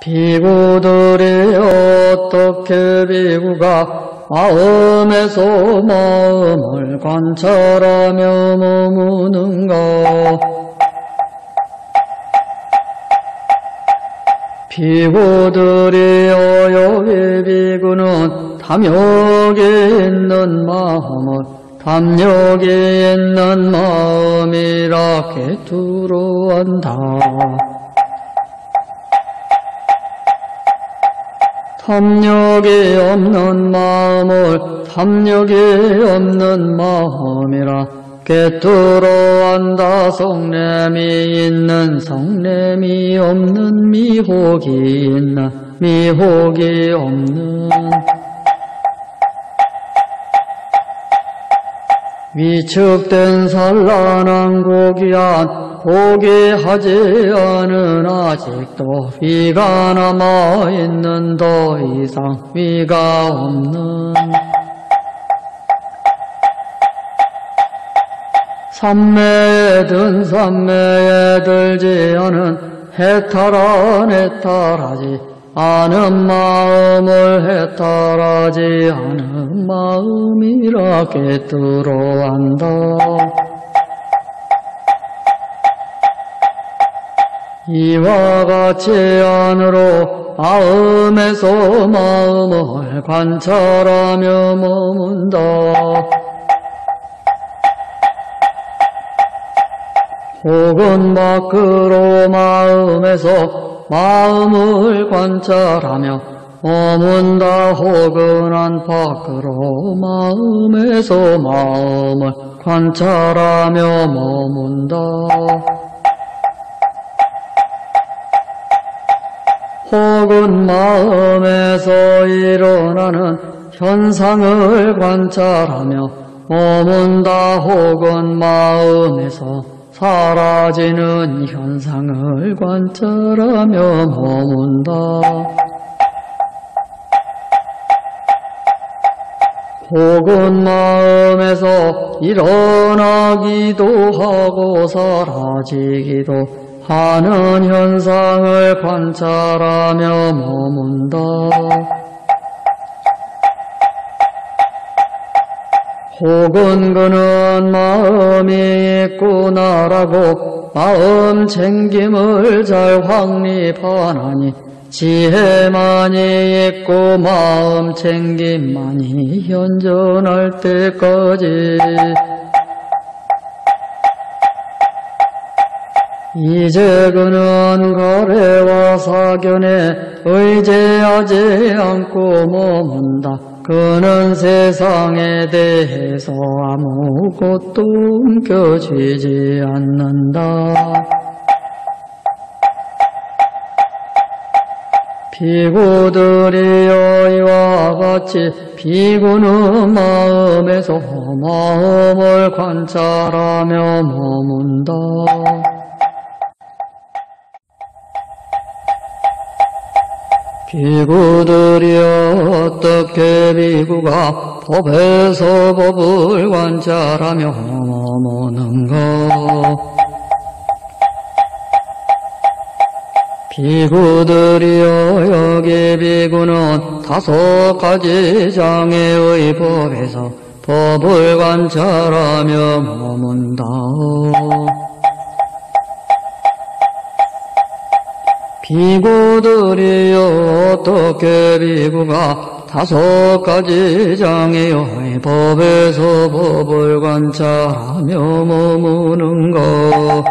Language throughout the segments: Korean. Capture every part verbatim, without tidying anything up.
비구들이 어떻게 비구가 마음에서 마음을 관찰하며 머무는가? 비구들이 어여이 비구는 탐욕이 있는 마음은 탐욕이 있는 마음이라 개투로 한다. 탐욕이 없는 마음을 탐욕이 없는 마음이라 개투로 한다. 성냄이 있는 성냄이 없는 미혹이 있는 미혹이 없는 위축된 산란한 고귀한 포기하지 않은 아직도 위가 남아있는 더 이상 위가 없는 삼매에 든 삼매에 들지 않은 해탈한 해탈하지 않은 마음을 해탈하지 않은 마음이라 깨뜨려 한다. 이와 같이 안으로 마음에서 마음을 관찰하며 머문다. 혹은 밖으로 마음에서 마음을 관찰하며 머문다. 혹은 안팎으로 마음에서 마음을 관찰하며 머문다. 혹은 마음에서 일어나는 현상을 관찰하며 머문다. 혹은 마음에서 사라지는 현상을 관찰하며 머문다. 혹은 마음에서 일어나기도 하고 사라지기도 하는 현상을 관찰하며 머문다. 혹은 그는 마음이 있구나라고 마음 챙김을 잘 확립하나니 지혜만이 있고 마음 챙김만이 현전할 때까지 이제 그는 거래와 사견에 의지하지 않고 머문다. 그는 세상에 대해서 아무것도 움켜쥐지 않는다. 비구들이여, 이와 같이 비구는 마음에서 마음을 관찰하며 머문다. 비구들이여, 어떻게 비구가 법에서 법을 관찰하며 머무는가? 비구들이여, 여기 비구는 다섯 가지 장애의 법에서 법을 관찰하며 머문다. 비구들이여, 어떻게 비구가 다섯 가지 장애의 법에서 법을 관찰하며 머무는가?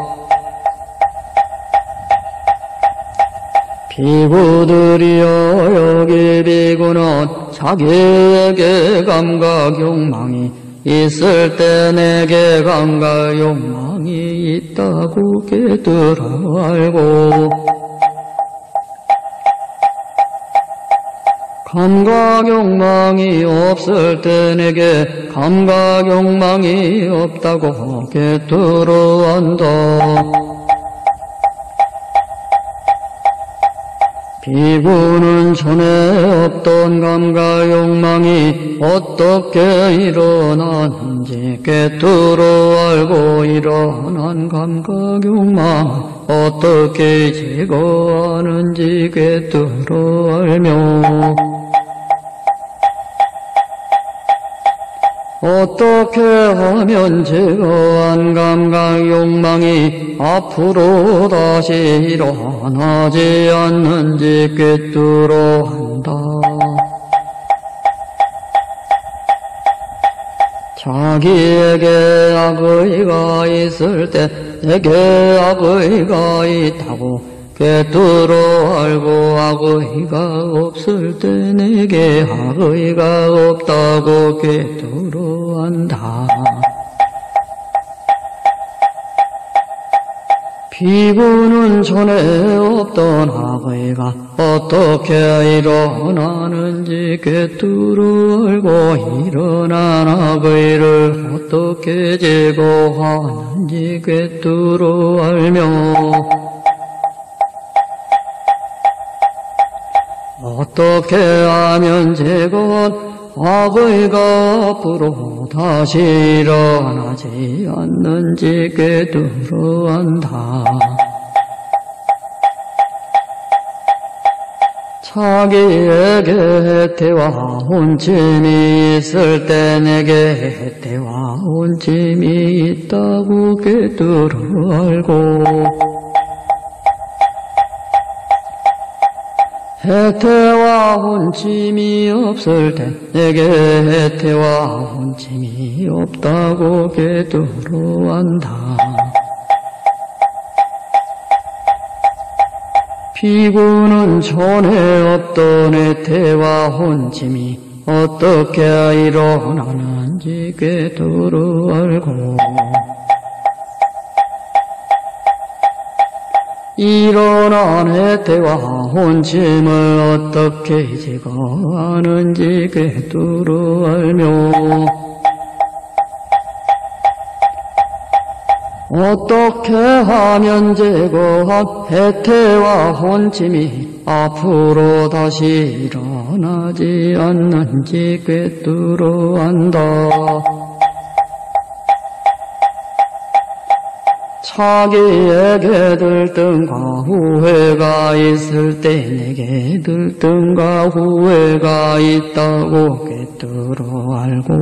비구들이여, 여기 비구는 자기에게 감각 욕망이 있을 때 내게 감각 욕망이 있다고 깨달아 알고 감각 욕망이 없을 때 내게 감각 욕망이 없다고 깨뜨려 한다. 비구는 전에 없던 감각 욕망이 어떻게 일어나는지 깨뜨려 알고 일어난 감각 욕망 어떻게 제거하는지 꿰뚫어 알며 어떻게 하면 제거한 감각 욕망이 앞으로 다시 일어나지 않는지 꿰뚫어 한다. 자기에게 악의가 있을 때 내게 악의가 있다고 꿰뚫어 알고 악의가 없을 때 내게 악의가 없다고 꿰뚫어 안다. 비구는 전에 없던 악의가 어떻게 일어나는지 꿰뚫어 알고 일어난 악의를 어떻게 제거하는지 꿰뚫어 알며 어떻게 하면 제거한 악의가 앞으로 다시 일어나지 않는지 꿰뚫어 안다. 자기에게 해태와 혼침이 있을 때 내게 해태와 혼침이 있다고 꿰뚫어 알고 해태와 혼침이 없을 때 내게 해태와 혼침이 없다고 꿰뚫어 안다. 비구는 전에 없던 해태와 혼침이 어떻게 일어나는지 꿰뚫어 알고 일어난 해태와 혼침을 어떻게 제거하는지 꿰뚫어 알며 어떻게 하면 제거한 해태와 혼침이 앞으로 다시 일어나지 않는지 꿰뚫어 안다. 자기에게 들등과 후회가 있을 때 내게 들등과 후회가 있다고 꿰뚫어 알고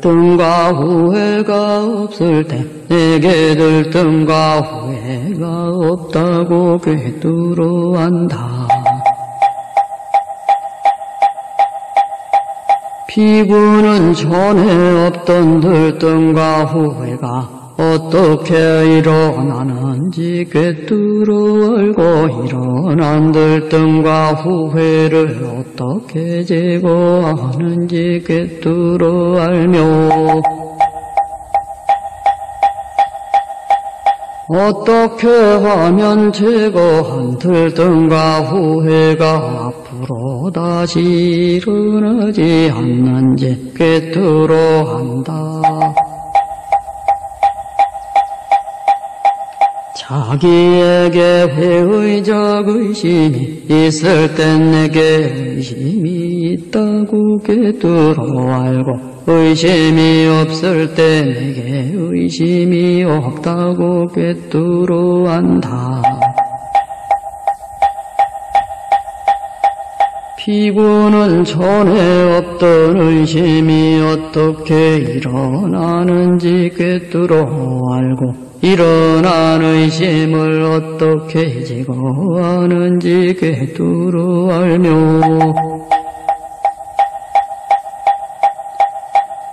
들등과 후회가 없을 때 내게 들등과 후회가 없다고 꿰뚫어 안다. 비구는 전에 없던 들등과 후회가 어떻게 일어나는지 꿰뚫어 알고 일어난 들등과 후회를 어떻게 제거하는지 꿰뚫어 알며 어떻게 하면 제거한 들등과 후회가 앞으로 다시 일어나지 않는지 꿰뚫어 한다. 자기에게 회의적 의심이 있을 땐 내게 의심이 있다고 꿰뚫어 알고 의심이 없을 때 내게 의심이 없다고 꿰뚫어 안다. 비구는 전에 없던 의심이 어떻게 일어나는지 꿰뚫어 알고 일어난 의심을 어떻게 제거하는지 꿰뚫어 알며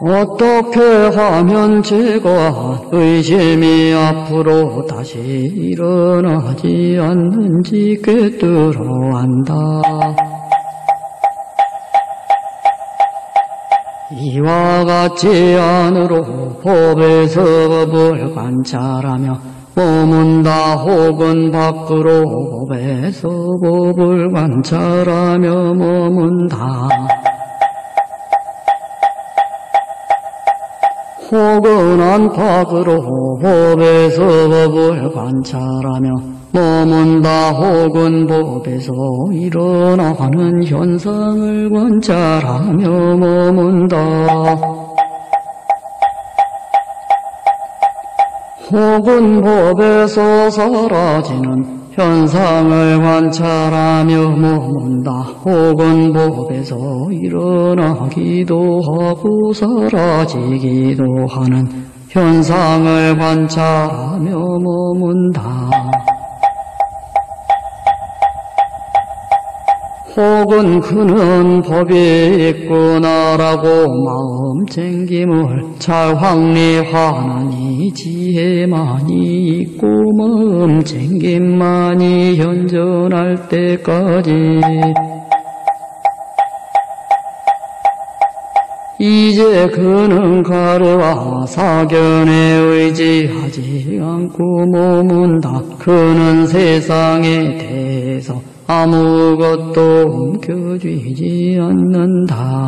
어떻게 하면 제거한 의심이 앞으로 다시 일어나지 않는지 꿰뚫어 안다. 이와 같이 안으로 법에서 법을 관찰하며 머문다 혹은 밖으로 법에서 법을 관찰하며 머문다. 혹은 안팎으로 법에서 법을 관찰하며 머문다 혹은 법에서 일어나는 현상을 관찰하며 머문다. 혹은 법에서 사라지는 현상을 관찰하며 머문다. 혹은 법에서 일어나기도 하고 사라지기도 하는 현상을 관찰하며 머문다. 혹은 그는 법이 있구나라고 마음챙김을 잘 확리하나니 지혜만이 있고 마음챙김만이 현전할 때까지 이제 그는 가르와 사견에 의지하지 않고 머문다. 그는 세상에 대해서 아무것도 움켜쥐지 않는다.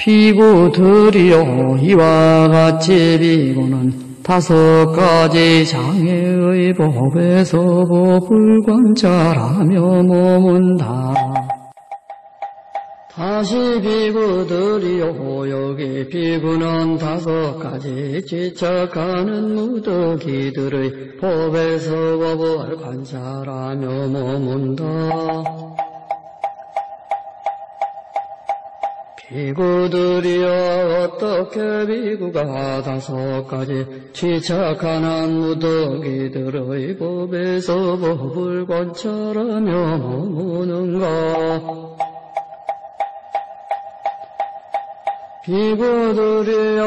비구들이여, 이와 같이 비구는 다섯 가지 장애의 법에서 법을 관찰하며 머문다. 다시 비구들이요, 여기 비구는 다섯 가지 집착하는 무더기들의 법에서 법을 관찰하며 머문다. 비구들이여, 어떻게 비구가 다섯 가지 집착하는 무더기들의 법에서 법을 관찰하며 머무는가? 비구들이여,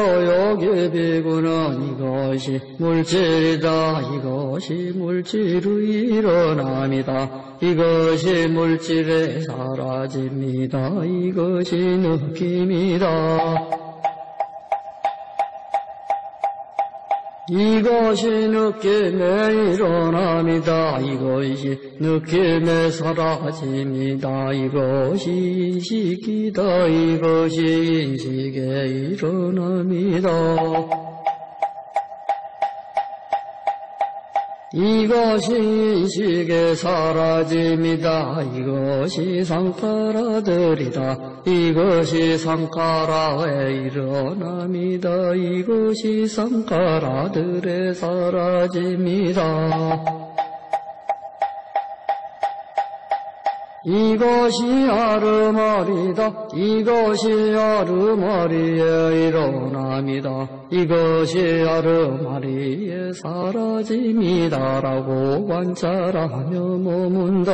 여기 비구는 이것이 물질이다. 이것이 물질의 일어남이다. 이것이 물질의 사라짐이다. 이것이 느낌이다. 이것이 느낌의 일어남이다. 이것이 느낌의 사라짐이다. 이것이 인식이다. 이것이 인식의 일어남이다. 이것이 인식의 사라짐이다. 이것이 상카라들이다. 이것이 상카라의 일어남이다. 이것이 상카라들의 사라짐이다. 이것이 아르마리다. 이것이 아르마리의 일어남이다. 이것이 아르마리의 사라짐이다라고 관찰하며 머문다.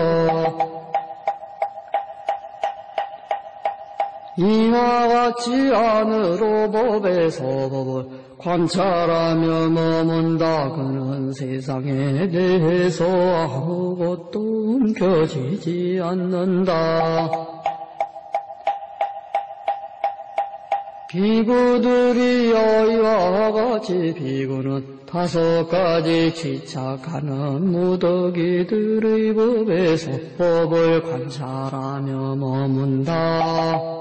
이와 같이 안으로 법에서 법을 관찰하며 머문다. 그는 세상에 대해서 아무것도 움켜쥐지 않는다. 비구들이여, 이와 같이 비구는 다섯 가지 집착하는 무더기들의 법에서 법을 관찰하며 머문다.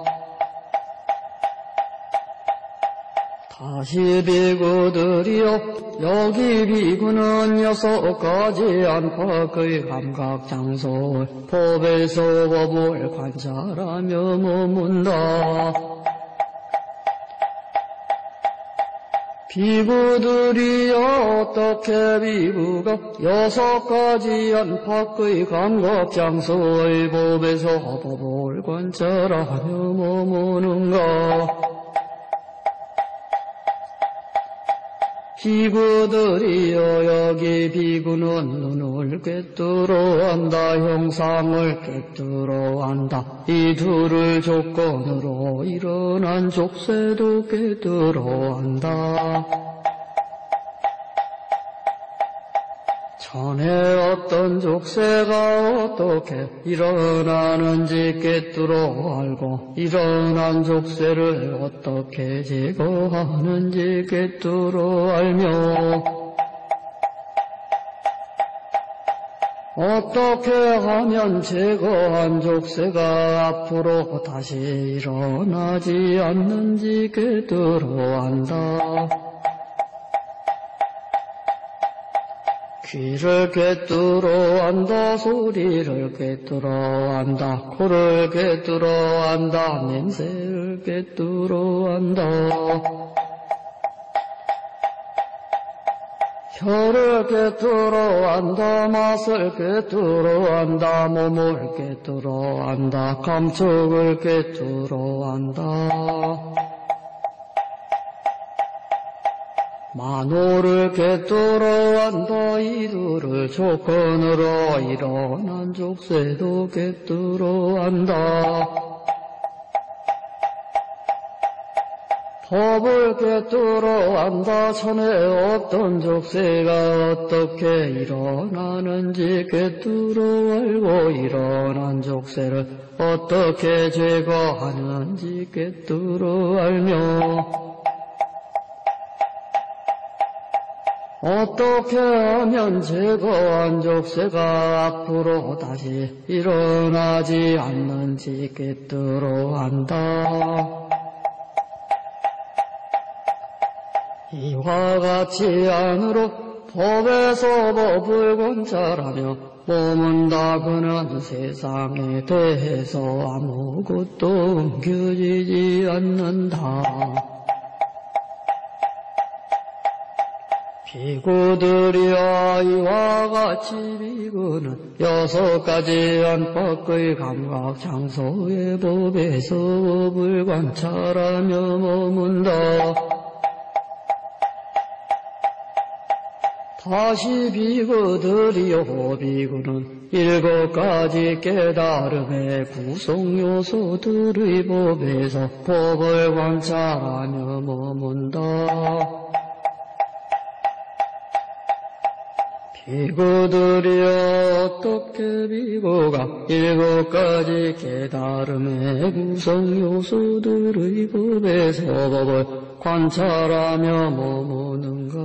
다시 비구들이여, 여기 비구는 여섯 가지 안팎의 감각장소의 법에서 법을 관찰하며 머문다. 비구들이여, 어떻게 비구가 여섯 가지 안팎의 감각장소의 법에서 법을 관찰하며 머무는가? 비구들이여, 여기 비구는 눈을 꿰뚫어 한다. 형상을 꿰뚫어 한다. 이 둘을 조건으로 일어난 족쇄도 꿰뚫어 한다. 전에 어떤 족쇄가 어떻게 일어나는지 꿰뚫어 알고, 일어난 족쇄를 어떻게 제거하는지 꿰뚫어 알며, 어떻게 하면 제거한 족쇄가 앞으로 다시 일어나지 않는지 꿰뚫어 안다. 귀를 꿰뚫어 안다, 소리를 꿰뚫어 안다, 코를 꿰뚫어 안다, 냄새를 꿰뚫어 안다, 혀를 꿰뚫어 안다, 맛을 꿰뚫어 안다, 몸을 꿰뚫어 안다, 감촉을 꿰뚫어 안다, 만호를 꿰뚫어 안다, 이두를 조건으로 일어난 족쇄도 꿰뚫어 안다, 법을 꿰뚫어 안다, 전에 어떤 족쇄가 어떻게 일어나는지 꿰뚫어 알고 일어난 족쇄를 어떻게 제거하는지 꿰뚫어 알며, 어떻게 하면 제거한 족쇄가 앞으로 다시 일어나지 않는지 꿰뚫어 안다. 이와 같이 안으로 법에서 법을 관찰하며 몸은 다그는 세상에 대해서 아무것도 옮겨지지 않는다. 비구들이여, 이와 같이 비구는 여섯 가지 안팎의 감각 장소의 법에서 법을 관찰하며 머문다. 다시 비구들이여, 비구는 일곱 가지 깨달음의 구성요소들의 법에서 법을 관찰하며 머문다. 비구들이여, 어떻게 비구가 일곱 가지 깨달음의 구성요소들의 법에서 법을 관찰하며 머무는가?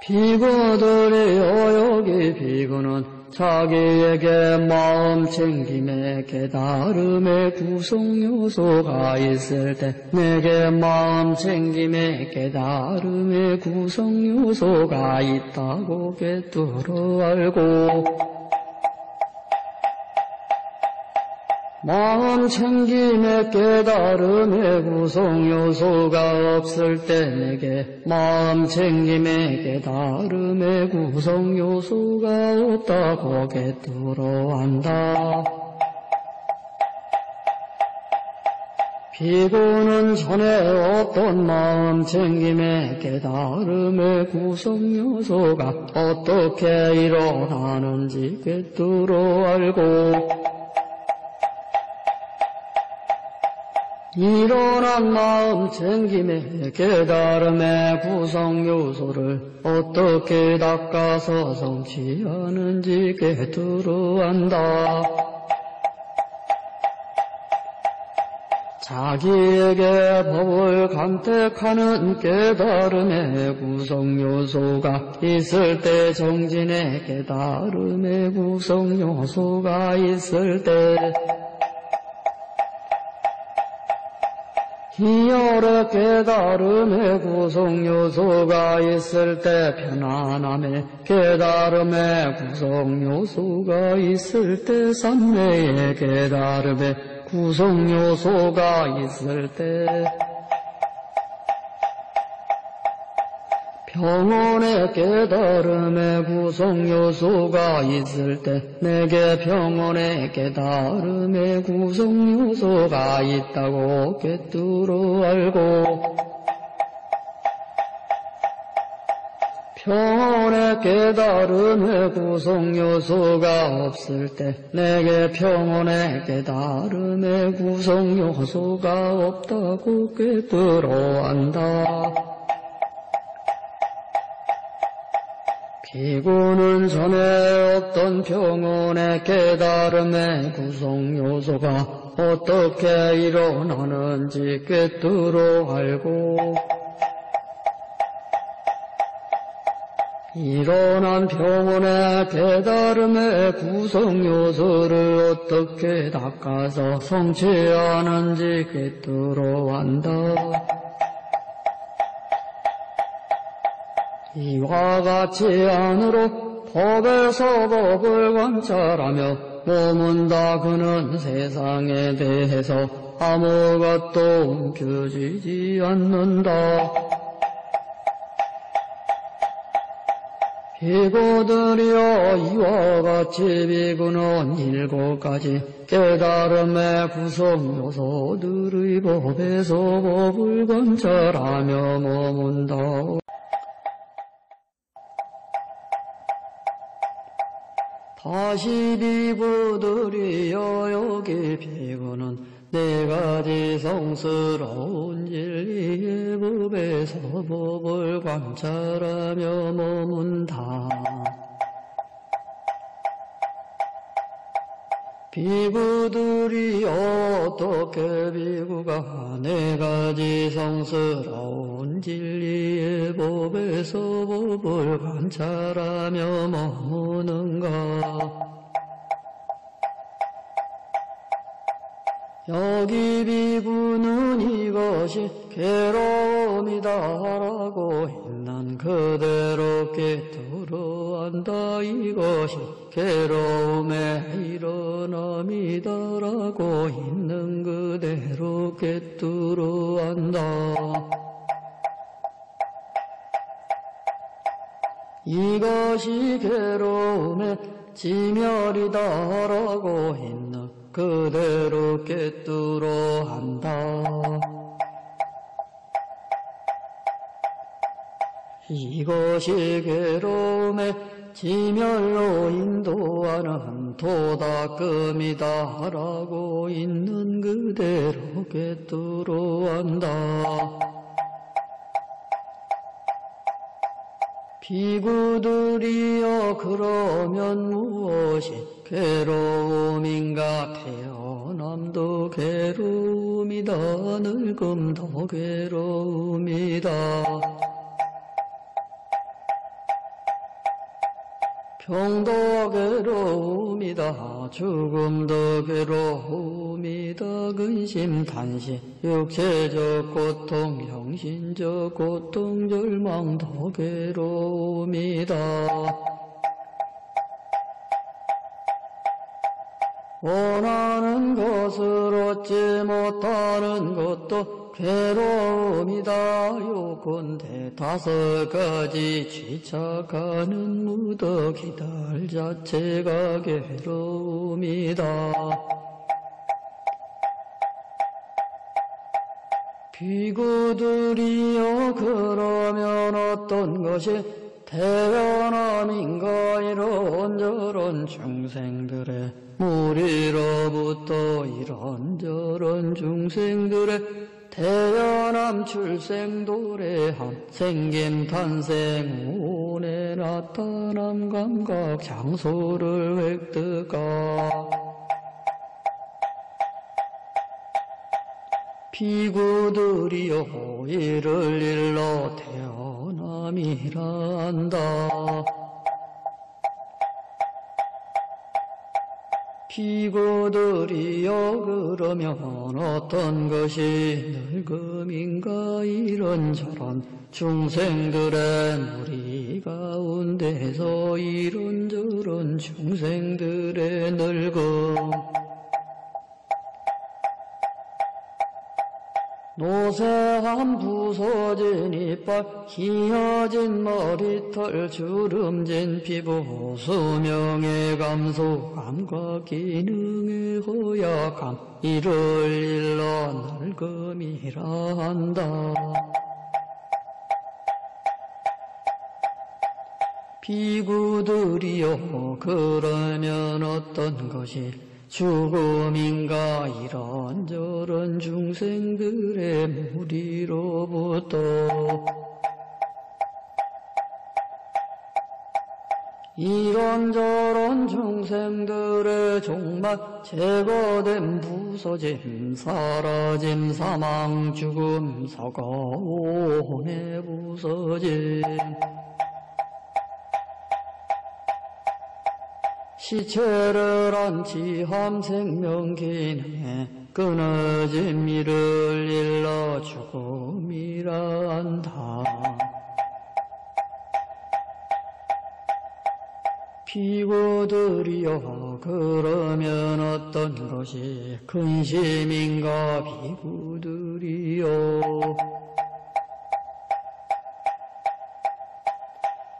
비구들이여, 여기 비구는 자기에게 마음 챙김의 깨달음의 구성요소가 있을 때 내게 마음 챙김의 깨달음의 구성요소가 있다고 꿰뚫어 알고, 마음 챙김의 깨달음의 구성요소가 없을 때 내게 마음 챙김의 깨달음의 구성요소가 없다고 꿰뚫어 안다. 비구는 전에 어떤 마음 챙김의 깨달음의 구성요소가 어떻게 일어나는지 꿰뚫어 알고, 일어난 마음 챙김의 깨달음의 구성요소를 어떻게 닦아서 성취하는지 꿰뚫어 안다. 자기에게 법을 간택하는 깨달음의 구성요소가 있을 때, 정진의 깨달음의 구성요소가 있을 때, 희열의 깨달음의 구성요소가 있을 때, 편안함의 깨달음의 구성요소가 있을 때, 삼매의 깨달음의 구성요소가 있을 때, 병원의 깨달음의 구성요소가 있을 때 내게 병원의 깨달음의 구성요소가 있다고 꿰뚫어 알고, 병원의 깨달음의 구성요소가 없을 때 내게 병원의 깨달음의 구성요소가 없다고 꿰뚫어 안다. 비구는 전에 없던 병원의 깨달음의 구성요소가 어떻게 일어나는지 꿰뚫어 알고, 일어난 병원의 깨달음의 구성요소를 어떻게 닦아서 성취하는지 꿰뚫어 안다. 이와 같이 안으로 법에서 법을 관찰하며 머문다. 그는 세상에 대해서 아무것도 움켜쥐지 않는다. 비구들이여, 이와 같이 비구는 일곱 가지 깨달음의 구성 요소들의 법에서 법을 관찰하며 머문다. 다시 비구들이여, 여기 비구는 네 가지 성스러운 진리의 법에서 법을 관찰하며 머문다. 비구들이 어떻게 비구가 네 가지 성스러운 진리의 법에서 법을 관찰하며 머무는가? 여기 비구는 이것이 괴로움이다라고 있는 그대로 깨달아 안다. 이것이 괴로움의 일어남이다라고 있는 그대로 깨달아 안다. 이것이 괴로움의 지멸이다라고 있는 그대로 깨뜨려 한다. 이것이 괴로움의 지멸로 인도하는 도닦음이다라고 있는 그대로 깨뜨려 한다. 비구들이여, 그러면 무엇이 괴로움인가? 태어남도 괴로움이다. 늙음도 괴로움이다. 병도 괴로움이다. 죽음도 괴로움이다. 근심, 탄식, 육체적 고통, 정신적 고통, 절망도 괴로움이다. 원하는 것을 얻지 못하는 것도 괴로움이다. 요컨대 다섯 가지 취착하는 무더기들 자체가 괴로움이다. 비구들이여, 그러면 어떤 것이 태어남인가? 이런저런 중생들의 무리로부터 이런저런 중생들의 태어남, 출생, 도래함, 생김, 탄생, 운의 나타남, 감각, 장소를 획득하. 비구들이여, 이를 일러 태어남이라 한다. 비구들이여, 그러면 어떤 것이 늙음인가? 이런저런 중생들의 무리 가운데서 이런저런 중생들의 늙음. 노쇠함, 부서진 이빨, 기어진 머리털, 주름진 피부, 수명의 감소, 감각 기능의 허약함, 이를 일러 늙음이라 한다. 비구들이여, 그러면 어떤 것이 죽음인가? 이런저런 중생들의 무리로부터 이런저런 중생들의 종말, 제거됨, 부서짐, 사라짐, 사망, 죽음, 사고, 오온의 부서짐, 시체를 안치함, 생명기능에 끊어짐, 이를 일러 죽음이라 한다. 비구들이여, 그러면 어떤 것이 근심인가? 비구들이여,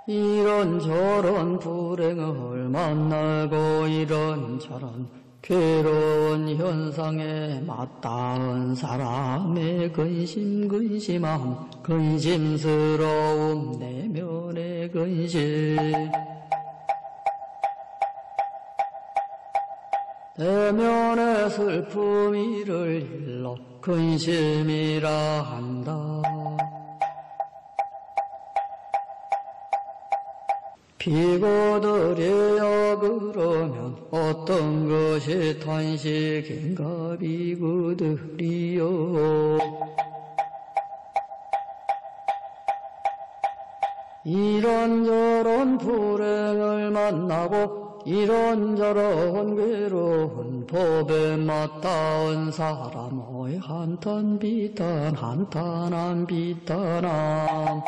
이런저런 불행을 만나고 이런저런 괴로운 현상에 맞닿은 사람의 근심, 근심함, 근심스러움, 내면의 근심. 내면의 슬픔이를 일러 근심이라 한다. 비구들이여, 그러면 어떤 것이 탄식인가? 비구들이여, 이런저런 불행을 만나고 이런저런 괴로운 법에 맞닿은 사람의 한탄 비탄, 한탄한 비탄함.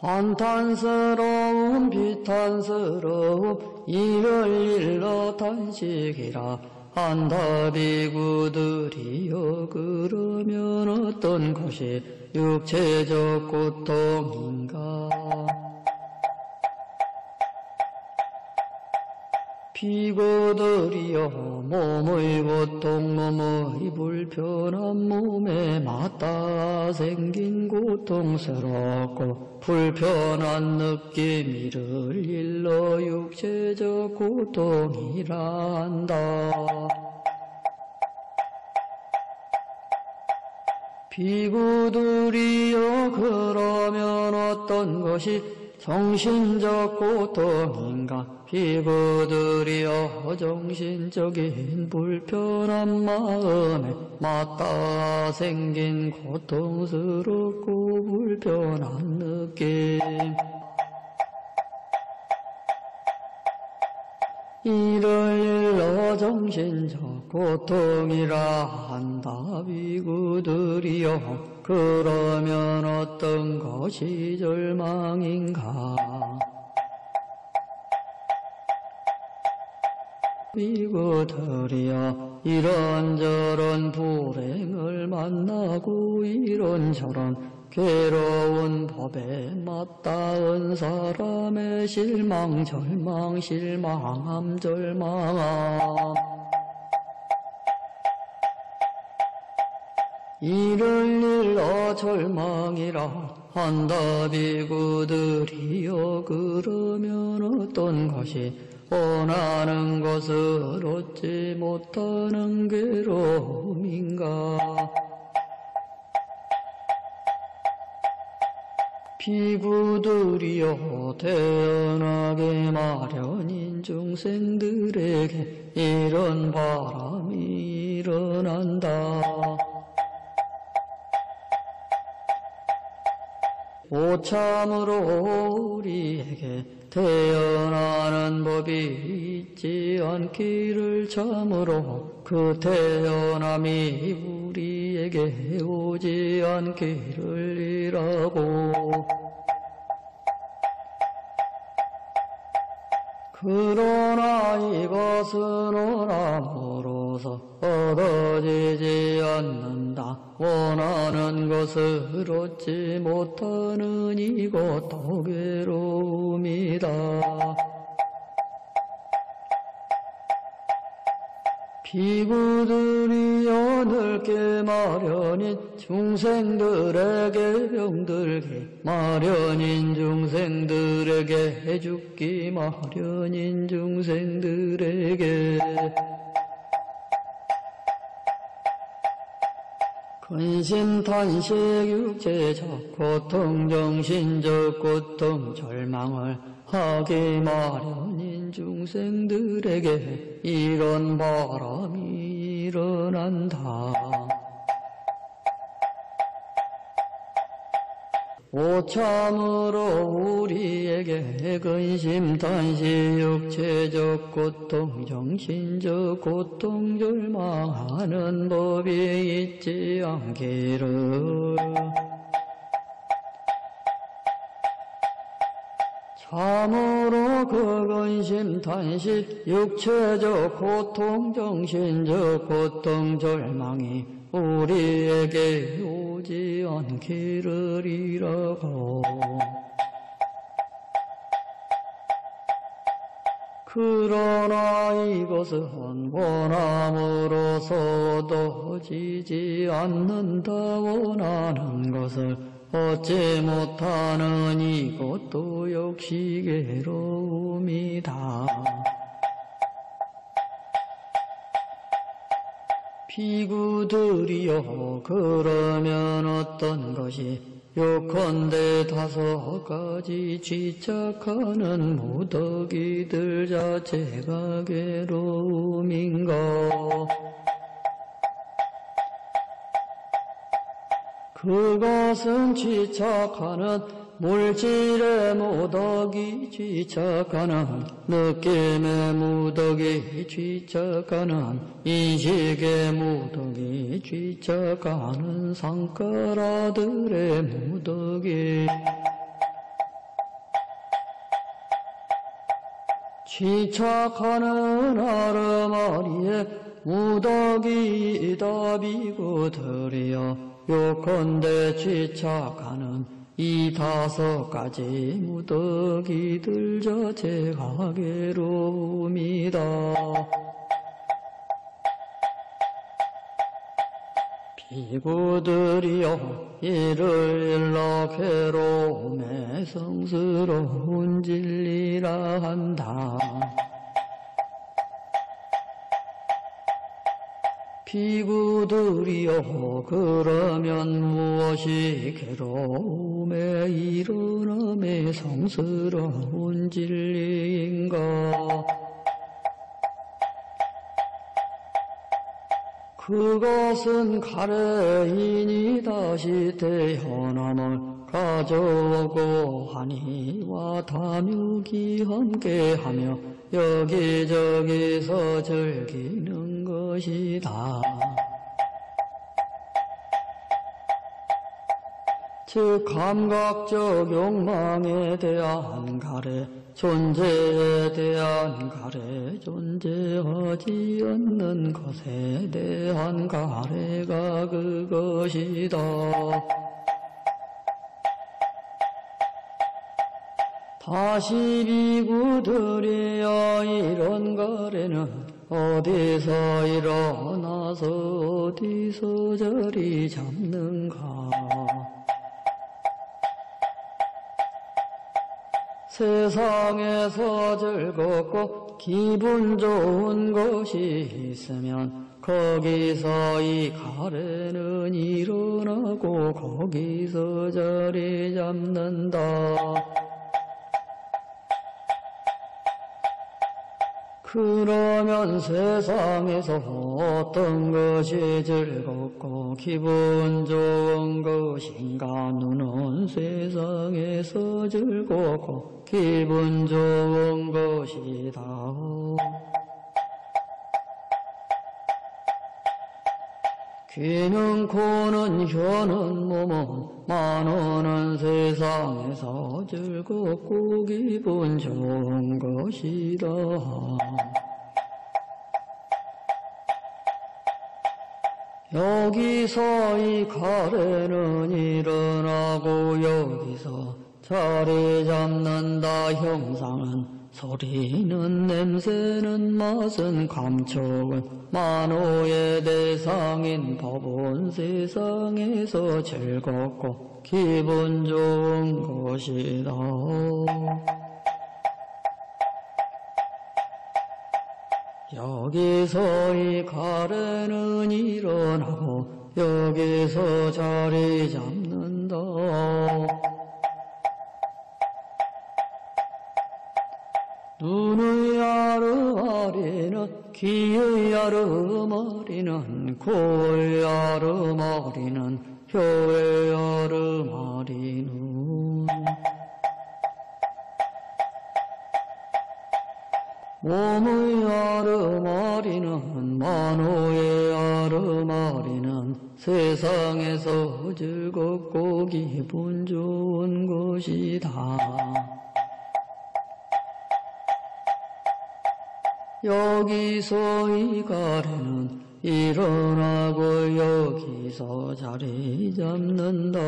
한탄스러운 비탄스러움, 이를 일러 탄식이라 한다. 비구들이여, 그러면 어떤 것이 육체적 고통인가? 비구들이여, 몸의 고통, 몸의 불편한, 몸에 맞닿아 생긴 고통스럽고 불편한 느낌이를 일러 육체적 고통이라 한다. 비구들이여, 그러면 어떤 것이 정신적 고통인가? 비구들이여, 정신적인 불편한 마음에 맞닿아 생긴 고통스럽고 불편한 느낌. 이를 일러 정신적 고통이라 한다. 비구들이여, 그러면 어떤 것이 절망인가? 비구들이여, 이런저런 불행을 만나고 이런저런 괴로운 법에 맞닿은 사람의 실망, 절망, 실망함, 절망함. 이를 일러 절망이라 한다. 비구들이여, 그러면 어떤 것이 원하는 것을 얻지 못하는 괴로움인가? 비구들이여, 태어나게 마련인 중생들에게 이런 바람이 일어난다. 오참으로 우리에게 태어나는 법이 있지 않기를 참으로 그 태어남이 우리에게 오지 않기를 이라고. 그러나 이것은 원함으로서 얻어지지 않는다. 원하는 것을 얻지 못하는 이것도 괴로움이다. 비구들이여, 늙게 마련인 중생들에게 병들게 마련인 중생들에게 죽기 마련인 중생들에게 근심, 탄식, 육체적 고통, 정신적 고통, 절망을 하기 마련인 중생들에게 이런 바람이 일어난다. 오참으로 우리에게 근심, 탄식, 육체적 고통, 정신적 고통, 절망하는 법이 있지 않기를 참으로 그 근심 탄식 육체적 고통 정신적 고통 절망이 우리에게 요지한 길을 잃어가오. 그러나 이것은 원함으로서도 지지 않는다. 원하는 것을 얻지 못하는 이것도 역시 괴로움이다. 비구들이여, 그러면 어떤 것이 요컨대 다섯 가지 집착하는 무더기들 자체가 괴로움인가? 그것은 집착하는 물질의 무더기, 집착하는 느낌의 무더기, 집착하는 인식의 무더기, 집착하는 상가라들의 무더기, 집착하는 아르마리의 무더기이다. 비구들이여, 요컨대 집착하는 이 다섯 가지 무더기들 자체가 괴로움이다. 비구들이여, 이를 일러 괴로움의 성스러운 진리라 한다. 비구들이여, 그러면 무엇이 괴로움의 일어남의 성스러운 진리인가? 그것은 가래인이 다시 태어남을 가져오고 하니와 탐욕이 함께하며 여기저기서 즐기는 것이다. 즉 감각적 욕망에 대한 가래, 존재에 대한 가래, 존재하지 않는 것에 대한 가래가 그것이다. 다시 비구들이여, 이런 가래는 어디서 일어나서 어디서 자리 잡는가? 세상에서 즐겁고 기분 좋은 것이 있으면 거기서 이 가래는 일어나고 거기서 자리 잡는다. 그러면 세상에서 어떤 것이 즐겁고 기분 좋은 것인가? 눈은 세상에서 즐겁고 기분 좋은 것이다. 귀는 코는 혀는 몸은 마누는 세상에서 즐겁고 기분 좋은 것이다. 여기서 이 가래는 일어나고 여기서 자리 잡는다. 형상은 소리는 냄새는 맛은 감촉은 만호의 대상인 법은 세상에서 즐겁고 기분 좋은 것이다. 여기서 이 가래는 일어나고 여기서 자리 잡는다. 눈의 아르마리는 귀의 아르마리는 코의 아르마리는 혀의 아르마리는 몸의 아르마리는 마노의 아르마리는 세상에서 즐겁고 기분 좋은 것이다. 여기서 이가래는 일어나고 여기서 자리 잡는다.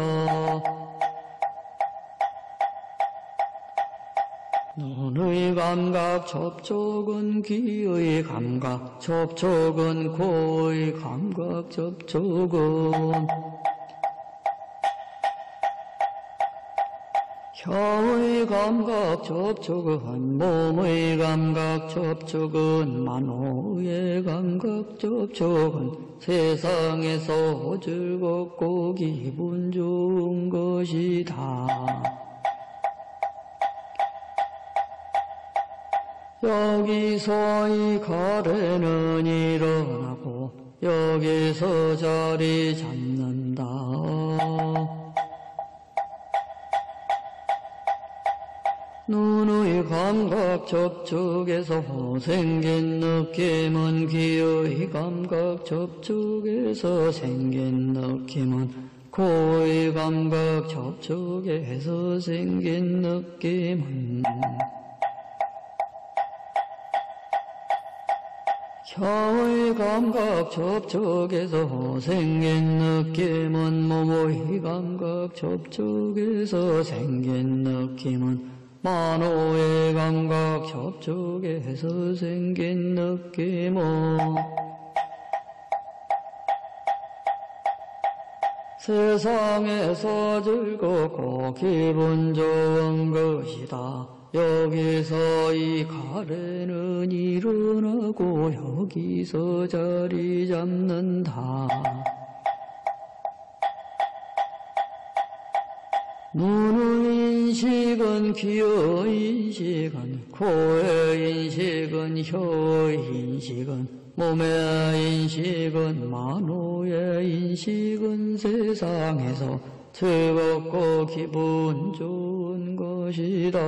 눈의 감각 접촉은 귀의 감각 접촉은 코의 감각 접촉은 혀의 감각 접촉은 몸의 감각 접촉은 만호의 감각 접촉은 세상에서 즐겁고 기분 좋은 것이다. 여기서 이 가래는 일어나고 여기서 자리 잡는다. 눈의 감각 접촉에서 생긴 느낌은 귀의 감각 접촉에서 생긴 느낌은 코의 감각 접촉에서 생긴 느낌은 혀의 감각 접촉에서 생긴 느낌은 몸의 감각 접촉에서 생긴 느낌은 만호의 감각 접촉에서 생긴 느낌은 세상에서 즐겁고 기분 좋은 것이다. 여기서 이 가래는 일어나고 여기서 자리 잡는다. 눈의 인식은 귀의 인식은 코의 인식은 혀의 인식은 몸의 인식은 만호의 인식은 세상에서 즐겁고 기분 좋은 것이다.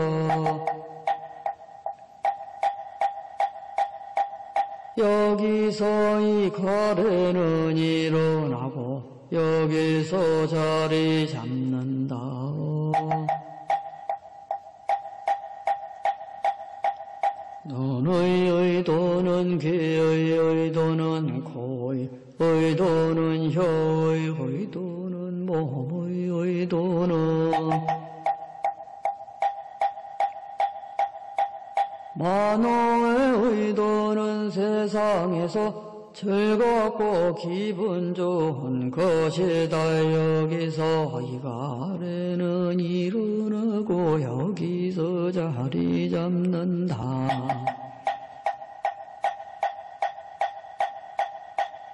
여기서 이 가래는 일어나고 여기서 자리 잡는다. 눈의 의도는 귀의 의도는 코의 의도는 혀의 의도는 몸의 의도는 만호의 의도는 세상에서 즐겁고 기분 좋은 것이다. 여기서 이 가래는 일어나고 여기서 자리 잡는다.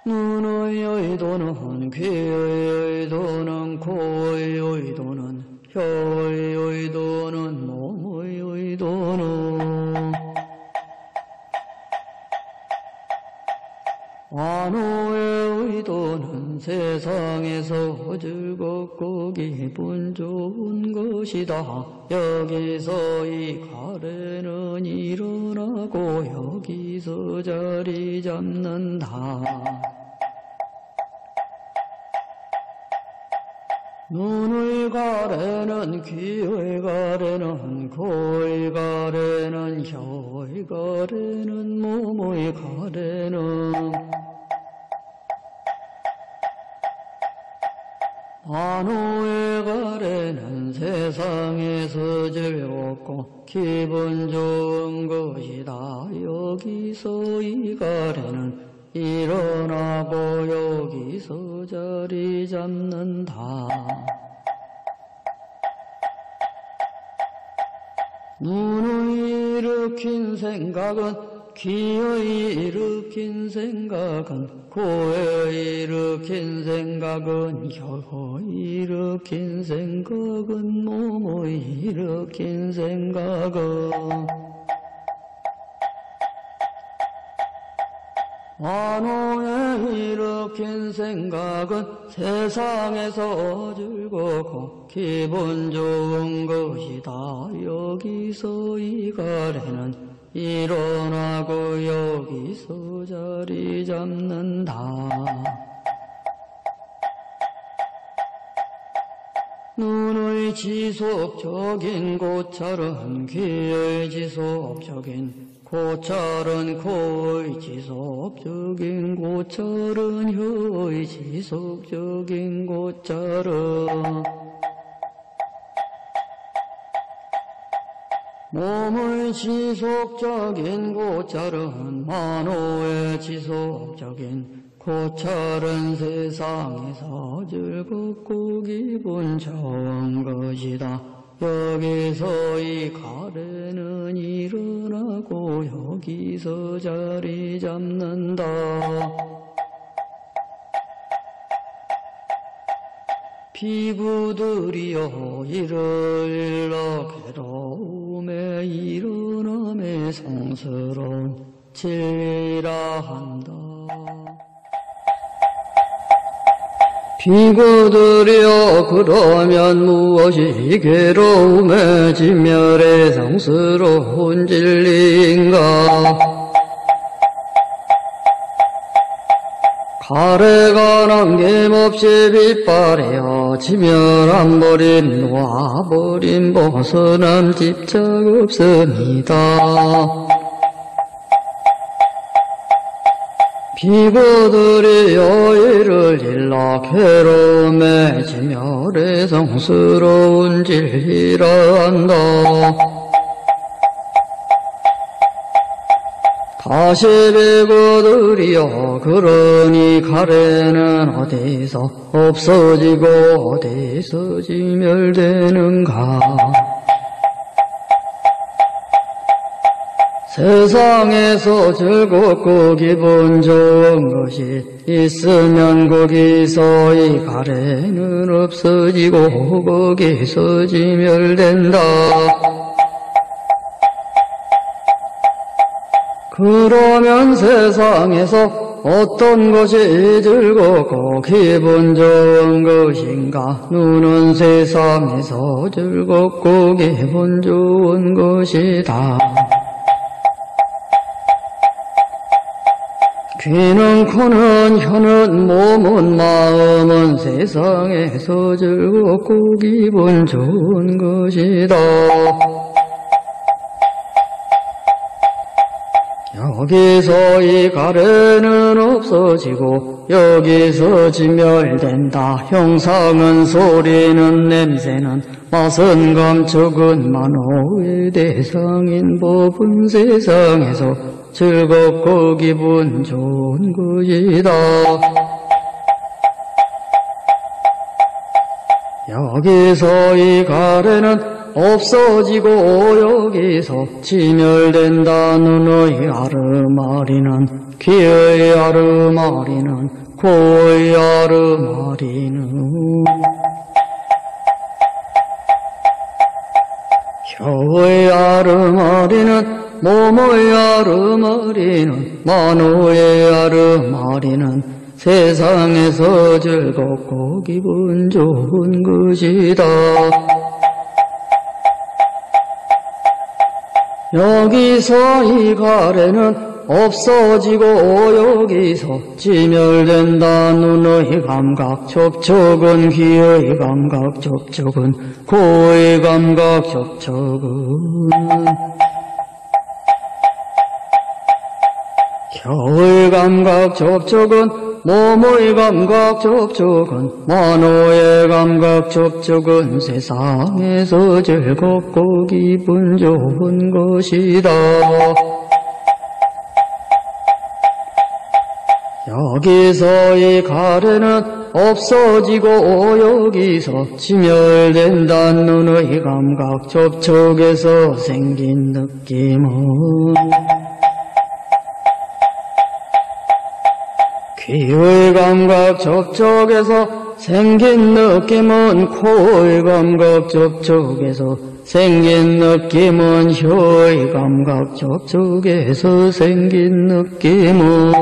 눈의 의도는 귀의 의도는 코의 의도는 혀의 의도는 몸의 의도는 만호의 의도는 세상에서 즐겁고 기분 좋은 것이다. 여기서 이 가래는 일어나고 여기서 자리 잡는다. 눈의 가래는 귀의 가래는 코의 가래는 혀의 가래는 몸의 가래는 만호의 가래는 세상에서 즐겁고 기분 좋은 것이다. 여기서 이 가래는 일어나고 여기서 자리 잡는다. 눈의 일으킨 생각은 귀의 일으킨 생각은 코의 일으킨 생각은 혀의 일으킨 생각은 몸의 일으킨 생각은 만호의 일으킨 생각은 세상에서 즐겁고 기분 좋은 것이다. 여기서 이 가래는 일어나고 여기서 자리 잡는다. 눈의 지속적인 고찰은 귀의 지속적인 고철은 고의 지속적인 고철은 혀의 지속적인 고철은 몸의 지속적인 고철은 만호의 지속적인 고철은 세상에서 즐겁고 기분 좋은 것이다. 여기서 이 가래는 일어나고 여기서 자리 잡는다. 피구들이여 이를 괴로움에 일어남에 성스러운 진리라 한다. 피구들이여 그러면 무엇이 괴로움에 진멸의 성스러운 진리인가? 가래가 남김없이 빗발이여 진멸한 버린 놓아버린 벗어난 집착 없습니다. 피구들이 여의를 일러 괴로움에 진멸의 성스러운 진리라 한다. 다시 피구들이여 그러니 가래는 어디서 없어지고 어디서 진멸되는가? 세상에서 즐겁고 기분 좋은 것이 있으면 거기서 이 가래는 없어지고 거기서 진멸된다. 그러면 세상에서 어떤 것이 즐겁고 기분 좋은 것인가? 눈은 세상에서 즐겁고 기분 좋은 것이다. 귀는 코는 혀는 몸은 마음은 세상에서 즐겁고 기분 좋은 것이다. 여기서 이 가래는 없어지고 여기서 진멸된다. 형상은 소리는 냄새는 맛은 감촉은 만호의 대상인 법은 세상에서 즐겁고 기분 좋은 것이다. 여기서 이 가래는 없어지고 여기서 진멸된다. 눈의 아르마리는 귀의 아르마리는 코의 아르마리는 혀의 아르마리는 몸의 아르마리는 만호의 아르마리는 세상에서 즐겁고 기분 좋은 것이다. 여기서 이 가래는 없어지고 여기서 진멸된다. 눈의 감각 접촉은 귀의 감각 접촉은 코의 감각 접촉은 혀의 감각 접촉은 몸의 감각 접촉은 만호의 감각 접촉은 세상에서 즐겁고 기분 좋은 것이다. 여기서 이 가래는 없어지고 여기서 진멸된다. 눈의 감각 접촉에서 생긴 느낌은 귀의 감각 접촉에서 생긴 느낌은 코의 감각 접촉에서 생긴 느낌은 혀의 감각 접촉에서 생긴 느낌은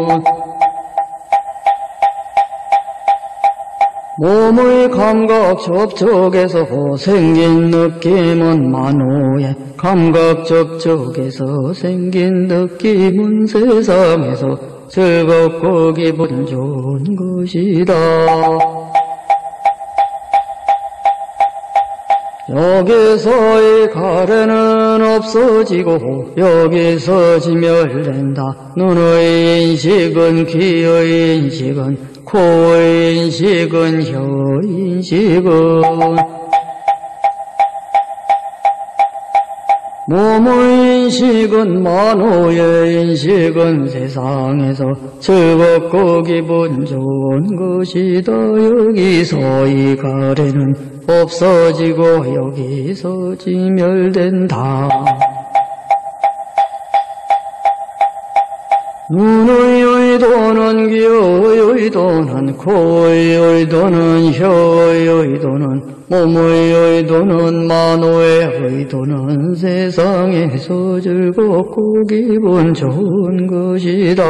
몸의 감각 접촉에서 생긴 느낌은 만호의 감각 접촉에서 생긴 느낌은 세상에서 즐겁고 기분 좋은 것이다. 여기서의 가래는 눈은 없어지고 여기서 지멸된다. 눈의 인식은 귀의 인식은 코의 인식은 혀의 인식은 몸의 인식은 만호의 인식은 세상에서 즐겁고 기분 좋은 것이다. 여기서 이 가래는 없어지고 여기서 지멸된다. 눈의 의도는 귀의 의도는 코의 의도는 혀의 의도는 몸의 의도는 만호의 의도는 세상에서 즐겁고 기분 좋은 것이다.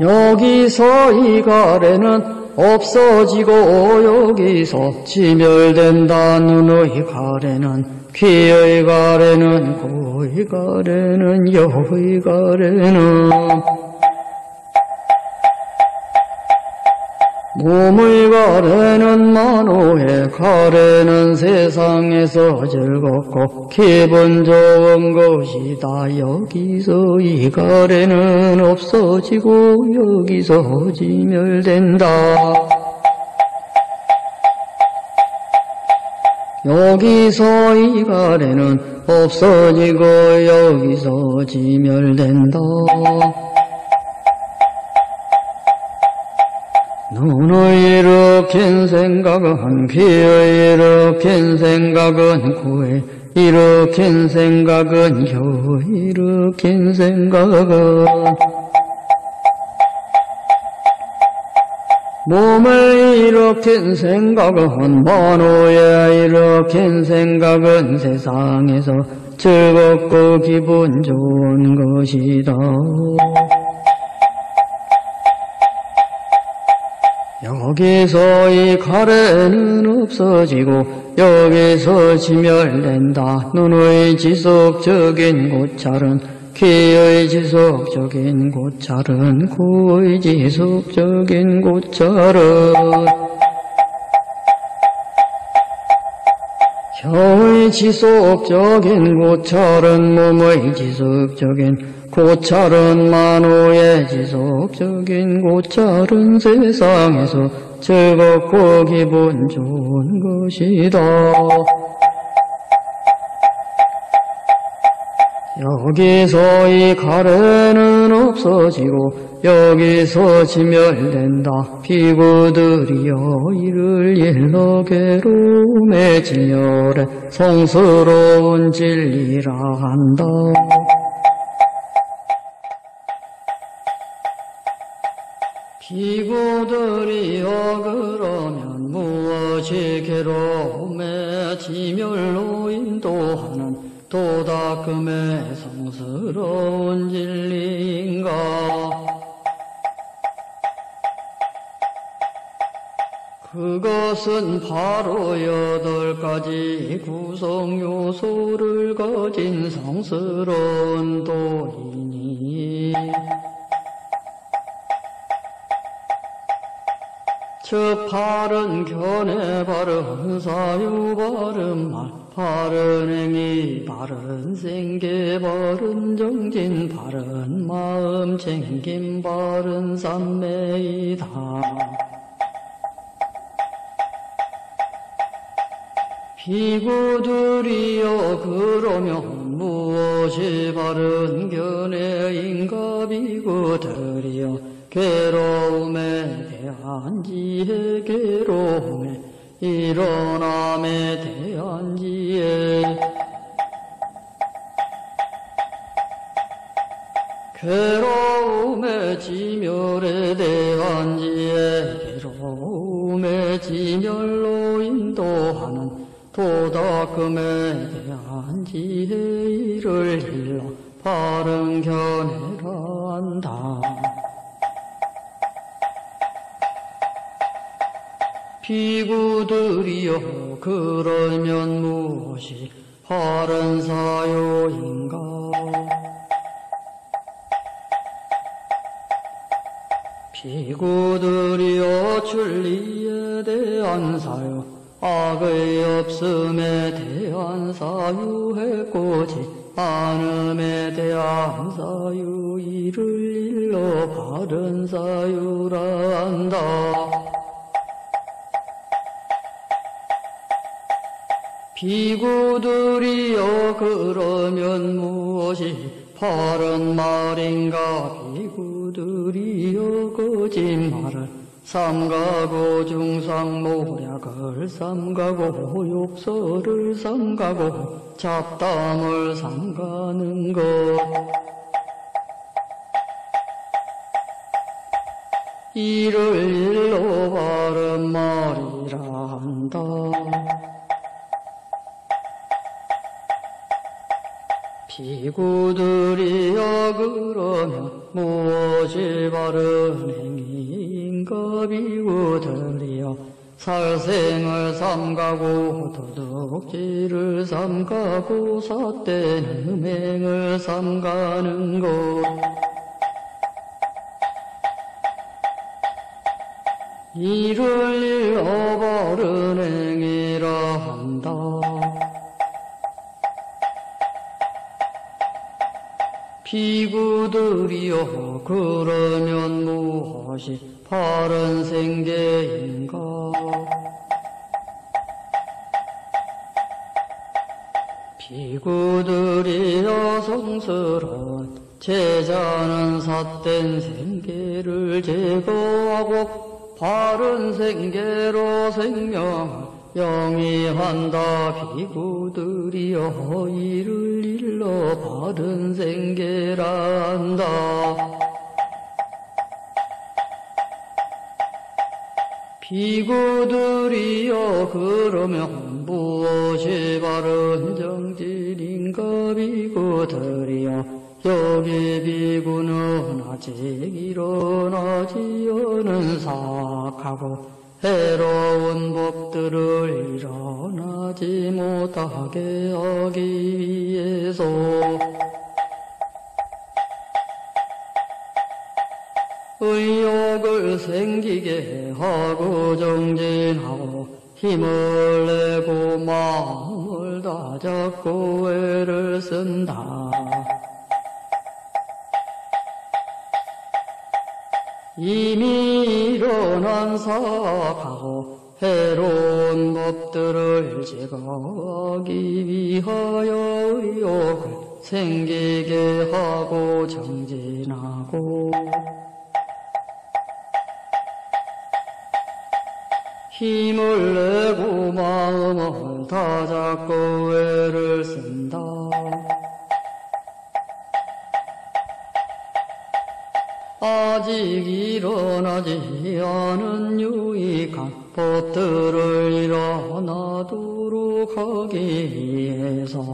여기서 이 가래는 없어지고 여기서 지멸된다. 눈의 가래는 귀의 가래는 코의 가래는 혀의 가래는 몸의 가래는 만호의 가래는 세상에서 즐겁고 기분 좋은 것이다. 여기서 이 가래는 없어지고 여기서 지멸된다. 여기서 이 가래는 없어지고 여기서 지멸된다. 눈의 일으킨 생각은 귀의 일으킨 생각은 코의 일으킨 생각은 혀의 일으킨 생각은 몸을 일으킨 생각은 만호의 일으킨 생각은 세상에서 즐겁고 기분 좋은 것이다. 여기서 이 가래는 없어지고 여기서 지멸된다. 눈의 지속적인 고찰은 귀의 지속적인 고찰은 코의 지속적인 고찰은 혀의 지속적인 고찰은 몸의 지속적인 고찰은 만호의 지속적인 고찰은 세상에서 즐겁고 기분 좋은 것이다. 여기서 이 가래는 없어지고 여기서 지멸된다. 비구들이여 이를 일러 괴로움에 지멸해 성스러운 진리라 한다. 비구들이여 그러면 무엇이 괴로움에 지멸로 인도하는 도닦음의 성스러운 진리인가? 그것은 바로 여덟 가지 구성 요소를 가진 성스러운 도이니 즉 바른 견해, 바른 사유, 바른 말, 바른 행위, 바른 생계, 바른 정진, 바른 마음 챙김, 바른 삼매이다. 비구들이여 그러면 무엇이 바른 견해인가? 비구들이여 괴로움에 대한 지혜, 괴로움에 일어남에 대한 지혜, 괴로움에 지멸에 대한 지혜, 괴로움에 지멸로 인도하는 도닦음에 대한 지혜, 이를 일러 바른 견해라 한다. 비구들이여 그러면 무엇이 바른 사유인가? 비구들이여 진리에 대한 사유, 악의 없음에 대한 사유에 꼬지 않음에 대한 사유, 이를 일러 바른 사유라 한다. 비구들이여, 그러면 무엇이 바른 말인가? 비구들이여, 거짓말을 삼가고 중상모략을 삼가고 욕설을 삼가고 잡담을 삼가는 것, 이를 일러 바른 말이라 한다. 비구들이여, 그러면 무엇이 바른 행위인가? 비구들이여, 살생을 삼가고 도둑질을 삼가고 삿된 음행을 삼가는 것, 이를 일러 바른 행위라 한다. 비구들이여, 그러면 무엇이 바른 생계인가? 비구들이여, 성스러운 제자는 삿된 생계를 제거하고 바른 생계로 생명을 영위한다. 비구들이여, 이를 일러 바른 생계라 한다. 비구들이여, 그러면 무엇이 바른 정진인가? 비구들이여, 여기 비구는 아직 일어나지 않은 사악하고 해로운 법들을 일어나지 못하게 하기 위해서 의욕을 생기게 하고 정진하고 힘을 내고 마음을 다잡고 애를 쓴다. 이미 일어난 사악하고 해로운 법들을 제거하기 위하여 의욕을 생기게 하고 정진하고 힘을 내고 마음을 다잡고 애를 쓴다. 아직 일어나지 않은 유익한 법들을 일어나도록 하기 위해서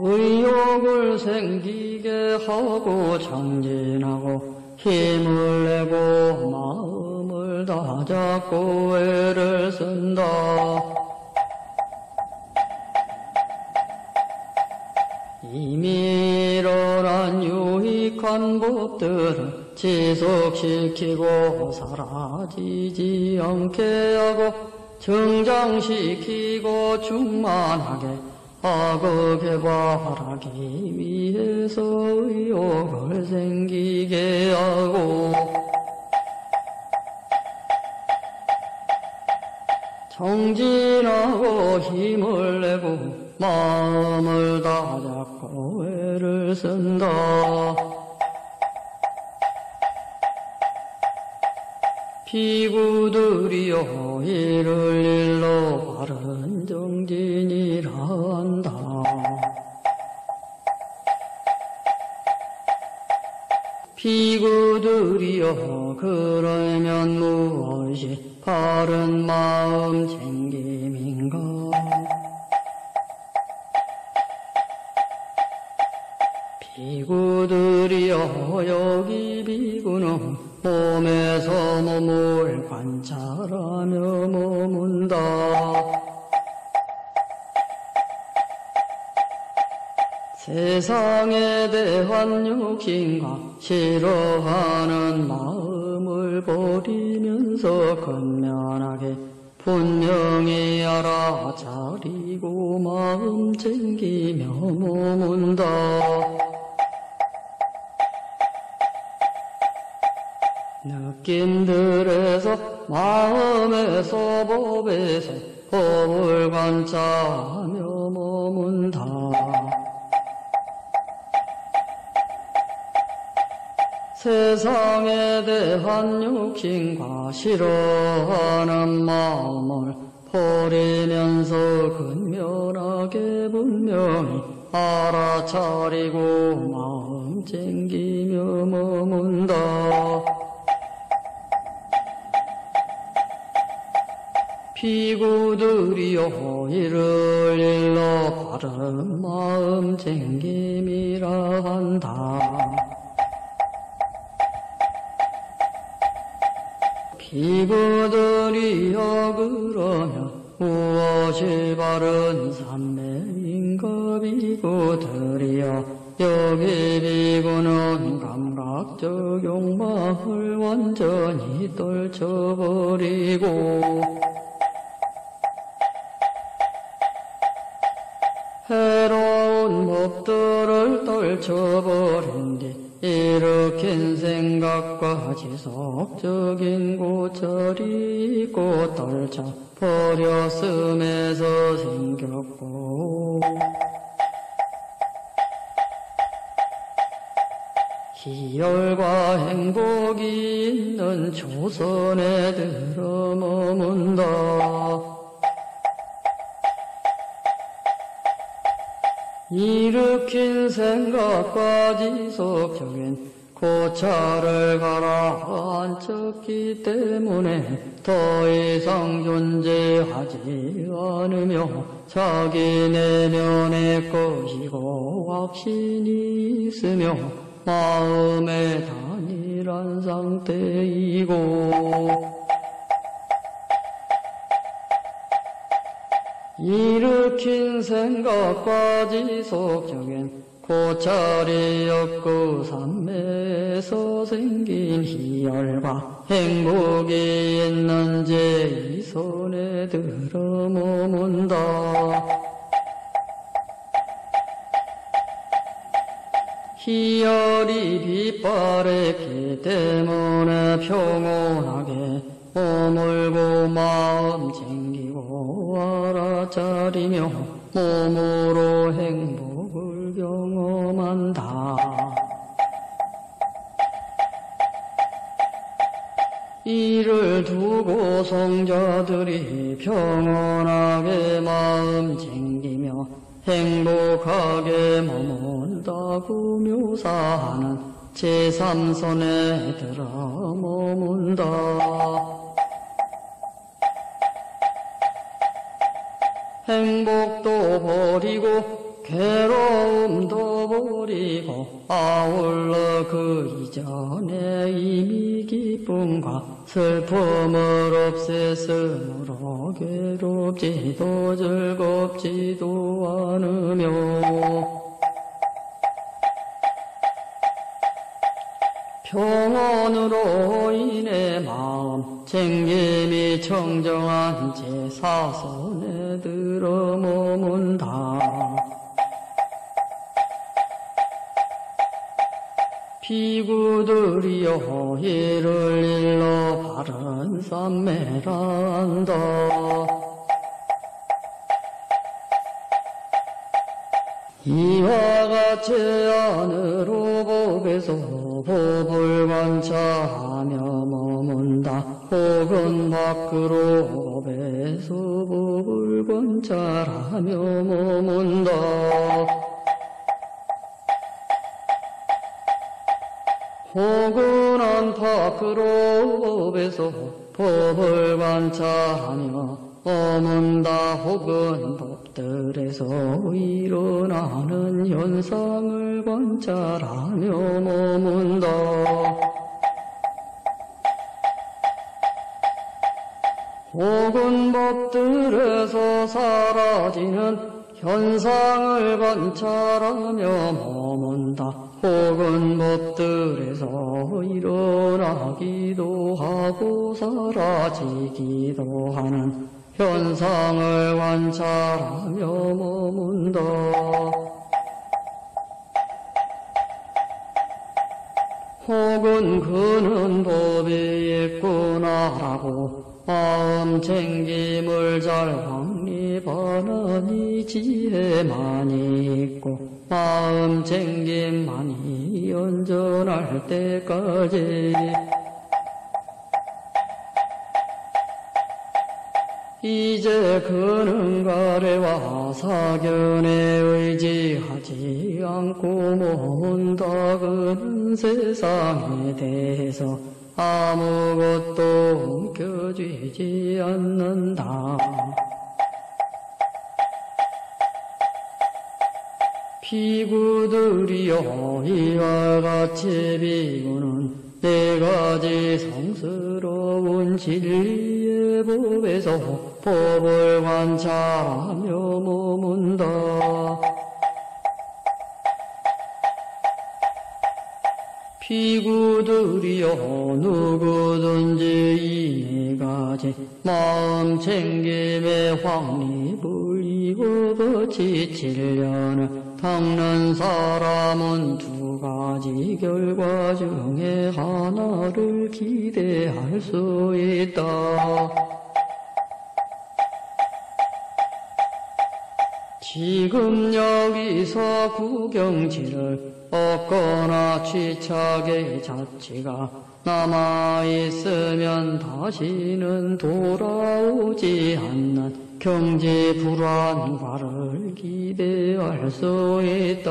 의욕을 생기게 하고 정진하고 힘을 내고 마음을 다잡고 애를 쓴다. 이미 일어난 유익한 법들을 지속시키고 사라지지 않게 하고 증장시키고 충만하게 하고 개발하기 위해서 의욕을 생기게 하고 정진하고 힘을 내고 마음을 다잡고 애를 쓴다. 비구들이여, 이를 일러 바른 정진이라 한다. 비구들이여, 그러면 무엇이 바른 마음 챙김인가? 비구들이여, 여기 비구는 몸에서 몸을 관찰하며 머문다. 세상에 대한 욕심과 싫어하는 마음을 버리면서 근면하게 분명히 알아차리고 마음 챙기며 머문다. 느낌들에서 마음에서 법에서 법을 관찰하며 머문다. 세상에 대한 욕심과 싫어하는 마음을 버리면서 근면하게 분명히 알아차리고 마음 챙기며 머문다. 피구들이여 호의를 일러 바른 마음 챙김이라 한다. 피구들이여 그러면 무엇이 바른 삼매인가? 비구들이여 여기 비구는 감각적 욕망을 완전히 떨쳐버리고 해로운 법들을 떨쳐버린 뒤 일으킨 생각과 지속적인 고찰이 있고 떨쳐버렸음에서 생겼고 희열과 행복이 있는 조선에 들어 머문다. 일으킨 생각과 지속적인 고찰을 가라앉혔기 때문에 더 이상 존재하지 않으며 자기 내면의 것이고 확신이 있으며 마음의 단일한 상태이고 일으킨 생각과 지속적인 고찰이 없고 삼매에서 생긴 희열과 행복이 있는 제이손에 들어 머문다. 희열이 빛바랬기 때문에 평온하게 머물고 마음 챙기고 알아차리며 몸으로 행복을 경험한다. 이를 두고 성자들이 평온하게 마음 챙기며 행복하게 머문다고 묘사하는 제삼손에 들어 머문다. 행복도 버리고 괴로움도 버리고 아울러 그 이전에 이미 기쁨과 슬픔을 없앴으므로 괴롭지도 즐겁지도 않으며 평온으로 인해 마음 챙김이 청정한 제사손에 들어 머문다. 피구들이여 호의를 일러 바른 삼매라 한다. 이와 같이 안으로 법에서 법을 관찰하며 머문다. 혹은 밖으로 법에서 법을 관찰하며 머문다. 혹은 안팎으로 법에서 법을 관찰하며 머문다. 혹은 법들에서 일어나는 현상을 관찰하며 머문다. 혹은 법들에서 사라지는 현상을 관찰하며 머문다. 혹은 법들에서 일어나기도 하고 사라지기도 하는 현상을 관찰하며 머문다. 혹은 그는 법이 있구나라고 마음 챙김을 잘 확립하느니 지혜만이 있고 마음 챙김만이 연전할 때까지 이제 그는 가래와 사견에 의지하지 않고 머문다. 그는 세상에 대해서 아무것도 움켜쥐지 않는다. 비구들이여, 이와 같이 비구는 네 가지 성스러운 진리의 법에서 법을 관찰하며 머문다. 비구들이여, 누구든지 이 네 가지 마음 챙김의 확립을 이고 거치치려는 닦는 사람은 두 가지 결과 중에 하나를 기대할 수 있다. 지금 여기서 구경지를 얻거나 취착의 자취가 남아있으면 다시는 돌아오지 않는 경지 불안과를 기대할 수 있다.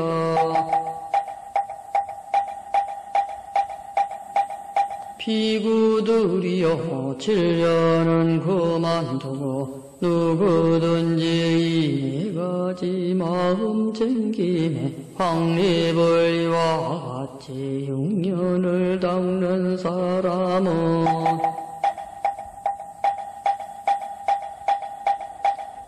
비구들이여, 질려는 그만두고 누구든지 이 네 가지 마음 챙김에 확립을 이와 같이 흉년을 닦는 사람은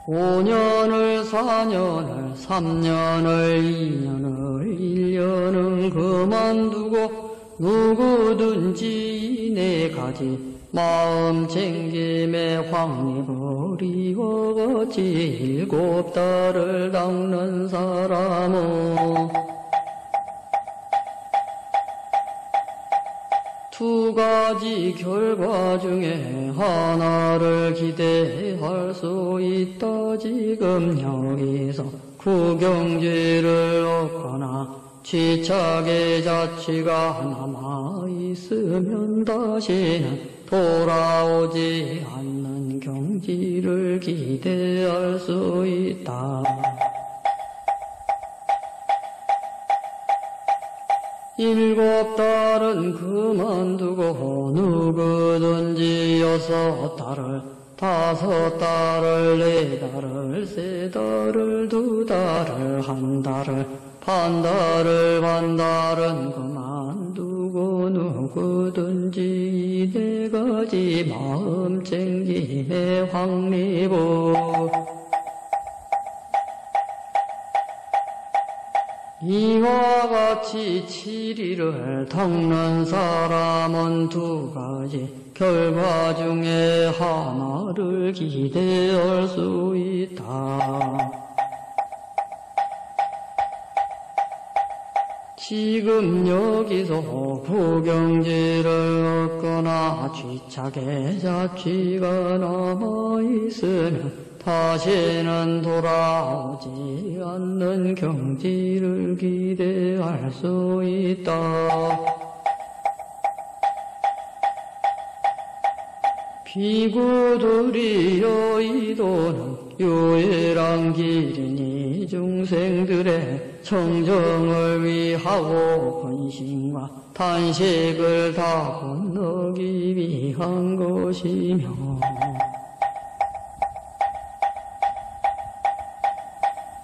오 년을 사 년을 삼 년을 이 년을 일 년은 그만두고 누구든지 네 가지 마음 챙김에 확립을 이와 같이 일곱 달을 닦는 사람은 두 가지 결과 중에 하나를 기대할 수 있다. 지금 여기서 구경지를 얻거나 취착의 자취가 남아있으면 다시는 돌아오지 않는 경지를 기대할 수 있다. 일곱 달은 그만두고 누구든지 여섯 달을 다섯 달을 네 달을 세 달을 두 달을 한 달을 반달을 반달은 그만두고 누구든지 네 가지 마음 챙김에 확립을 이와 같이 칠 일을 닦는 사람은 두 가지 결과 중에 하나를 기대할 수 있다. 지금 여기서 구경지를 얻거나 취착의 자취가 남아있으면 다시는 돌아오지 않는 경지를 기대할 수 있다. 비구들이여, 이 도는 유일한 길이니 중생들의 청정을 위하고 근심과 탄식을 다 건너기 위한 것이며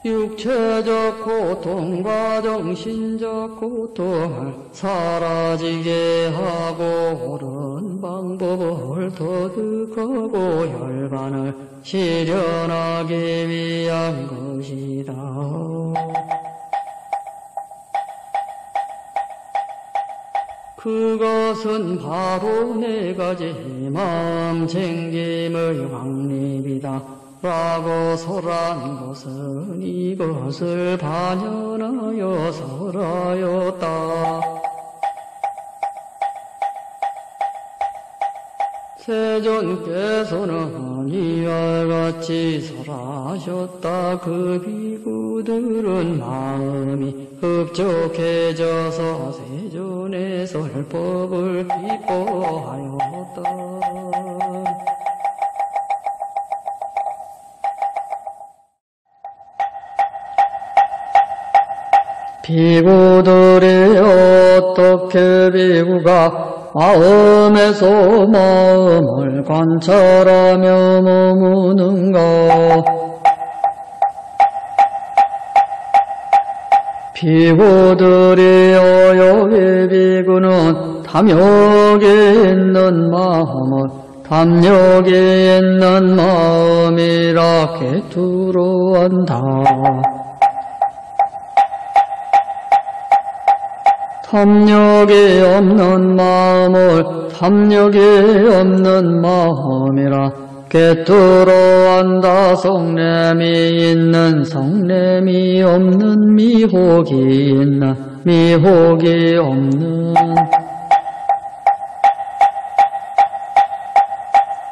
육체적 고통과 정신적 고통을 사라지게 하고 옳은 방법을 터득하고 열반을 실현하기 위한 것이다. 그것은 바로 네 가지 마음 챙김의 확립이다 라고 설한 것은 이것을 반연하여 설하였다. 세존께서는 이와 같이 설하셨다. 그 비구들은 마음이 흡족해져서 세존의 설법을 기뻐하였다. 비구들이 어떻게 비구가 마음에서 마음을 관찰하며 머무는가? 비구들이 어여의 비구는 탐욕이 있는 마음을 탐욕이 있는 마음이라 개투로 한다. 탐욕이 없는 마음을 탐욕이 없는 마음이라 개투로 한다. 성냄이 있는 성냄이 없는 미혹이 있는 미혹이 없는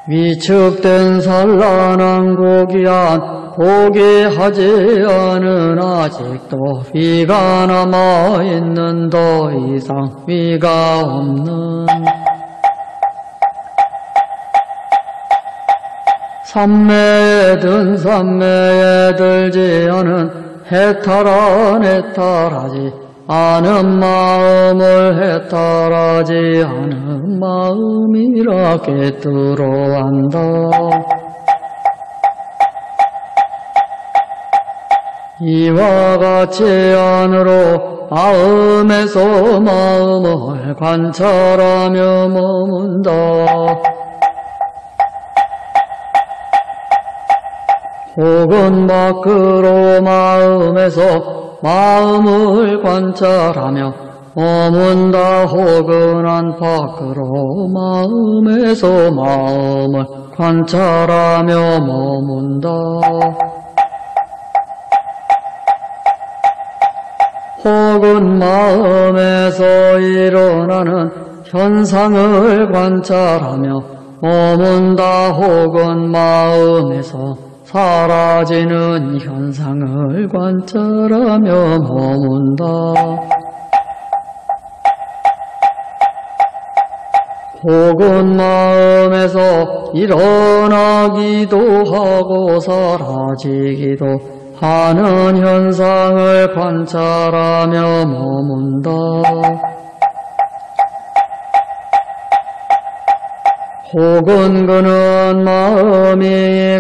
위축된 산란한 고귀한 포기하지 않은 아직도 위가 남아있는 더 이상 위가 없는 삼매에 든 삼매에 들지 않은 해탈한 해탈하지 않은 마음을 해탈하지 않은 마음이라 깨뜨려 한다. 이와 같이 안으로 마음에서 마음을 관찰하며 머문다. 혹은 밖으로 마음에서 마음을 관찰하며 머문다. 혹은 안팎으로 마음에서 마음을 관찰하며 머문다. 혹은 마음에서 일어나는 현상을 관찰하며 머문다. 혹은 마음에서 사라지는 현상을 관찰하며 머문다. 혹은 마음에서 일어나기도 하고 사라지기도 하는 현상을 관찰하며 머문다. 혹은 그는 마음이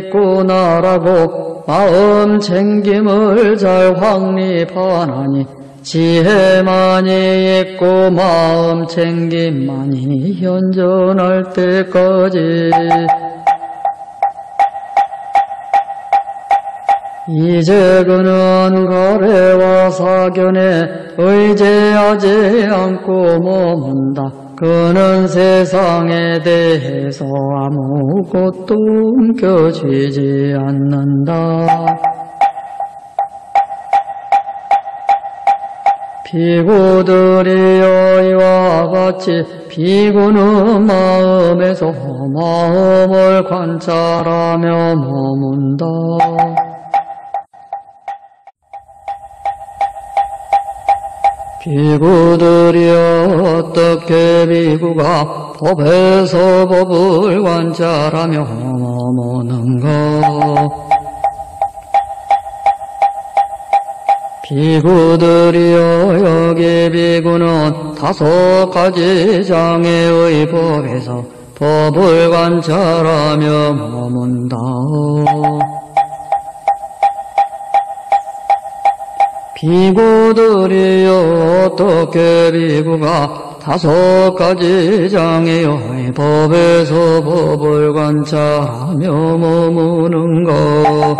있구나라고 마음 챙김을 잘 확립하나니 지혜만이 있고 마음 챙김만이 현전할 때까지 이제 그는 거래와 사견에 의지하지 않고 머문다. 그는 세상에 대해서 아무것도 움켜쥐지 않는다. 비구들이여, 이와 같이 비구는 마음에서 마음을 관찰하며 머문다. 비구들이여, 어떻게 비구가 법에서 법을 관찰하며 머무는가? 비구들이여, 여기 비구는 다섯 가지 장애의 법에서 법을 관찰하며 머문다. 비구들이여, 어떻게 비구가 다섯 가지 장애요 법에서 법을 관찰하며 머무는 것.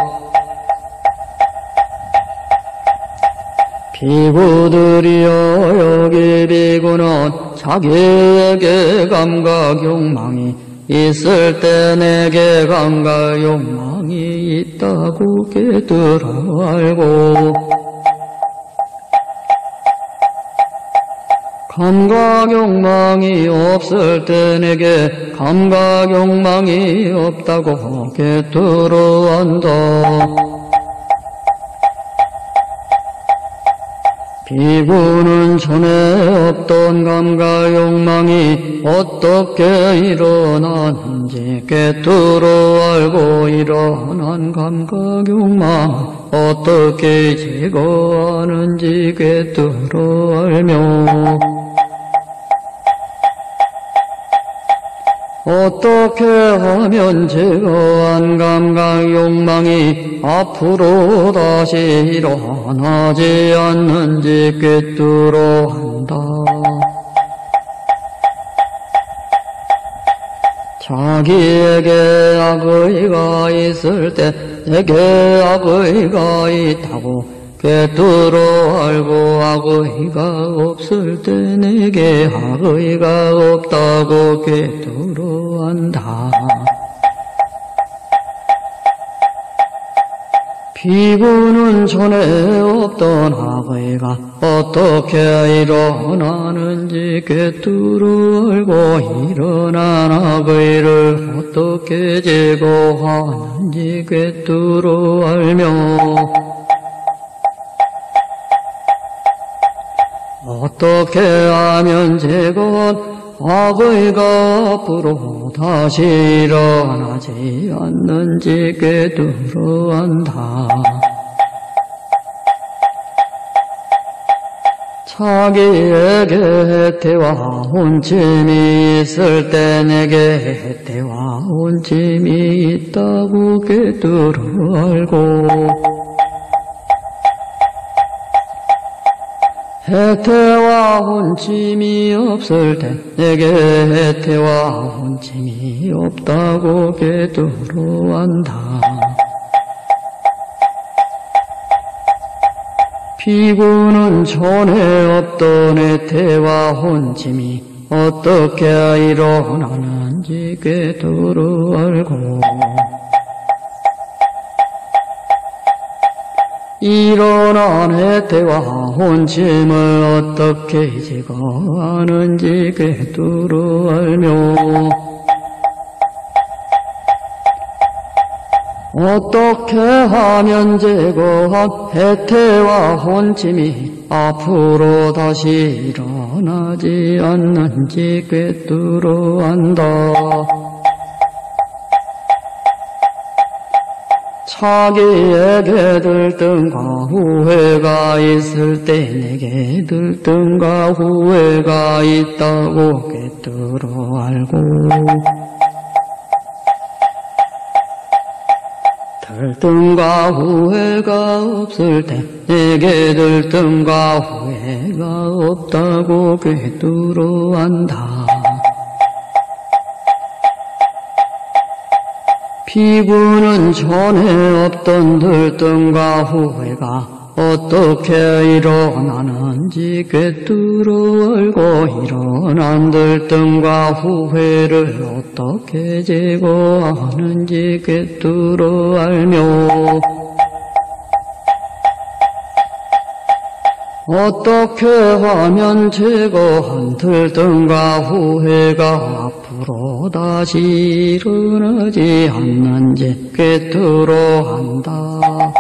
비구들이여, 여기 비구는 자기에게 감각 욕망이 있을 때 내게 감각 욕망이 있다고 깨달아 알고, 감각 욕망이 없을 때 내게 감각 욕망이 없다고 깨달아 안다. 비구는 전에 없던 감각 욕망이 어떻게 일어나는지 깨뜨려 알고, 일어난 감각 욕망 어떻게 제거하는지 깨뜨려 알며, 어떻게 하면 제거한 감각 욕망이 앞으로 다시 일어나지 않는지 꿰뚫어 한다. 자기에게 악의가 있을 때 내게 악의가 있다고 꿰뚫어 알고, 악의가 없을 때 내게 악의가 없다고 꿰뚫어 한다. 비구는 전에 없던 악의가 어떻게 일어나는지 꿰뚫어 알고, 일어난 악의를 어떻게 제거하는지 꿰뚫어 알며, 어떻게 하면 제거한 악의가 앞으로 다시 일어나지 않는지 꿰뚫어 안다. 자기에게 해태와 혼침이 있을 때 내게 해태와 혼침이 있다고 꿰뚫어 알고, 해태와 혼침이 없을 때 내게 해태와 혼침이 없다고 깨달아 안다. 비구는 전에 없던 해태와 혼침이 어떻게 일어나는지 깨달아 알고, 일어난 해태와 혼침을 어떻게 제거하는지 꿰뚫어 알며, 어떻게 하면 제거한 해태와 혼침이 앞으로 다시 일어나지 않는지 꿰뚫어 안다. 자기에게 들등과 후회가 있을 때 내게 들등과 후회가 있다고 꿰뚫어 알고, 들등과 후회가 없을 때 내게 들등과 후회가 없다고 꿰뚫어 안다. 비구는 전에 없던 들등과 후회가 어떻게 일어나는지 꿰뚫어 알고, 일어난 들등과 후회를 어떻게 제거하는지 꿰뚫어 알며, 어떻게 하면 제거한 들등과 후회가 앞으로 다시 일어나지 않는지 꿰뚫어 한다.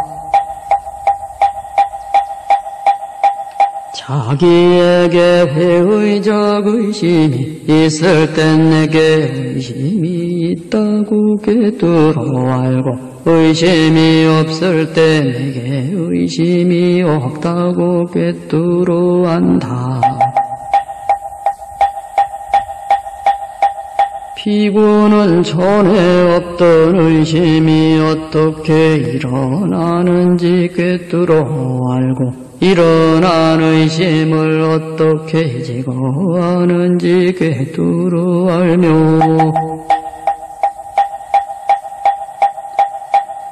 자기에게 회의적 의심이 있을 땐 내게 의심이 있다고 꿰뚫어 알고, 의심이 없을 때 내게 의심이 없다고 꿰뚫어 안다. 피구는 전에 없던 의심이 어떻게 일어나는지 꿰뚫어 알고 일어난 의심을 어떻게 제거하는지 꿰뚫어 알며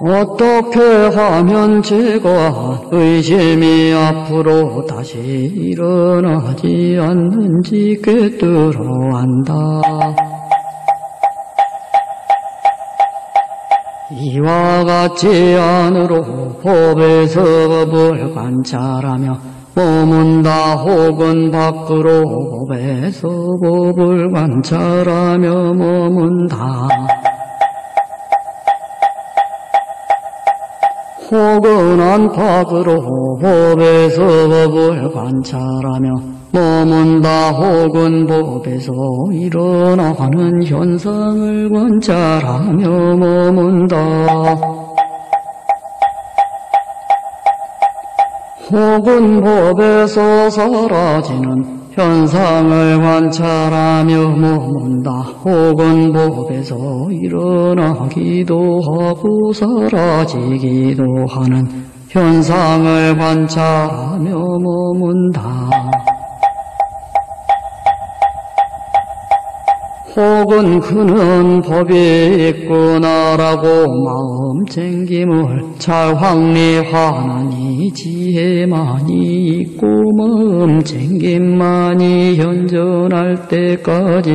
어떻게 하면 제거한 의심이 앞으로 다시 일어나지 않는지 꿰뚫어 안다. 이와 같이 안으로 법에서 법을 관찰하며 머문다 혹은 밖으로 법에서 법을 관찰하며 머문다 혹은 안팎으로 법에서 법을 관찰하며 머문다 혹은 법에서 일어나는 현상을 관찰하며 머문다 혹은 법에서 사라지는 현상을 관찰하며 머문다 혹은 법에서 일어나기도 하고 사라지기도 하는 현상을 관찰하며 머문다 혹은 그는 법이 있구나라고 마음챙김을 잘 확리하나니 지혜만이 있고 마음챙김만이 현전할 때까지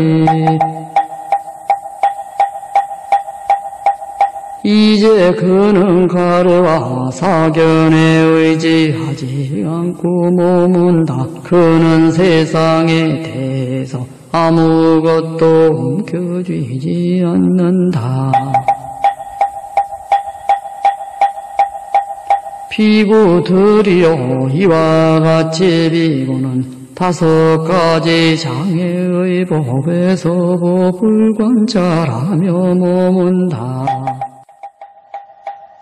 이제 그는 가려와 사견에 의지하지 않고 머문다. 그는 세상에 대해서 아무것도 움켜쥐지 않는다. 비구들이여, 이와 같이 비구는 다섯 가지 장애의 법에서 법을 관찰하며 머문다.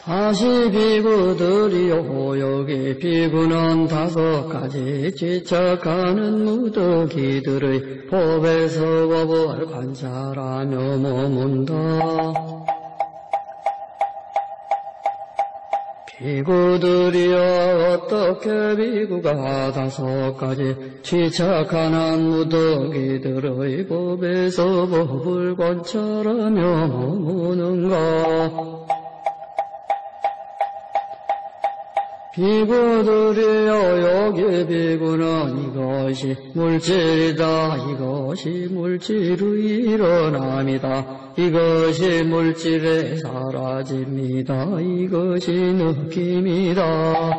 다시 비구들이여, 여기 비구는 다섯 가지 집착하는 무더기들의 법에서 법을 관찰하며 머문다. 비구들이여, 어떻게 비구가 다섯 가지 집착하는 무더기들의 법에서 법을 관찰하며 머무는가? 비구들이여, 여기 비구는 이것이 물질이다, 이것이 물질의 일어남이다, 이것이 물질의 사라짐이다, 이것이 느낌이다,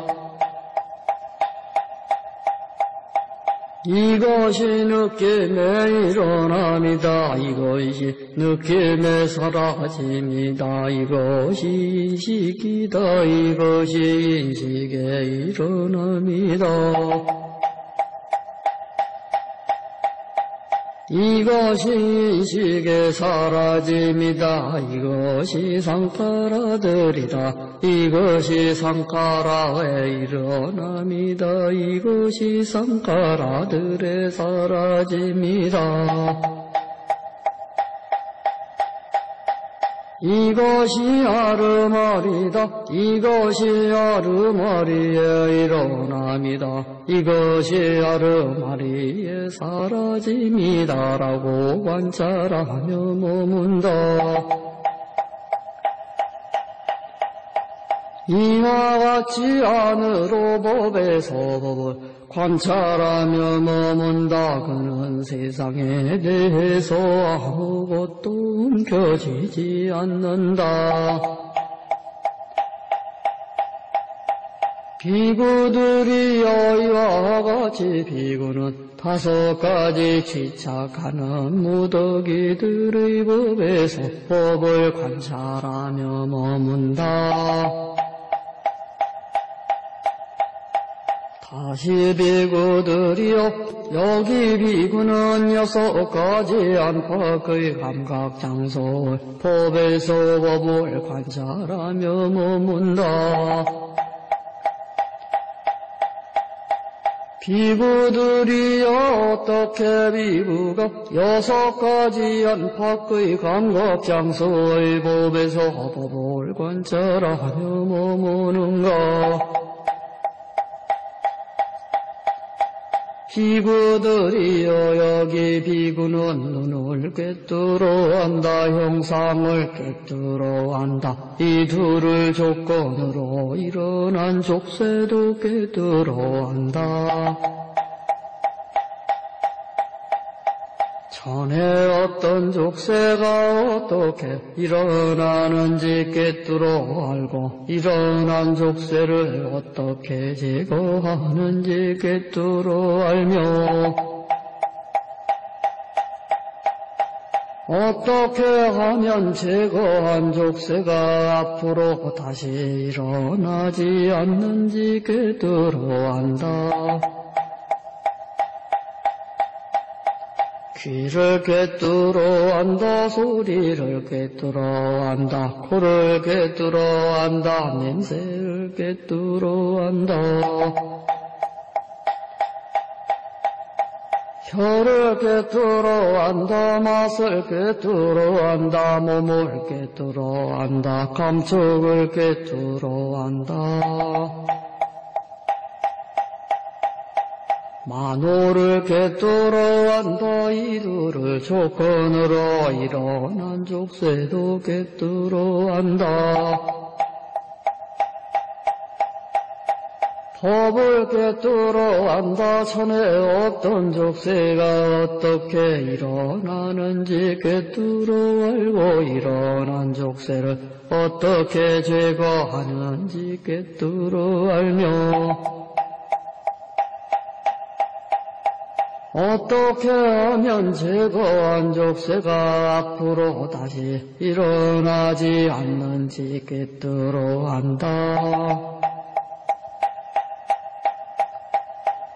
이것이 느낌의 일어남이다, 이것이 느낌의 사라짐이다, 이것이 인식이다, 이것이 인식의 일어남이다, 이것이 인식의 사라짐이다, 이것이 상카라들이다, 이것이 상카라의 일어남이다, 이것이 상카라들의 사라짐이다, 이것이 아르마리다, 이것이 아르마리의 일어남이다, 이것이 아르마리의 사라짐이다 라고 관찰하며 머문다. 이와 같이 안으로 법에서 법을 관찰하며 머문다. 그는 세상에 대해서 아무것도 움켜쥐지 않는다. 비구들이여, 이와 같이 비구는 다섯 가지 집착하는 무더기들의 법에서 법을 관찰하며 머문다. 다시 비구들이여, 여기 비구는 여섯 가지 안팎의 감각장소의 법에서 법을 관찰하며 머문다. 비구들이 어떻게 비구가 여섯 가지 안팎의 감각장소의 법에서 법을 관찰하며 머무는가? 비구들이여, 여기 비구는 눈을 꿰뚫어 한다, 형상을 꿰뚫어 한다. 이 둘을 조건으로 일어난 족쇄도 꿰뚫어 한다. 전에 어떤 족쇄가 어떻게 일어나는지 꿰뚫어 알고, 일어난 족쇄를 어떻게 제거하는지 꿰뚫어 알며, 어떻게 하면 제거한 족쇄가 앞으로 다시 일어나지 않는지 꿰뚫어 안다. 귀를 꿰뚫어 안다, 소리를 꿰뚫어 안다, 코를 꿰뚫어 안다, 냄새를 꿰뚫어 안다. 혀를 꿰뚫어 안다, 맛을 꿰뚫어 안다, 몸을 꿰뚫어 안다, 감촉을 꿰뚫어 안다. 만호를 꿰뚫어 안다, 이들을 조건으로 일어난 족쇄도 꿰뚫어 안다. 법을 꿰뚫어 안다, 전에 어떤 족쇄가 어떻게 일어나는지 꿰뚫어 알고, 일어난 족쇄를 어떻게 제거하는지 꿰뚫어 알며, 어떻게 하면 제거한 족쇄가 앞으로 다시 일어나지 않는지 꿰뚫어 안다.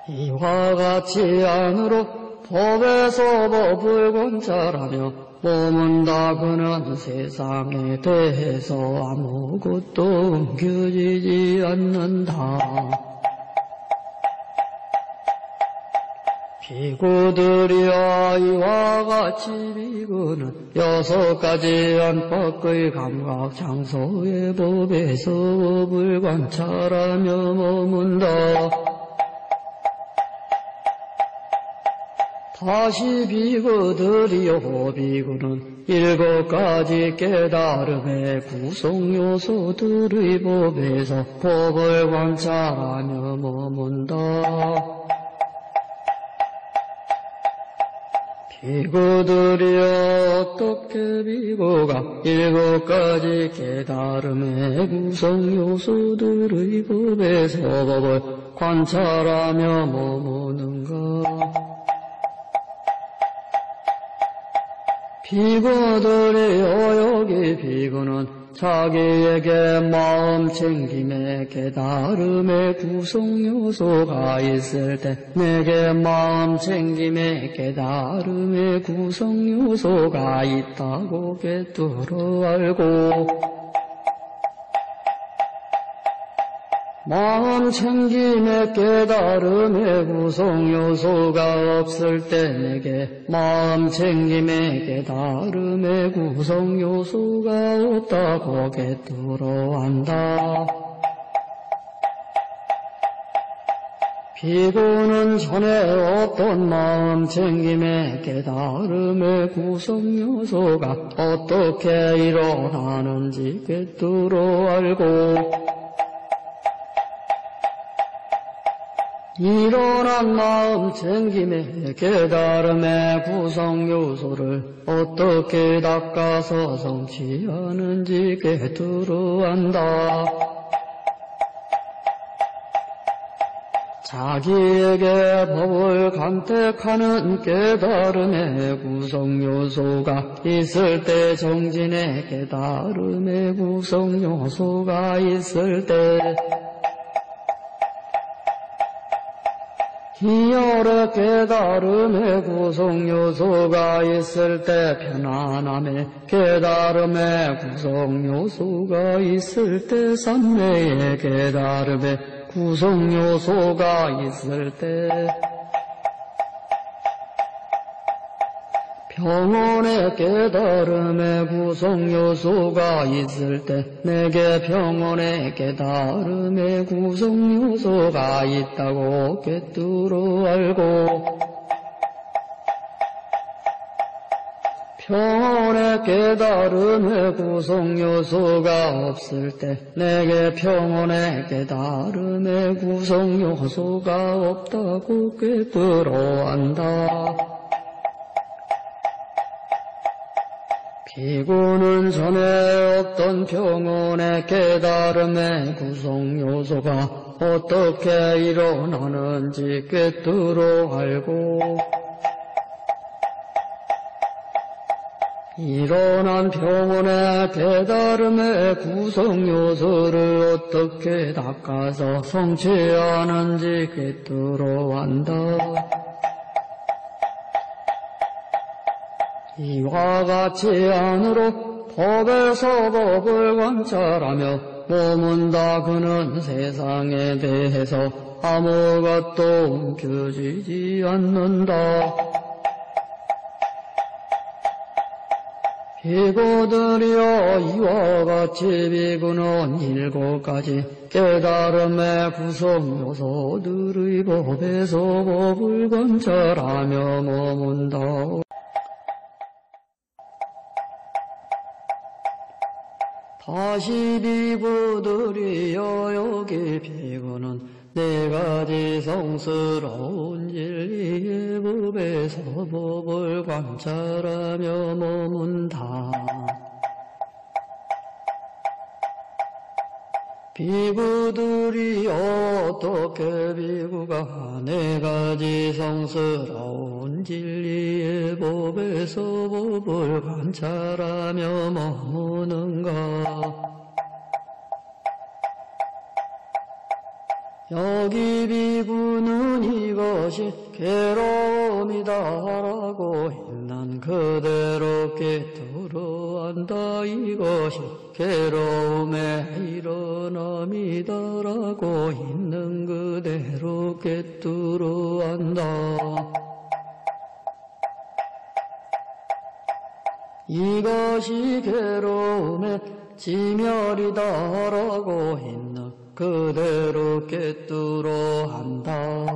이와 같이 안으로 법에서 법을 관찰하며 머문다. 그는 세상에 대해서 아무것도 옮겨지지 않는다. 비구들이여, 이와 같이 비구는 여섯 가지 안팎의 감각 장소의 법에서 법을 관찰하며 머문다. 다시 비구들이여, 비구는 일곱 가지 깨달음의 구성요소들의 법에서 법을 관찰하며 머문다. 비구들이여, 어떻게 비구가 일곱 가지 깨달음의 구성요소들의 법에서 법을 관찰하며 머무는가? 비구들이여, 여기 비구는 자기에게 마음 챙김의 깨달음의 구성요소가 있을 때, 내게 마음 챙김의 깨달음의 구성요소가 있다고 꿰뚫어 알고, 마음 챙김의 깨달음의 구성요소가 없을 때, 내게 마음 챙김의 깨달음의 구성요소가 없다고 꿰뚫어 안다. 비구는 전에 어떤 마음 챙김의 깨달음의 구성요소가 어떻게 일어나는지 꿰뚫어 알고, 일어난 마음 챙김의 깨달음의 구성요소를 어떻게 닦아서 성취하는지 꿰뚫어 안다. 자기에게 법을 간택하는 깨달음의 구성요소가 있을 때, 정진의 깨달음의 구성요소가 있을 때, 희열의 깨달음의 구성요소가 있을 때, 편안함의 깨달음의 구성요소가 있을 때, 삼매의 깨달음의 구성요소가 있을 때 병원의 깨달음에 구성요소가 있을 때 내게 병원의 깨달음에 구성요소가 있다고 꿰뚫어 알고 병원의 깨달음에 구성요소가 없을 때 내게 병원의 깨달음에 구성요소가 없다고 꿰뚫어 안다. 비구는 전에 없던 병원의 깨달음의 구성요소가 어떻게 일어나는지 꿰뚫어 알고 일어난 병원의 깨달음의 구성요소를 어떻게 닦아서 성취하는지 꿰뚫어 안다. 이와 같이 안으로 법에서 법을 관찰하며 머문다. 그는 세상에 대해서 아무것도 움켜쥐지 않는다. 비구들이여, 이와 같이 비구는 일곱 가지 깨달음의 구성요소들의 법에서 법을 관찰하며 머문다. 다시 비구들이여, 여기 비구는 네 가지 성스러운 진리의 법에서 법을 관찰하며 머문다. 비구들이여, 어떻게 비구가 네 가지 성스러운 진리의 법에서 법을 관찰하며 머무는가? 여기 비구는 이것이 괴로움이다라고 있는 그대로 꿰뚫어 안다. 이것이 괴로움의 일어남이다라고 있는 그대로 꿰뚫어 안다. 이것이 괴로움의 지멸이다라고 있는 그대로 꿰뚫어 안다.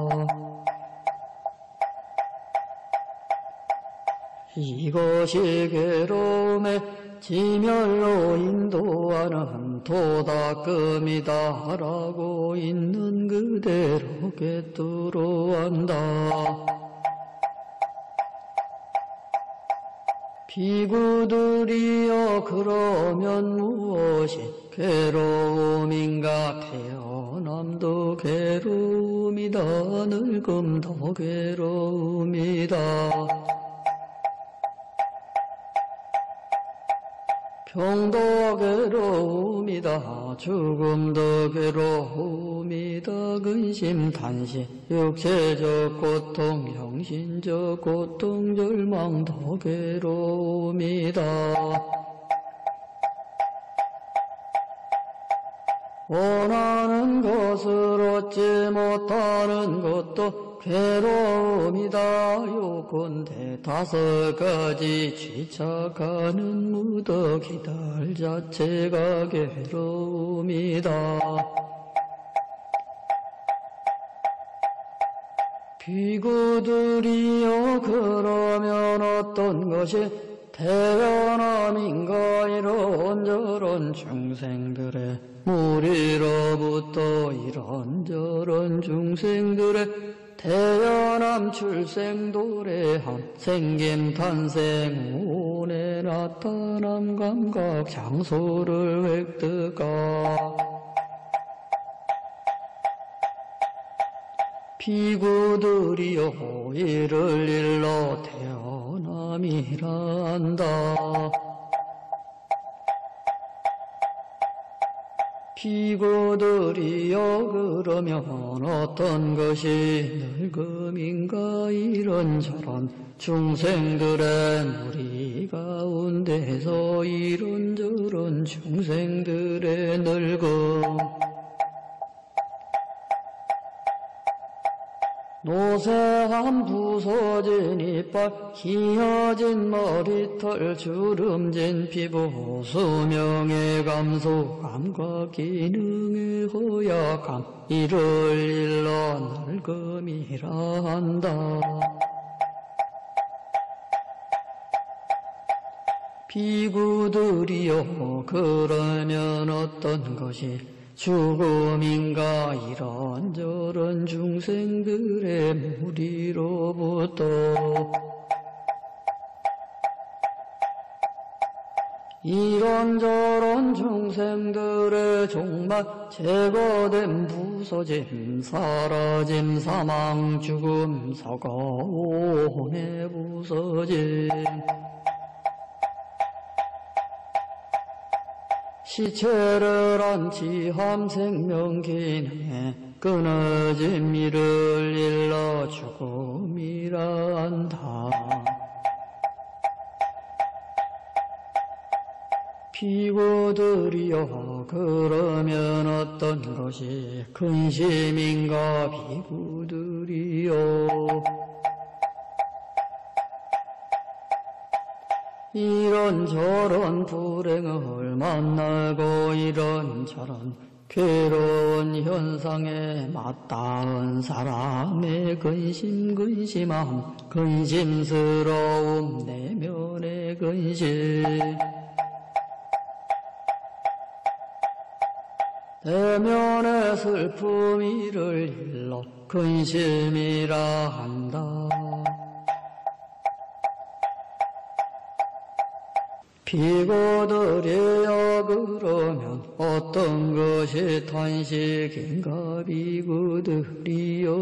이것이 괴로움의 지멸로 인도하는 도닦음이다라고 있는 그대로 꿰뚫어 안다. 비구들이여, 그러면 무엇이 괴로움인가? 태어남도 괴로움이다. 늙음도 괴로움이다. 병도 괴로움이다. 죽음도 괴로움이다. 근심, 탄식, 육체적 고통, 정신적 고통, 절망도 괴로움이다. 원하는 것을 얻지 못하는 것도 괴로움이다. 요컨대 다섯 가지 취착하는 무더기들 자체가 괴로움이다. 비구들이여, 그러면 어떤 것이 태어남인가? 이런저런 중생들의 무리로부터 이런저런 중생들의 태어남, 출생, 도래함, 생김, 탄생, 운의 나타남, 감각, 장소를 획득하. 비구들이여, 이를 일러 태어남이라 한다. 비구들이여, 그러면 어떤 것이 늙음인가? 이런저런 중생들의 무리 가운데서 이런저런 중생들의 늙음, 노쇠함 부서진 이빨 희어진 머리털 주름진 피부 수명의 감소 감각 기능의 허약함 이를 일러 낡음이라 한다. 비구들이여 그러면 어떤 것이 죽음인가? 이런저런 중생들의 무리로부터 이런저런 중생들의 종말 제거됨 부서짐 사라짐 사망 죽음 사가 오매 부서짐 시체를 안치함 생명기내 끊어짐 이를 일러 죽음이라 한다. 비구들이여 그러면 어떤 것이 근심인가? 비구들이여 이런저런 불행을 만나고 이런저런 괴로운 현상에 맞닿은 사람의 근심, 근심함, 근심스러움, 내면의 근심 내면의 슬픔 이를 일러 근심이라 한다. 비구들이여 그러면 어떤 것이 탄식인가? 비구들이여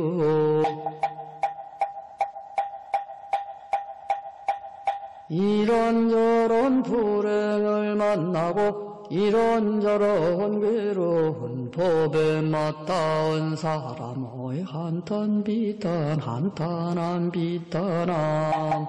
이런저런 불행을 만나고 이런저런 괴로운 법에 맞닿은 사람의 한탄 비탄 한탄한 비탄함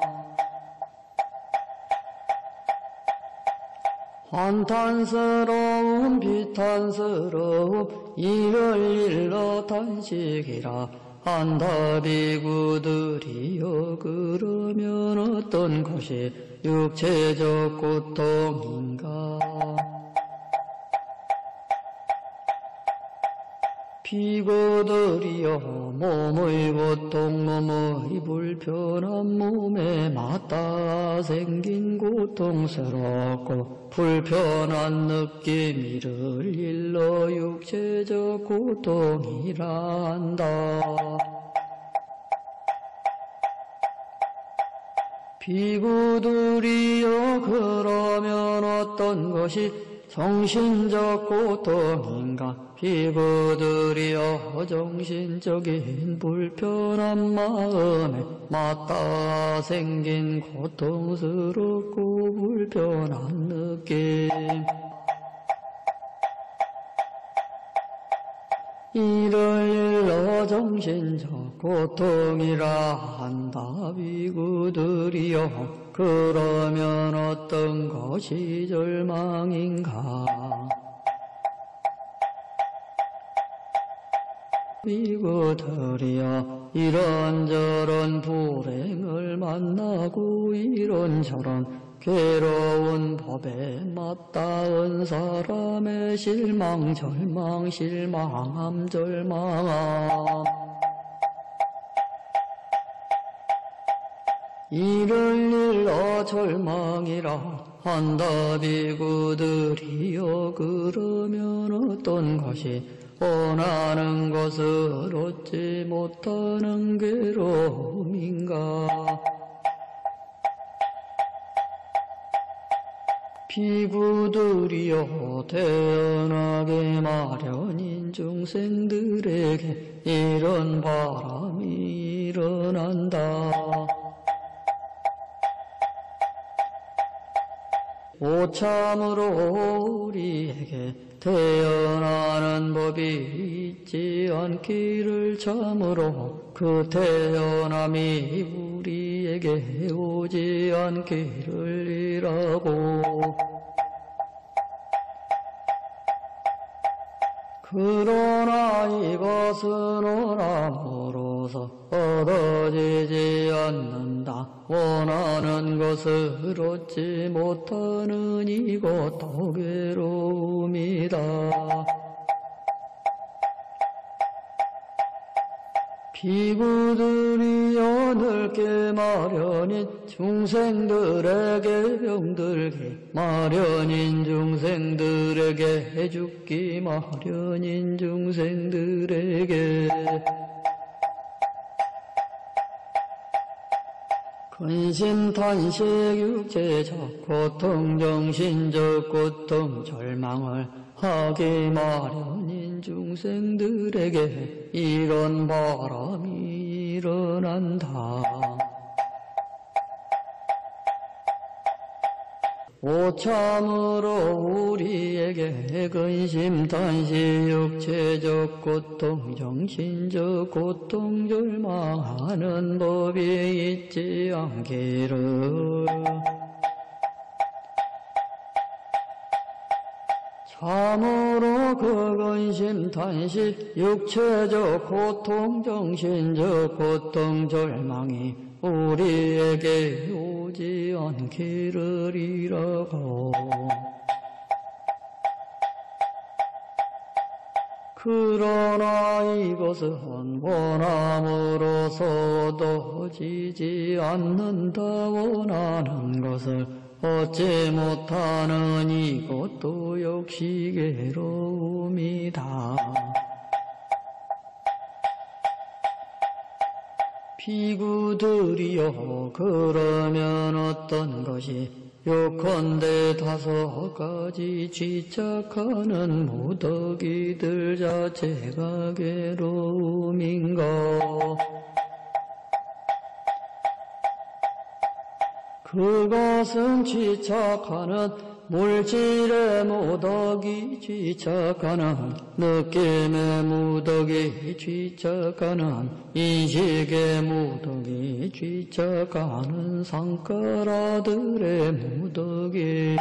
한탄스러움 비탄스러움 이를 일러 탄식이라 한다. 비구들이여 그러면 어떤 것이 육체적 고통인가? 비구들이여 몸의 고통 몸의 불편한 몸에 맞닿아 생긴 고통스럽고 불편한 느낌 이를 일러 육체적 고통이라 한다. 비구들이여 그러면 어떤 것이 정신적 고통인가? 비구들이여 정신적인 불편한 마음에 맞닿아 생긴 고통스럽고 불편한 느낌 이를 일러 정신적 고통이라 한다. 비구들이여 그러면 어떤 것이 절망인가? 비구들이여 이런저런 불행을 만나고 이런저런 괴로운 법에 맞닿은 사람의 실망, 절망, 실망함, 절망함 이를 일러 절망이라 한다. 비구들이여 그러면 어떤 것이 원하는 것을 얻지 못하는 괴로움인가? 비구들이여 태어나게 마련인 중생들에게 이런 바람이 일어난다. 오참으로 우리에게 태어나는 법이 있지 않기를 참으로 그 태어남이 우리에게 오지 않기를 이라고. 그러나 이것은 오나무로 무서 얻어지지 않는다. 원하는 것을 얻지 못하는 이것도 괴로움이다. 비구들이 어늘게 마련인 중생들에게 병들게 마련인 중생들에게 죽기 마련인 중생들에게 근심, 탄식, 육체적 고통, 정신적 고통, 절망을 하기 마련인 중생들에게 이런 바람이 일어난다. 오참으로 우리에게 근심, 탄식, 육체적 고통, 정신적 고통, 절망하는 법이 있지 않기를. 참으로 그 근심, 탄식, 육체적 고통, 정신적 고통, 절망이 우리에게 오지 않기를 이라고. 그러나 이것은 원함으로서 얻어지지 않는다. 원하는 것을 얻지 못하는 이것도 역시 괴로움이다. 비구들이여, 그러면 어떤 것이 요컨대 다섯 가지 집착하는 무더기들 자체가 괴로움인가? 그것은 집착하는 물질의 무더기, 집착하는 느낌의 무더기, 집착하는 인식의 무더기, 집착하는 상가라들의 무더기,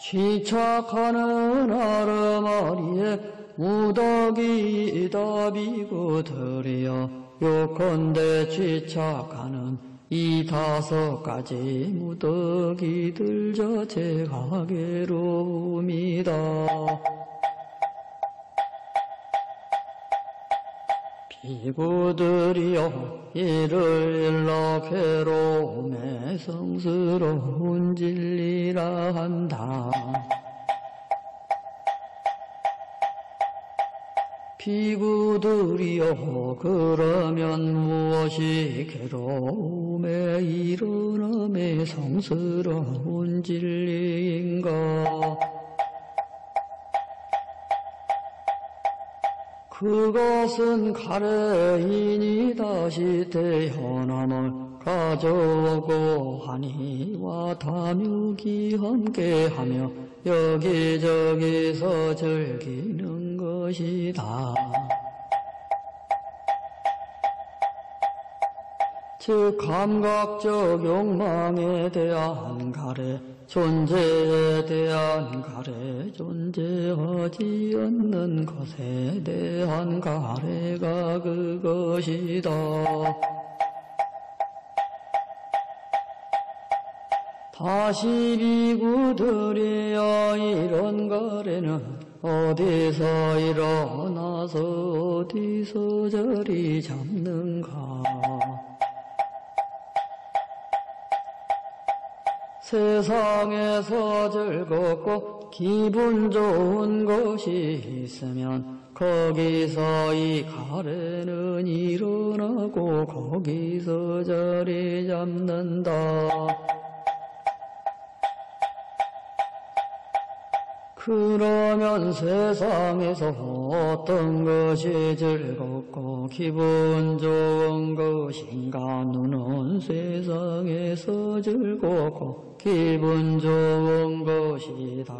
집착하는 아르마리의 무더기이다. 비구들이여, 요컨대 집착하는 이 다섯 가지 무더기들 자체가 괴로움이다. 비구들이여, 이를 일러 괴로움의 성스러운 진리라 한다. 비구들이여, 그러면 무엇이 괴로움에 일어남의 성스러운 진리인가? 그것은 가래인이 다시 태어남을 가져오고 하니와 탐욕이 함께하며 여기저기서 즐기는 것이다. 즉 감각적 욕망에 대한 가래, 존재에 대한 가래, 존재하지 않는 것에 대한 가래가 그것이다. 다시 비구들이여, 이런 가래는 어디서 일어나서 어디서 자리 잡는가? 세상에서 즐겁고 기분 좋은 것이 있으면 거기서 이 가래는 일어나고 거기서 자리 잡는다. 그러면 세상에서 어떤 것이 즐겁고 기분 좋은 것인가? 눈은 세상에서 즐겁고 기분 좋은 것이다.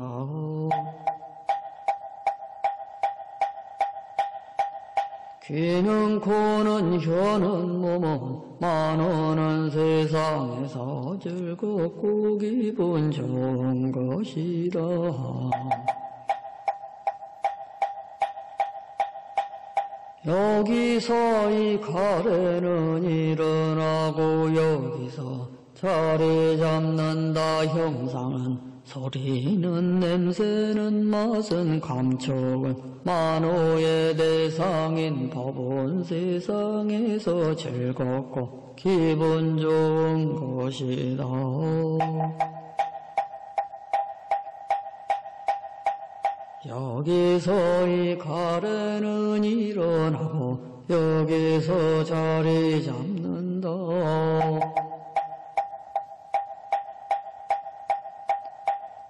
귀는 코는 혀는 몸은 만원은 세상에서 즐겁고 기분 좋은 것이다. 여기서 이 가래는 일어나고 여기서 자리 잡는다. 형상은 소리는 냄새는 맛은 감촉은 만호의 대상인 법은 세상에서 즐겁고 기분 좋은 것이다. 여기서 이 가래는 일어나고 여기서 자리 잡는다.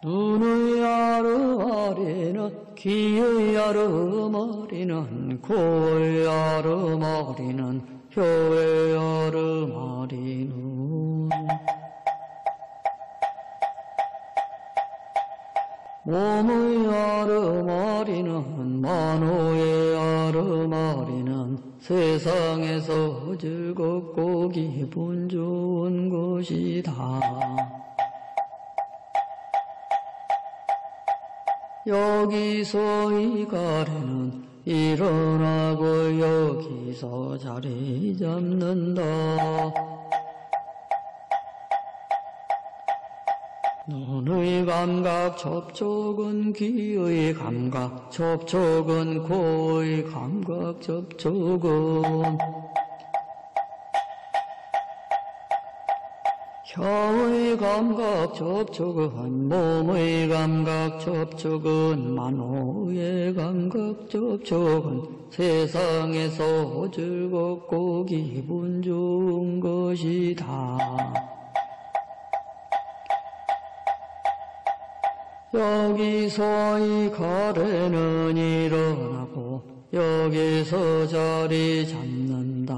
눈의 아르마리는 귀의 아르마리는 코의 아르마리는 혀의 아르마리는 몸의 아르마리는 만호의 아르마리는 세상에서 즐겁고 기분 좋은 것이다. 여기서 이 가래는 일어나고 여기서 자리 잡는다. 눈의 감각 접촉은 귀의 감각 접촉은 코의 감각 접촉은 혀의 감각 접촉은 몸의 감각 접촉은 만호의 감각 접촉은 세상에서 즐겁고 기분 좋은 것이다. 여기서 이 가래는 일어나고 여기서 자리 잡는다.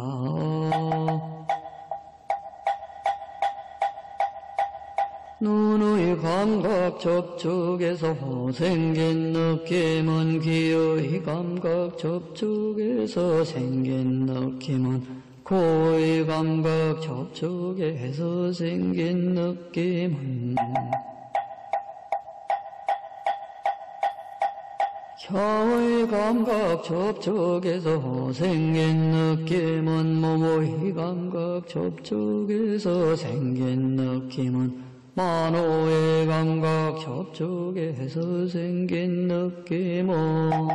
눈의 감각 접촉에서 생긴 느낌은 귀의 감각 접촉에서 생긴 느낌은 코의 감각 접촉에서 생긴 느낌은 혀의 감각 접촉에서 생긴 느낌은 몸의 감각 접촉에서 생긴 느낌은 만호의 감각 접촉에서 생긴 느낌은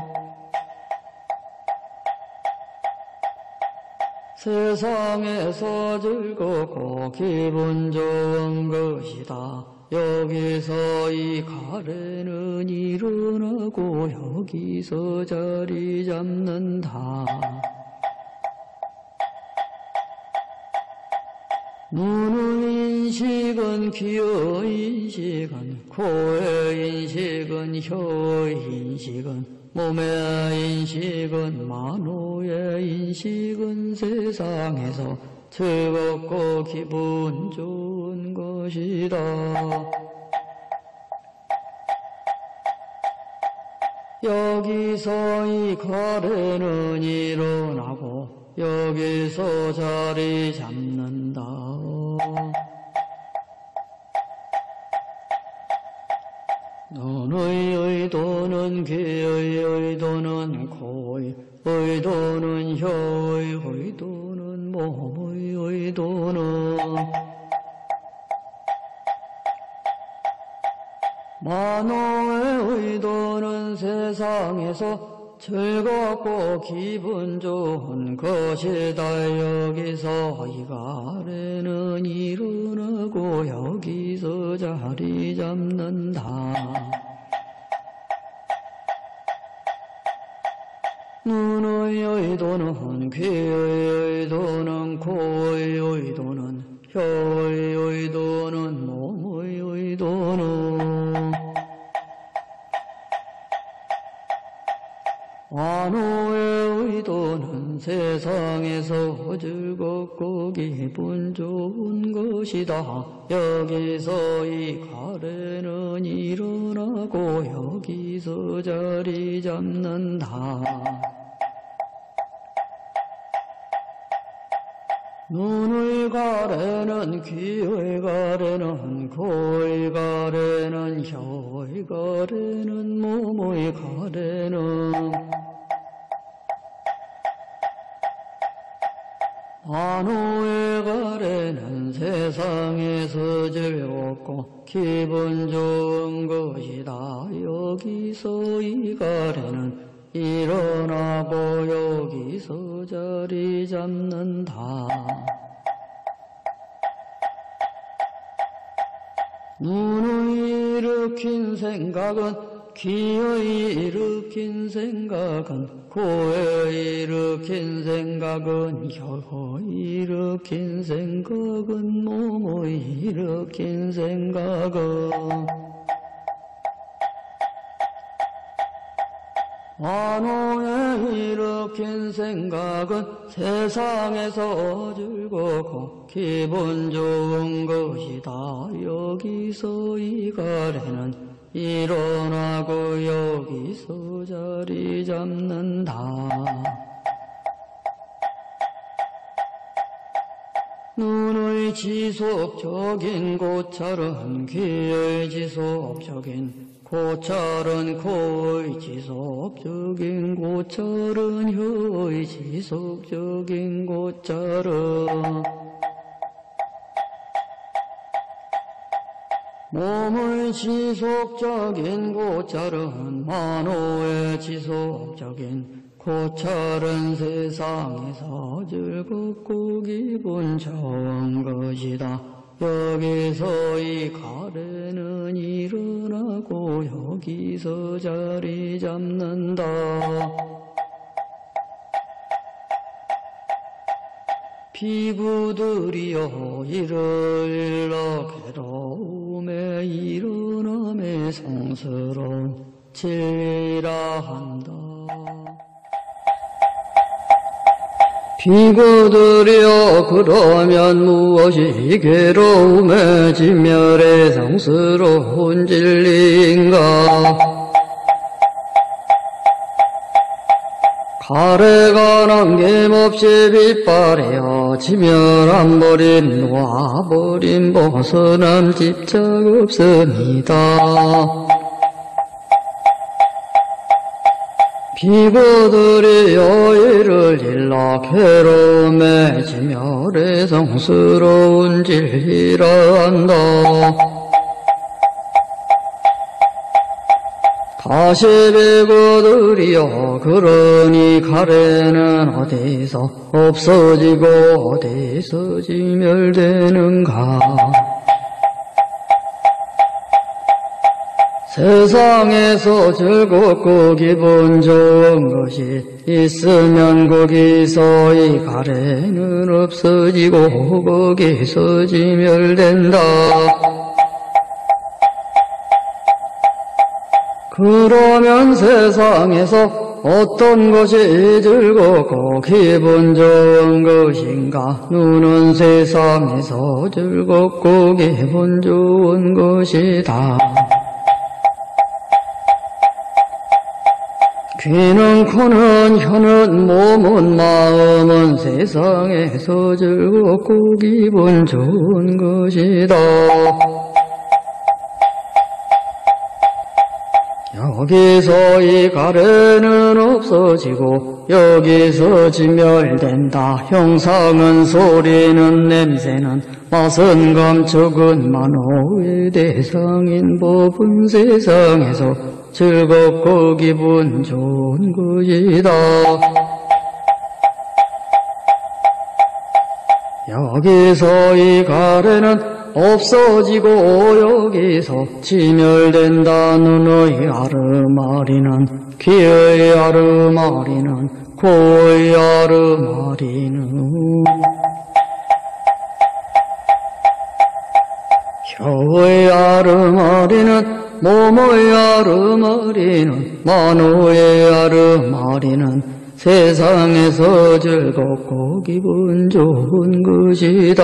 세상에서 즐겁고 기분 좋은 것이다. 여기서 이 가래는 일어나고 여기서 자리 잡는다. 눈의 인식은 귀의 인식은 코의 인식은 혀의 인식은 몸의 인식은 만호의 인식은 세상에서 즐겁고 기분 좋은 것이다. 여기서 이 가래는 일어나고 여기서 자리 잡는다. 눈의 의도는 귀의 의도는 코의 의도는 혀의 의도는 몸의 의도는 만호의 의도는 세상에서 즐겁고 기분 좋은 것이다. 여기서 이 가래는 일어나고 여기서 자리 잡는다. 눈의 의도는 귀의 의도는 코의 의도는 혀의 의도는 몸의 의도는 만호의 의도는 세상에서 즐겁고 기분 좋은 것이다. 여기서 이 가래는 일어나고 여기서 자리 잡는다. 눈의 가래는 귀의 가래는 코의 가래는 혀의 가래는 몸의 가래는 세상에서 즐겁고 기분 좋은 것이다. 여기서 이가래는 일어나고 여기서 자리 잡는다. 눈의 일으킨 생각은 귀의 일으킨 생각은 코의 일으킨 생각은 혀의 일으킨 생각은 몸의 일으킨 생각은 만호의 일으킨 생각은 세상에서 즐겁고 기분 좋은 것이다. 여기서 이가래는 일어나고 여기서 자리 잡는다. 눈의 지속적인 고찰은 귀의 지속적인 고찰은 코의 지속적인 고찰은 혀의 지속적인 고찰은 몸의 지속적인 고찰은 만호의 지속적인 고찰은 세상에서 즐겁고 기분 좋은 것이다. 여기서 이 가래는 일어나고 여기서 자리 잡는다. 피부들이여 이를 일러게도 음에 일어남에 성스러운 진리라 한다. 피구들이여 그러면 무엇이 괴로움에 진멸에 성스러운 진리인가? 가래가 남김없이 빗발이여 지멸한 버림 놓아버림 벗어남 집착 없습니다. 비구들이여 이를 일러 괴로움에 지멸에 성스러운 진리라 한다. 다시 비구들이여 그러니 가래는 어디서 없어지고 어디서 지멸되는가? 세상에서 즐겁고 기분 좋은 것이 있으면 거기서 이 가래는 없어지고 거기서 지멸된다. 그러면 세상에서 어떤 것이 즐겁고 기분 좋은 것인가? 눈은 세상에서 즐겁고 기분 좋은 것이다. 귀는 코는 혀는 몸은 마음은 세상에서 즐겁고 기분 좋은 것이다. 여기서 이 가래는 없어지고 여기서 지멸된다. 형상은 소리는 냄새는 맛은 감촉은 만호의 대상인 법은 세상에서 즐겁고 기분 좋은 것이다. 여기서 이 가래는 없어지고 여기서 지멸된다. 눈의 아르마리는 귀의 아르마리는 코의 아르마리는 혀의 아르마리는 몸의 아르마리는 만호의 아르마리는 세상에서 즐겁고 기분 좋은 것이다.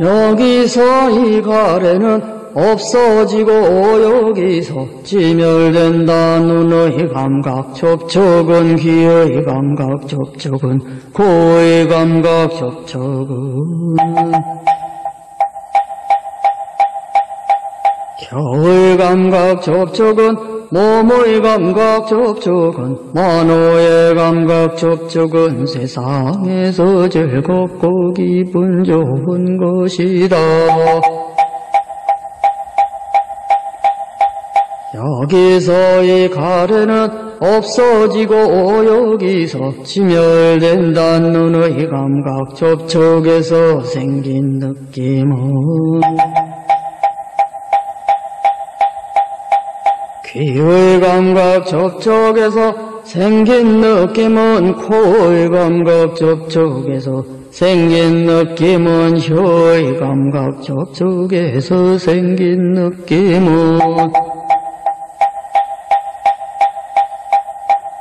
여기서 이 가래는 없어지고 여기서 지멸된다. 눈의 감각 접촉은 귀의 감각 접촉은 코의 감각 접촉은 혀의 감각 접촉은 몸의 감각 접촉은 만호의 감각 접촉은 세상에서 즐겁고 기분 좋은 것이다. 여기서의 가래는 없어지고 여기서 침멸된다는 눈의 감각 접촉에서 생긴 느낌은 귀의 감각 접촉에서 생긴 느낌은 코의 감각 접촉에서 생긴 느낌은 혀의 감각 접촉에서 생긴 느낌은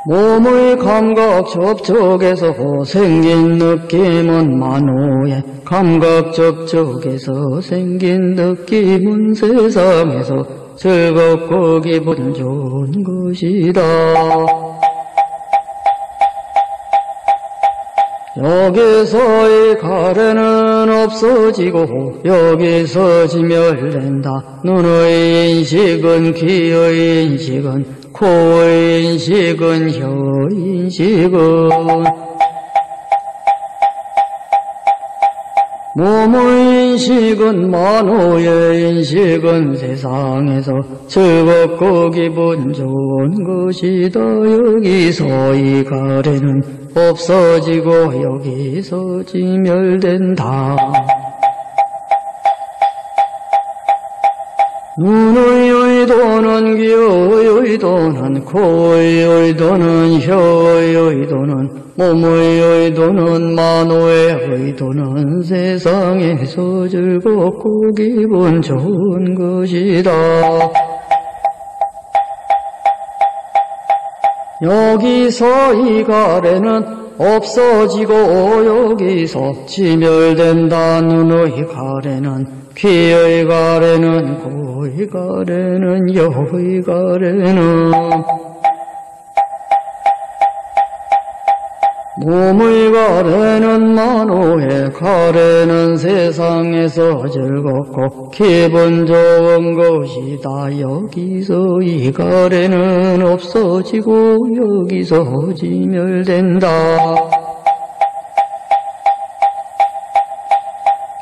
몸의 감각 접촉에서 생긴 느낌은 만호의 감각 접촉에서 생긴 느낌은 세상에서 즐겁고 기분 좋은 것이다. 여기서의 가래는 없어지고 여기서 지멸된다. 눈의 인식은 귀의 인식은 코의 인식은 혀의 인식은 몸의 인식은 만호의 인식은 세상에서 즐겁고 기분 좋은 것이다. 여기서 이 가래는 없어지고 여기서 지멸된다. 눈의 의도는 귀의 의도는 코의 의도는 혀의 의도는 몸의 의도는 만호의 의도는 세상에서 즐겁고 기분 좋은 것이다. 여기서 이 가래는 없어지고 여기서 지멸된다. 눈의 가래는 귀의 가래는 코의 가래는 혀의 가래는 몸의 가래는 만호의 가래는 세상에서 즐겁고 기분 좋은 것이다. 여기서 이 가래는 없어지고 여기서 지멸된다.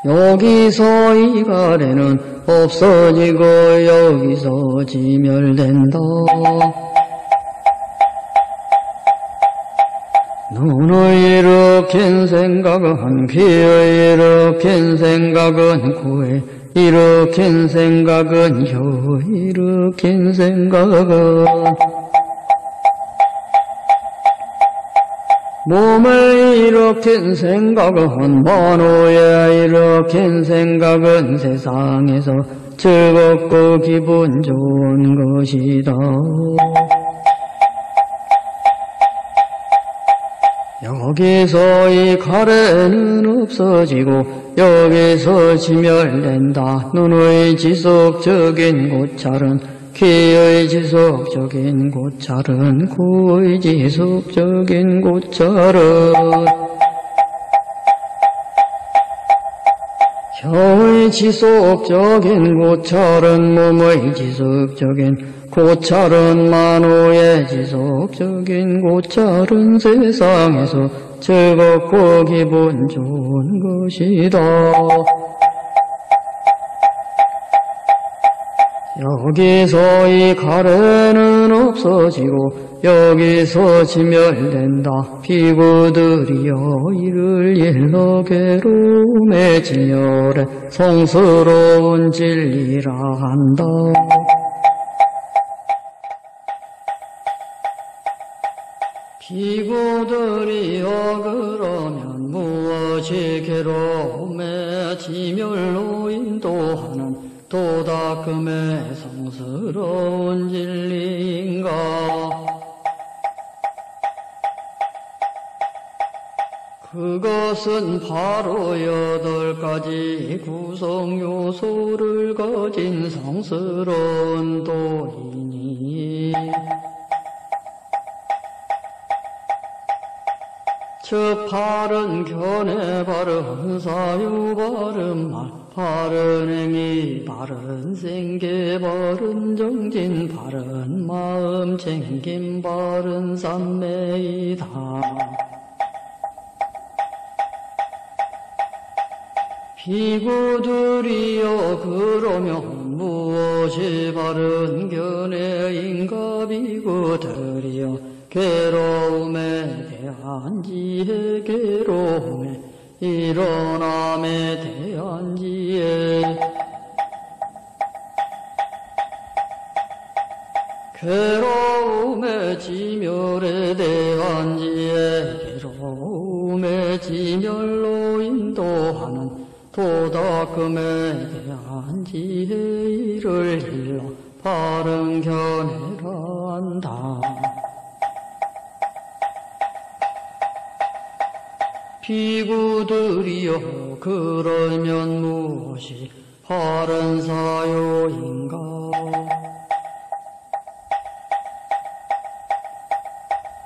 여기서 이 가래는 없어지고 여기서 지멸된다. 눈의 일으킨 생각은 귀의 일으킨 생각은 코의 일으킨 생각은 혀의 일으킨 생각은 몸의 일으킨 생각은 만호의 일으킨 생각은 세상에서 즐겁고 기분 좋은 것이다. 여기서 이 가래는 없어지고 여기서 지멸된다. 눈의 지속적인 고찰은 귀의 지속적인 고찰은 코의 지속적인 고찰은 혀의 지속적인 고찰은 몸의 지속적인 고찰은 만호의 지속적인 고찰은 세상에서 즐겁고 기분 좋은 것이다. 여기서 이 가래는 없어지고 여기서 지멸된다. 피구들이여 이를 일러 괴로움에 지멸해 성스러운 진리라 한다. 피구들이여 그러면 무엇이 괴로움에 지멸로 인도하는 도닦음의 성스러운 진리인가? 그것은 바로 여덟 가지 구성 요소를 가진 성스러운 도이니 저 바른 견해, 바른 사유, 바른 말, 바른 행위, 바른 생계, 바른 정진, 바른 마음 챙김, 바른 삼매이다. 비구들이여, 그러면 무엇이 바른 견해인가? 비구들이여, 괴로움에 대한 지혜, 괴로움에 일어남에 대한 지혜, 괴로움의 지멸에 대한 지혜, 괴로움의 지멸로 인도하는 도닦음에 대한 지혜, 이를 일러 바른 견해라 한다. 비구들이여, 그러면 무엇이 바른 사유인가?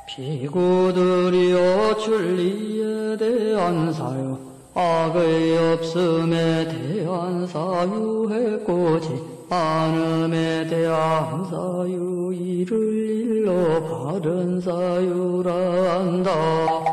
비구들이여, 진리에 대한 사유, 악의 없음에 대한 사유, 해코지 않음에 대한 사유, 이를 일러 바른 사유라 한다.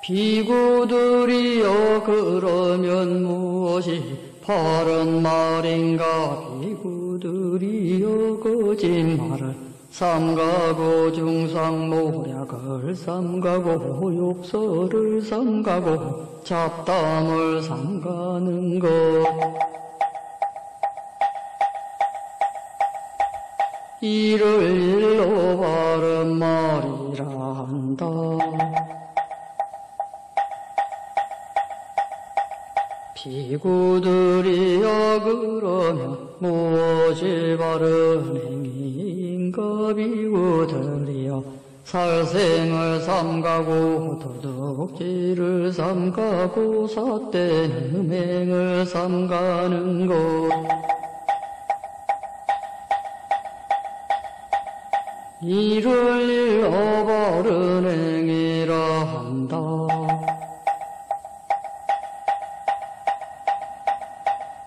비구들이여, 그러면 무엇이 바른 말인가? 비구들이여, 거짓말을 삼가고, 중상모략을 삼가고, 욕설을 삼가고, 잡담을 삼가는 것, 이를 일러 바른 말이라 한다. 비구들이여, 그러면 무엇이 바른 행위인가? 비구들이여, 살생을 삼가고, 도둑질을 삼가고, 삿된 음행을 삼가는 것, 이를 일러 바른 행위라 한다.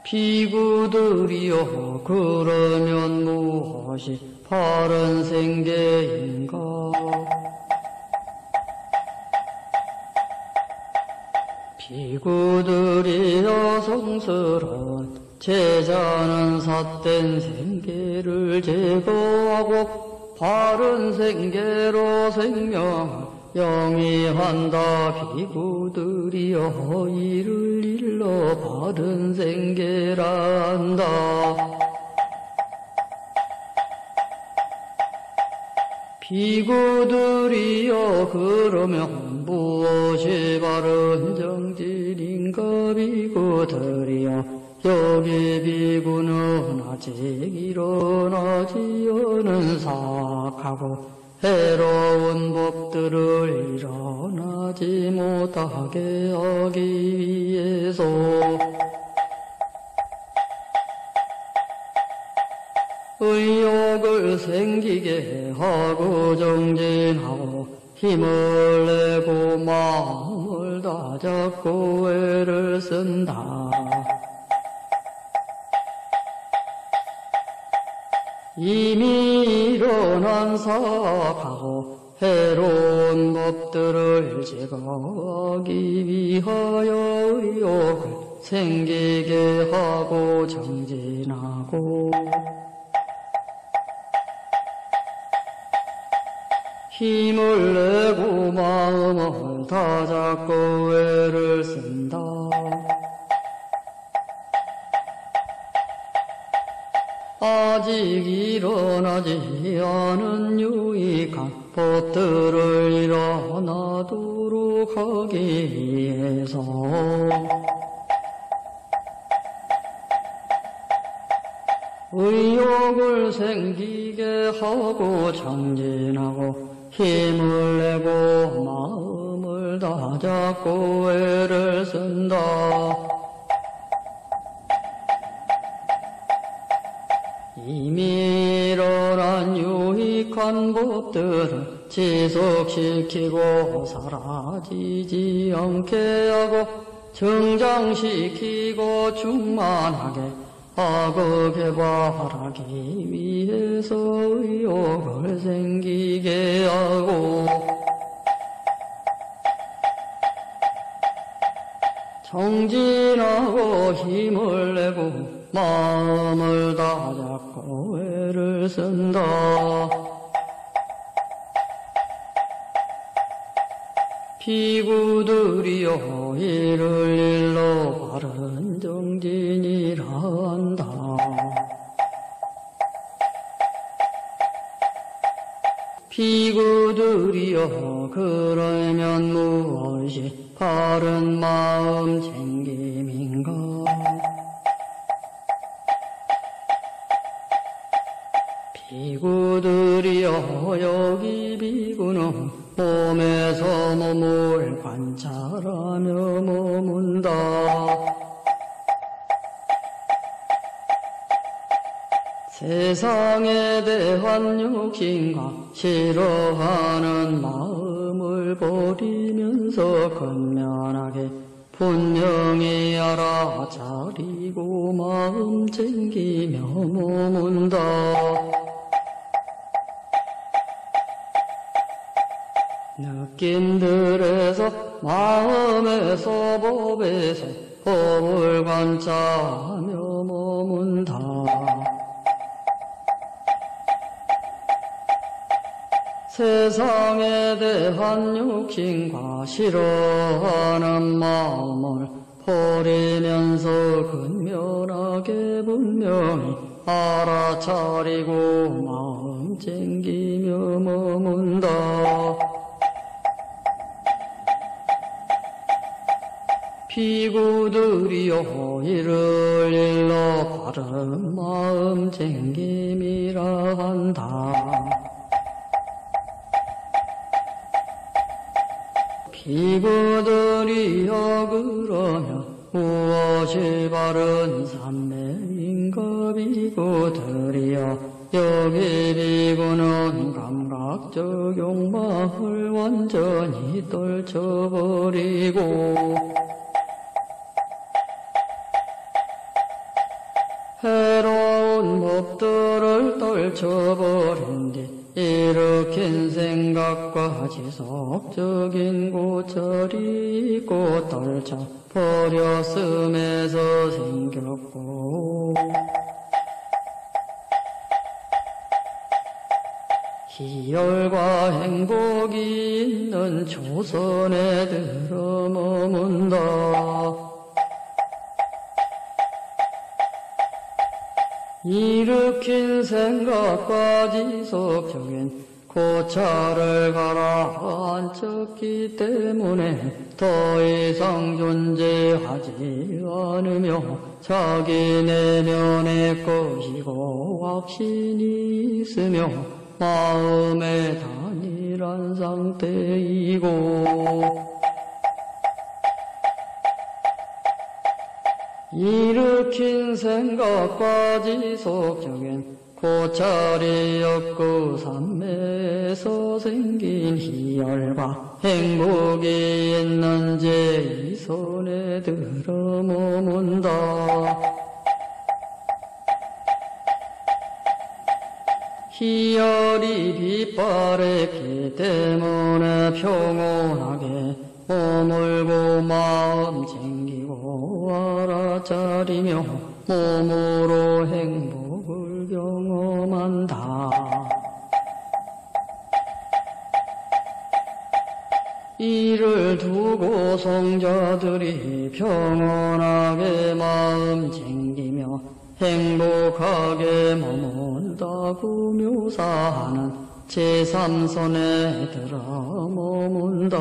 비구들이여, 그러면 무엇이 바른 생계인가? 비구들이여, 성스러운 제자는 삿된 생계를 제거하고, 바른 생계로 생명을 영위한다. 비구들이여, 이를 일러 바른 생계라 한다. 비구들이여, 그러면 무엇이 바른 정진인가? 비구들이여, 여기 비구는 아직 일어나지 않은 사악하고 해로운 법들을 일어나지 못하게 하기 위해서 의욕을 생기게 하고, 정진하고, 힘을 내고, 마음을 다잡고, 애를 쓴다. 이미 일어난 사악하고 해로운 법들을 제거하기 위하여 의욕을 생기게 하고, 정진하고, 힘을 내고, 마음을 다잡고, 애를 쓴다. 아직 일어나지 않은 유익한 법들을 일어나도록 하기 위해서 의욕을 생기게 하고, 정진하고, 힘을 내고, 마음을 다잡고, 애를 쓴다. 이미 일어난 유익한 악한 법들을 지속시키고 사라지지 않게 하고 정장시키고 충만하게 하고 개발하기 위해서 의욕을 생기게 하고 정진하고 힘을 내고 마음을 다잡고 애를 쓴다. 비구들이여, 이를 일러 바른 정진이라 한다. 비구들이여, 그러면 무엇이 바른 마음 챙김인가? 비구들이여, 여기 비구는 몸에서 몸을 관찰하며 머문다. 세상에 대한 욕심과 싫어하는 마음을 버리면서 근면하게 분명히 알아차리고 마음 챙기며 머문다. 느낌들에서 마음에서 법에서 법을 관찰하며 머문다. 세상에 대한 욕심과 싫어하는 마음을 버리면서 근면하게 분명히 알아차리고 마음 챙기며 머문다. 비구들이여, 이를 일러 바른 마음 챙김이라 한다. 비구들이여, 그러면 무엇이 바른 삼매인가? 비구들이여, 여기 비구는 감각적 욕망을 완전히 떨쳐버리고 해로운 법들을 떨쳐버린 뒤 일으킨 생각과 지속적인 고철이 있고 떨쳐버렸음에서 생겼고 희열과 행복이 있는 조선에 들어 머문다. 일으킨 생각과 지속적인 고찰을 가라앉혔기 때문에 더 이상 존재하지 않으며 자기 내면의 것이고 확신이 있으며 마음의 단일한 상태이고 일으킨 생각과 지속적인 고찰이 없고 삼매에서 생긴 희열과 행복이 있는 제이손에 들어 머문다. 희열이 빛바랬기 때문에 평온하게 머물고 마음 챙기고 알아차리며 몸으로 행복을 경험한다. 이를 두고 성자들이 평온하게 마음 챙기며 행복하게 머문다고 묘사하는 제삼손에 들어 머문다.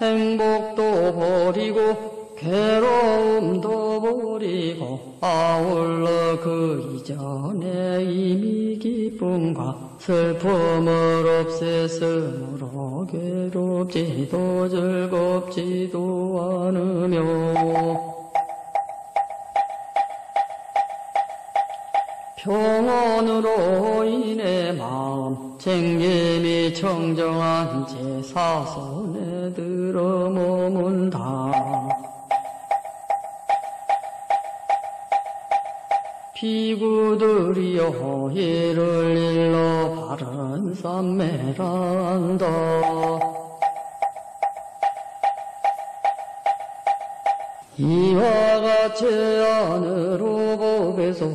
행복도 버리고 괴로움도 버리고 아울러 그 이전에 이미 기쁨과 슬픔을 없앴으므로 괴롭지도 즐겁지도 않으며 평온으로 인해 마음 챙김이 청정한 채 사선에 들어 머문다. 비구들이여 이를 일러 바른 삼매란다. 이와 같이 안으로 법에서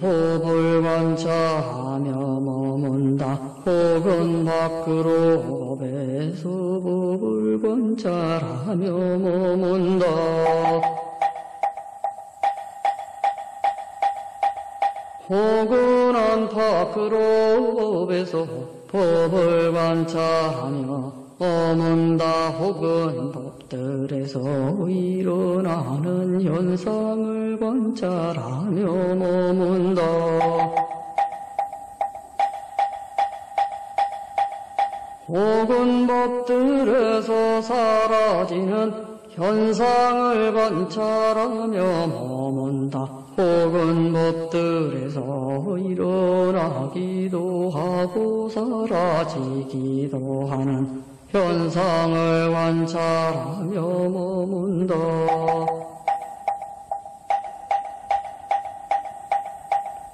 법을 관찰하며 머문다. 혹은 밖으로 법에서 법을 관찰하며 머문다. 혹은 안팎으로 법에서 법을 관찰하며 머문다. 혹은 법들에서 일어나는 현상을 관찰하며 머문다. 혹은 법들에서 사라지는 현상을 관찰하며 머문다. 혹은 법들에서 일어나기도 하고 사라지기도 하는 현상을 관찰하며 머문다.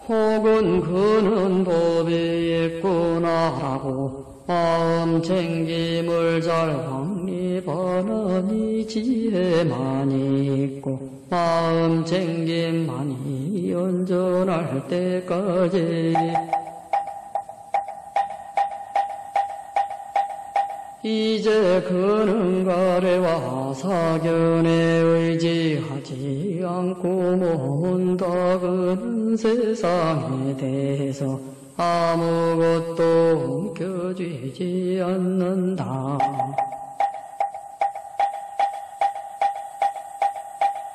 혹은 그는 법이 있구나라고 마음 챙김을 잘 확립하나니 지혜 많이 있고 마음 챙김 많이 연전할 때까지 이제 그는 가래와 사견에 의지하지 않고 머문다. 그는 세상에 대해서 아무것도 움켜쥐지 않는다.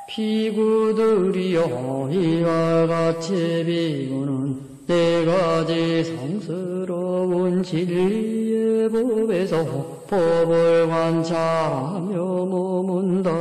비구들이여 이와 같이 비구는 네 가지 성스러운 진리의 법에서 법을 관찰하며 머문다.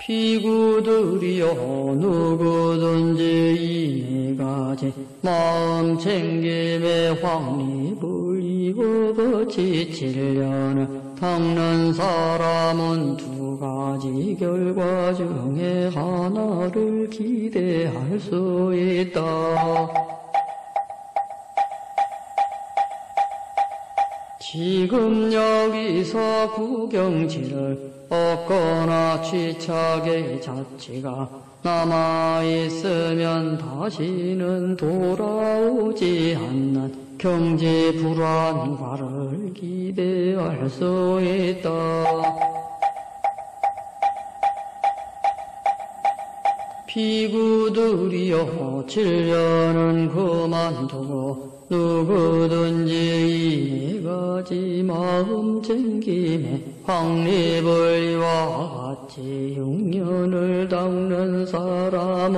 비구들이여 누구든지 이 네 가지 마음 챙김의 확립을 이고 거치치려는 닦는 사람은 두 두 가지 결과 중에 하나를 기대할 수 있다. 지금 여기서 구경지를 얻거나 취착의 자취가 남아있으면 다시는 돌아오지 않는 경제 불안과를 기대할 수 있다. 비구들이여 질려는 그만두고 누구든지 이 네 가지 마음 챙김에 확립을 이와 같이 흉년을 닦는 사람은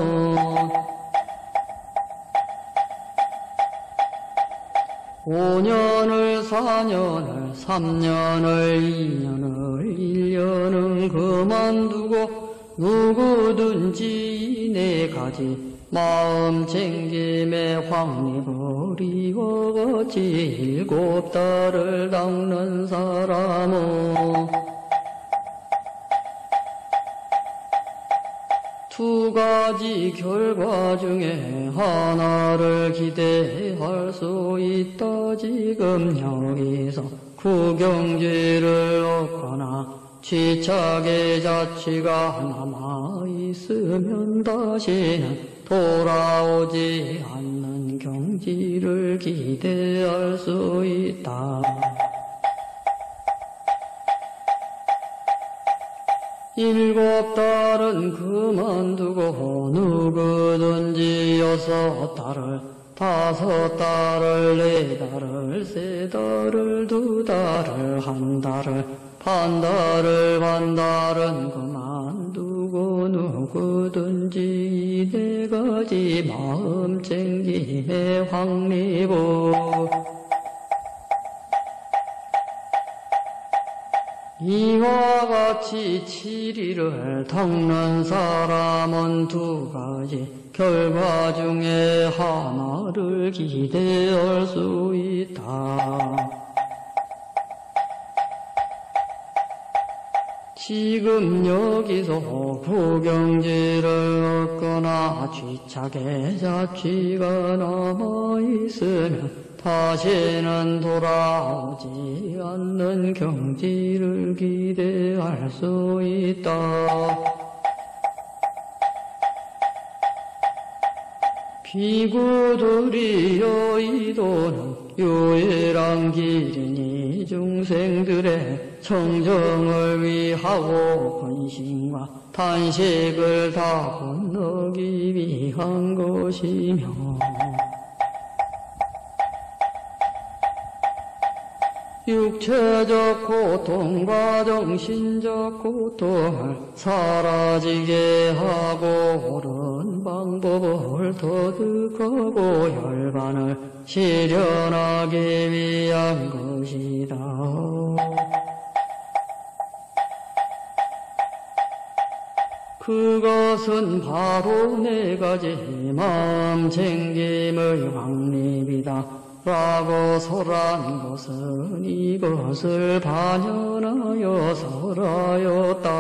오 년을 사 년을 삼 년을 이 년을 일 년은 그만두고 누구든지 네 가지 마음 챙김에 확립을 이와 같이 일곱 달을 닦는 사람은 두 가지 결과 중에 하나를 기대할 수 있다. 지금 여기서 구경지를 얻거나 취착의 자취가 남아있으면 다시는 돌아오지 않는 경지를 기대할 수 있다. 일곱 달은 그만두고 누구든지 여섯 달을 다섯 달을, 네 달을, 세 달을, 두 달을, 한 달을, 반 달을, 반 달은 그만두고 누구든지 네 가지 마음 챙김에 확립을 이와 같이 칠의를 닦는 사람은 두 가지 결과 중에 하나를 기대할 수 있다. 지금 여기서 구경지를 얻거나 취착의 자취가 남아있으면 다시는 돌아오지 않는 경지를 기대할 수 있다. 비구들이여, 이 도는 유일한 길이니 중생들의 청정을 위하고 근심과 탄식을 다 건너기 위한 것이며, 육체적 고통과 정신적 고통을 사라지게 하고 옳은 방법을 터득하고 열반을 실현하기 위한 것이다. 그것은 바로 네 가지 마음 챙김의 확립이다. 라고 설한 것은 이것을 반연하여 설하였다.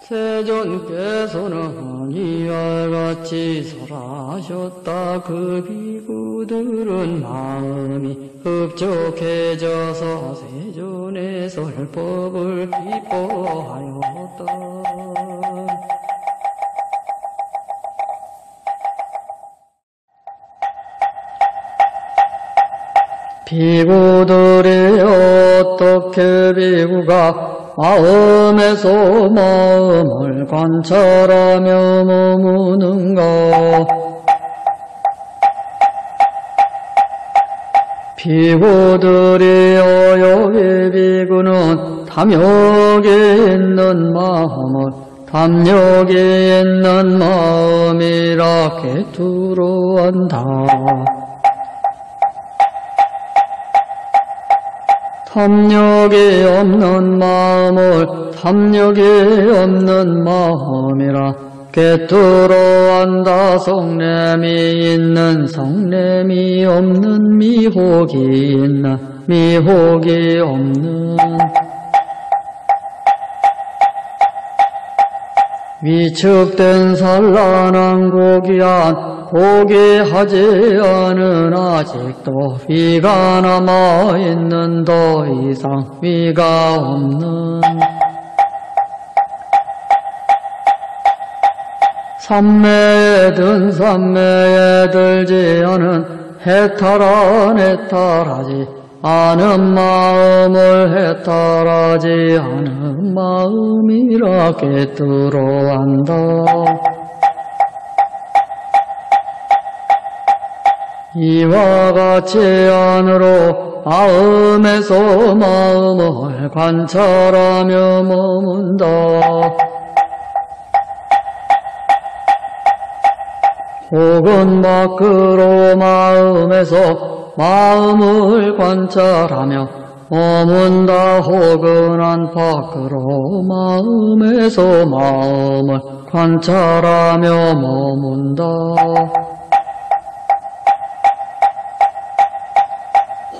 세존께서는 이와 같이 설하셨다. 그 비구들은 마음이 흡족해져서 세존의 설법을 기뻐하였다. 비구들이 어떻게 비구가 마음에서 마음을 관찰하며 머무는가? 비구들이여, 여기 비구는 탐욕이 있는 마음을 탐욕이 있는 마음이라 개투로 한다. 탐욕이 없는 마음을 탐욕이 없는 마음이라 개투로 한다. 성냄이 있는 성냄이 없는 미혹이 있는 미혹이 없는 위축된 산란한 고귀한 포기하지 않은 아직도 위가 남아있는 더 이상 위가 없는 삼매에 든 삼매에 들지 않은 해탈한 해탈하지 않은 마음을 해탈하지 않은 마음이라 깨뜨려 한다. 이와 같이 안으로 마음에서 마음을 관찰하며 머문다. 혹은 밖으로 마음에서 마음을 관찰하며 머문다. 혹은 안팎으로 마음에서 마음을 관찰하며 머문다.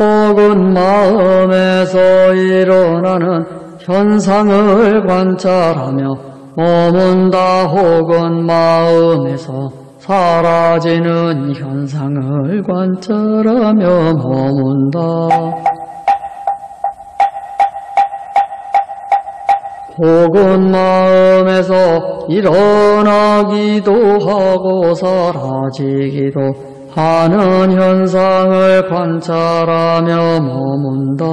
혹은 마음에서 일어나는 현상을 관찰하며 머문다. 혹은 마음에서 사라지는 현상을 관찰하며 머문다. 혹은 마음에서 일어나기도 하고 사라지기도 하는 현상을 관찰하며 머문다.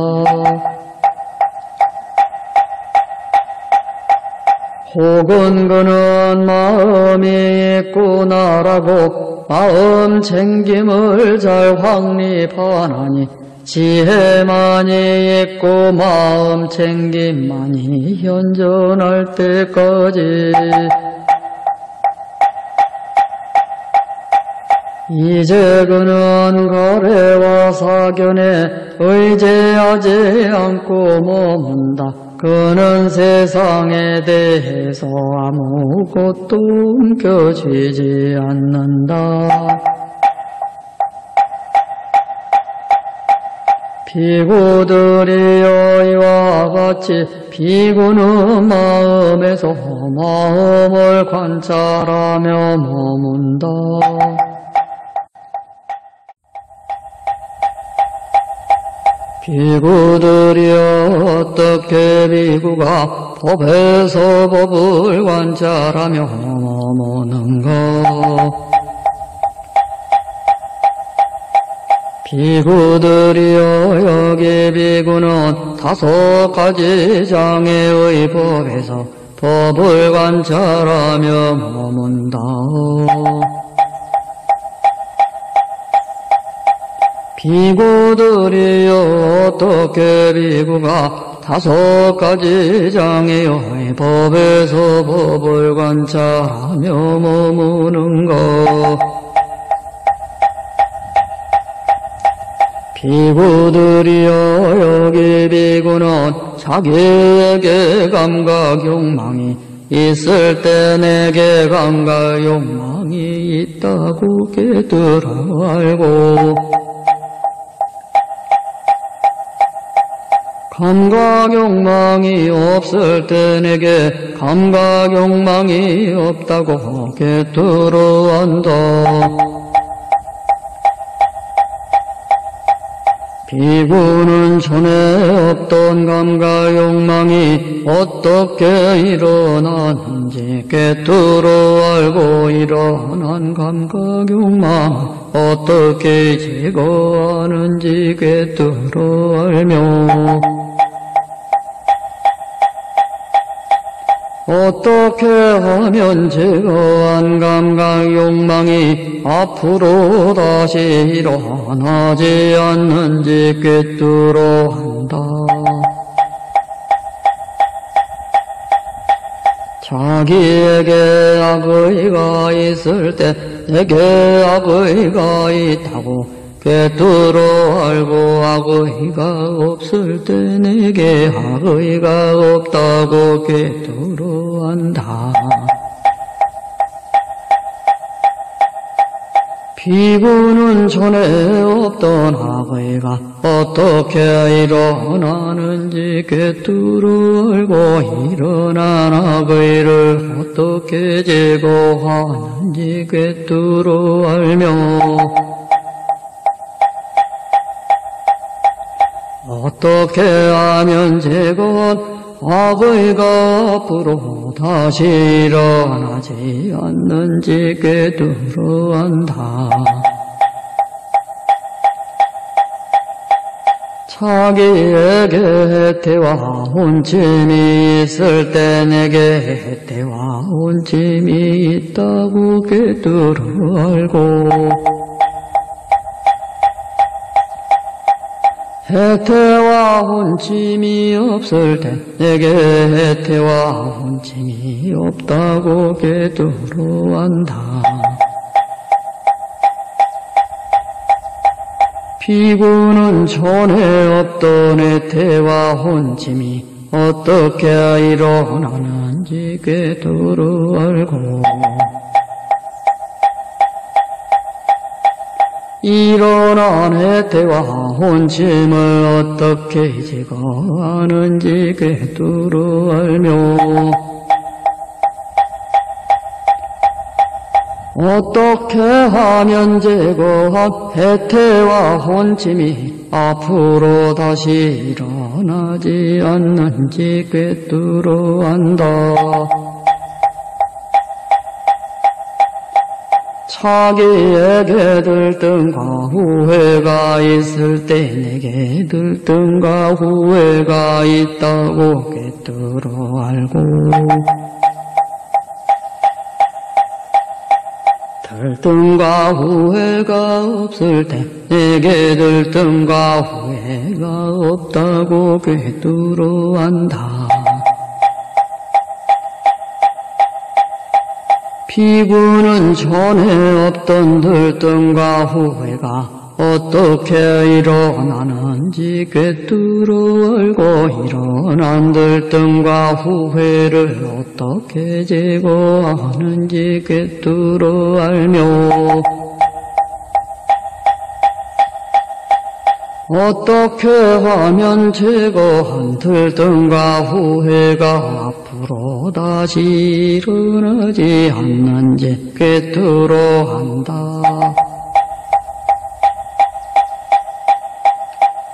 혹은 그는 마음이 있구나라고 마음 챙김을 잘 확립하나니 지혜만이 있고 마음 챙김만이 현전할 때까지 이제 그는 거래와 사견에 의지하지 않고 머문다. 그는 세상에 대해서 아무것도 움켜쥐지 않는다. 비구들이여, 이와 같이 비구는 마음에서 마음을 관찰하며 머문다. 비구들이여, 어떻게 비구가 법에서 법을 관찰하며 머무는가? 비구들이여, 여기 비구는 다섯 가지 장애의 법에서 법을 관찰하며 머문다. 비구들이여, 어떻게 비구가 다섯 가지 장애의 법에서 법을 관찰하며 머무는가? 비구들이여, 여기 비구는 자기에게 감각 욕망이 있을 때 내게 감각 욕망이 있다고 깨달아 알고, 감각 욕망이 없을 때 내게 감각 욕망이 없다고 깨달아 안다. 비구는 전에 없던 감각 욕망이 어떻게 일어나는지 꿰뚫어 알고, 일어난 감각 욕망 어떻게 제거하는지 꿰뚫어 알며, 어떻게 하면 제거한 감각 욕망이 앞으로 다시 일어나지 않는지 꿰뚫어 한다. 자기에게 악의가 있을 때 내게 악의가 있다고 꿰뚫어 알고, 악의가 없을 때 내게 악의가 없다고 꿰뚫어 한다. 비구는 전에 없던 악의가 어떻게 일어나는지 꿰뚫어 알고, 일어난 악의를 어떻게 제거하는지 꿰뚫어 알며, 어떻게 하면 제거한 악의가 앞으로 다시 일어나지 않는지 꿰뚫어 안다. 자기에게 해태와 혼침이 있을 때 내게 해태와 혼침이 있다고 꿰뚫어 알고, 해태와 혼침이 없을 때 내게 해태와 혼침이 없다고 꿰뚫어 안다. 비구는 전에 없던 해태와 혼침이 어떻게 일어나는지 꿰뚫어 알고, 일어난 해태와 혼침을 어떻게 제거하는지 꿰뚫어 알며, 어떻게 하면 제거한 해태와 혼침이 앞으로 다시 일어나지 않는지 꿰뚫어 안다. 자기에게 들등과 후회가 있을 때 내게 들등과 후회가 있다고 꿰뚫어 알고, 들등과 후회가 없을 때 내게 들등과 후회가 없다고 꿰뚫어 안다. 비구는 전에 없던 들뜸과 후회가 어떻게 일어나는지 꿰뚫어 알고 일어난 들뜸과 후회를 어떻게 제거하는지 꿰뚫어 알며 어떻게 하면 제거한 들뜸과 후회가 앞으로 다시 일어나지 않는지 꿰뚫어 한다.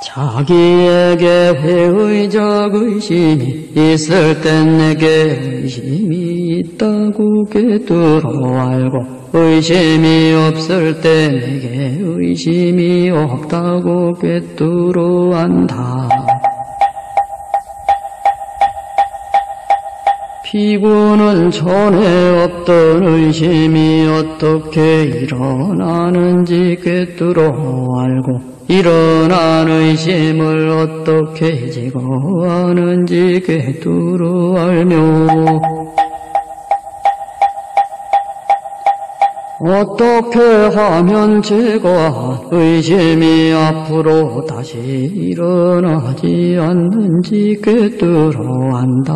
자기에게 회의적 의심이 있을 땐 내게 의심이 있다고 꿰뚫어 알고 의심이 없을 때 내게 의심이 없다고 꿰뚫어 안다. 비구는 전에 없던 의심이 어떻게 일어나는지 꿰뚫어 알고 일어난 의심을 어떻게 제거하는지 꿰뚫어 알며 어떻게 하면 제거한 의심이 앞으로 다시 일어나지 않는지 꿰뚫어 안다.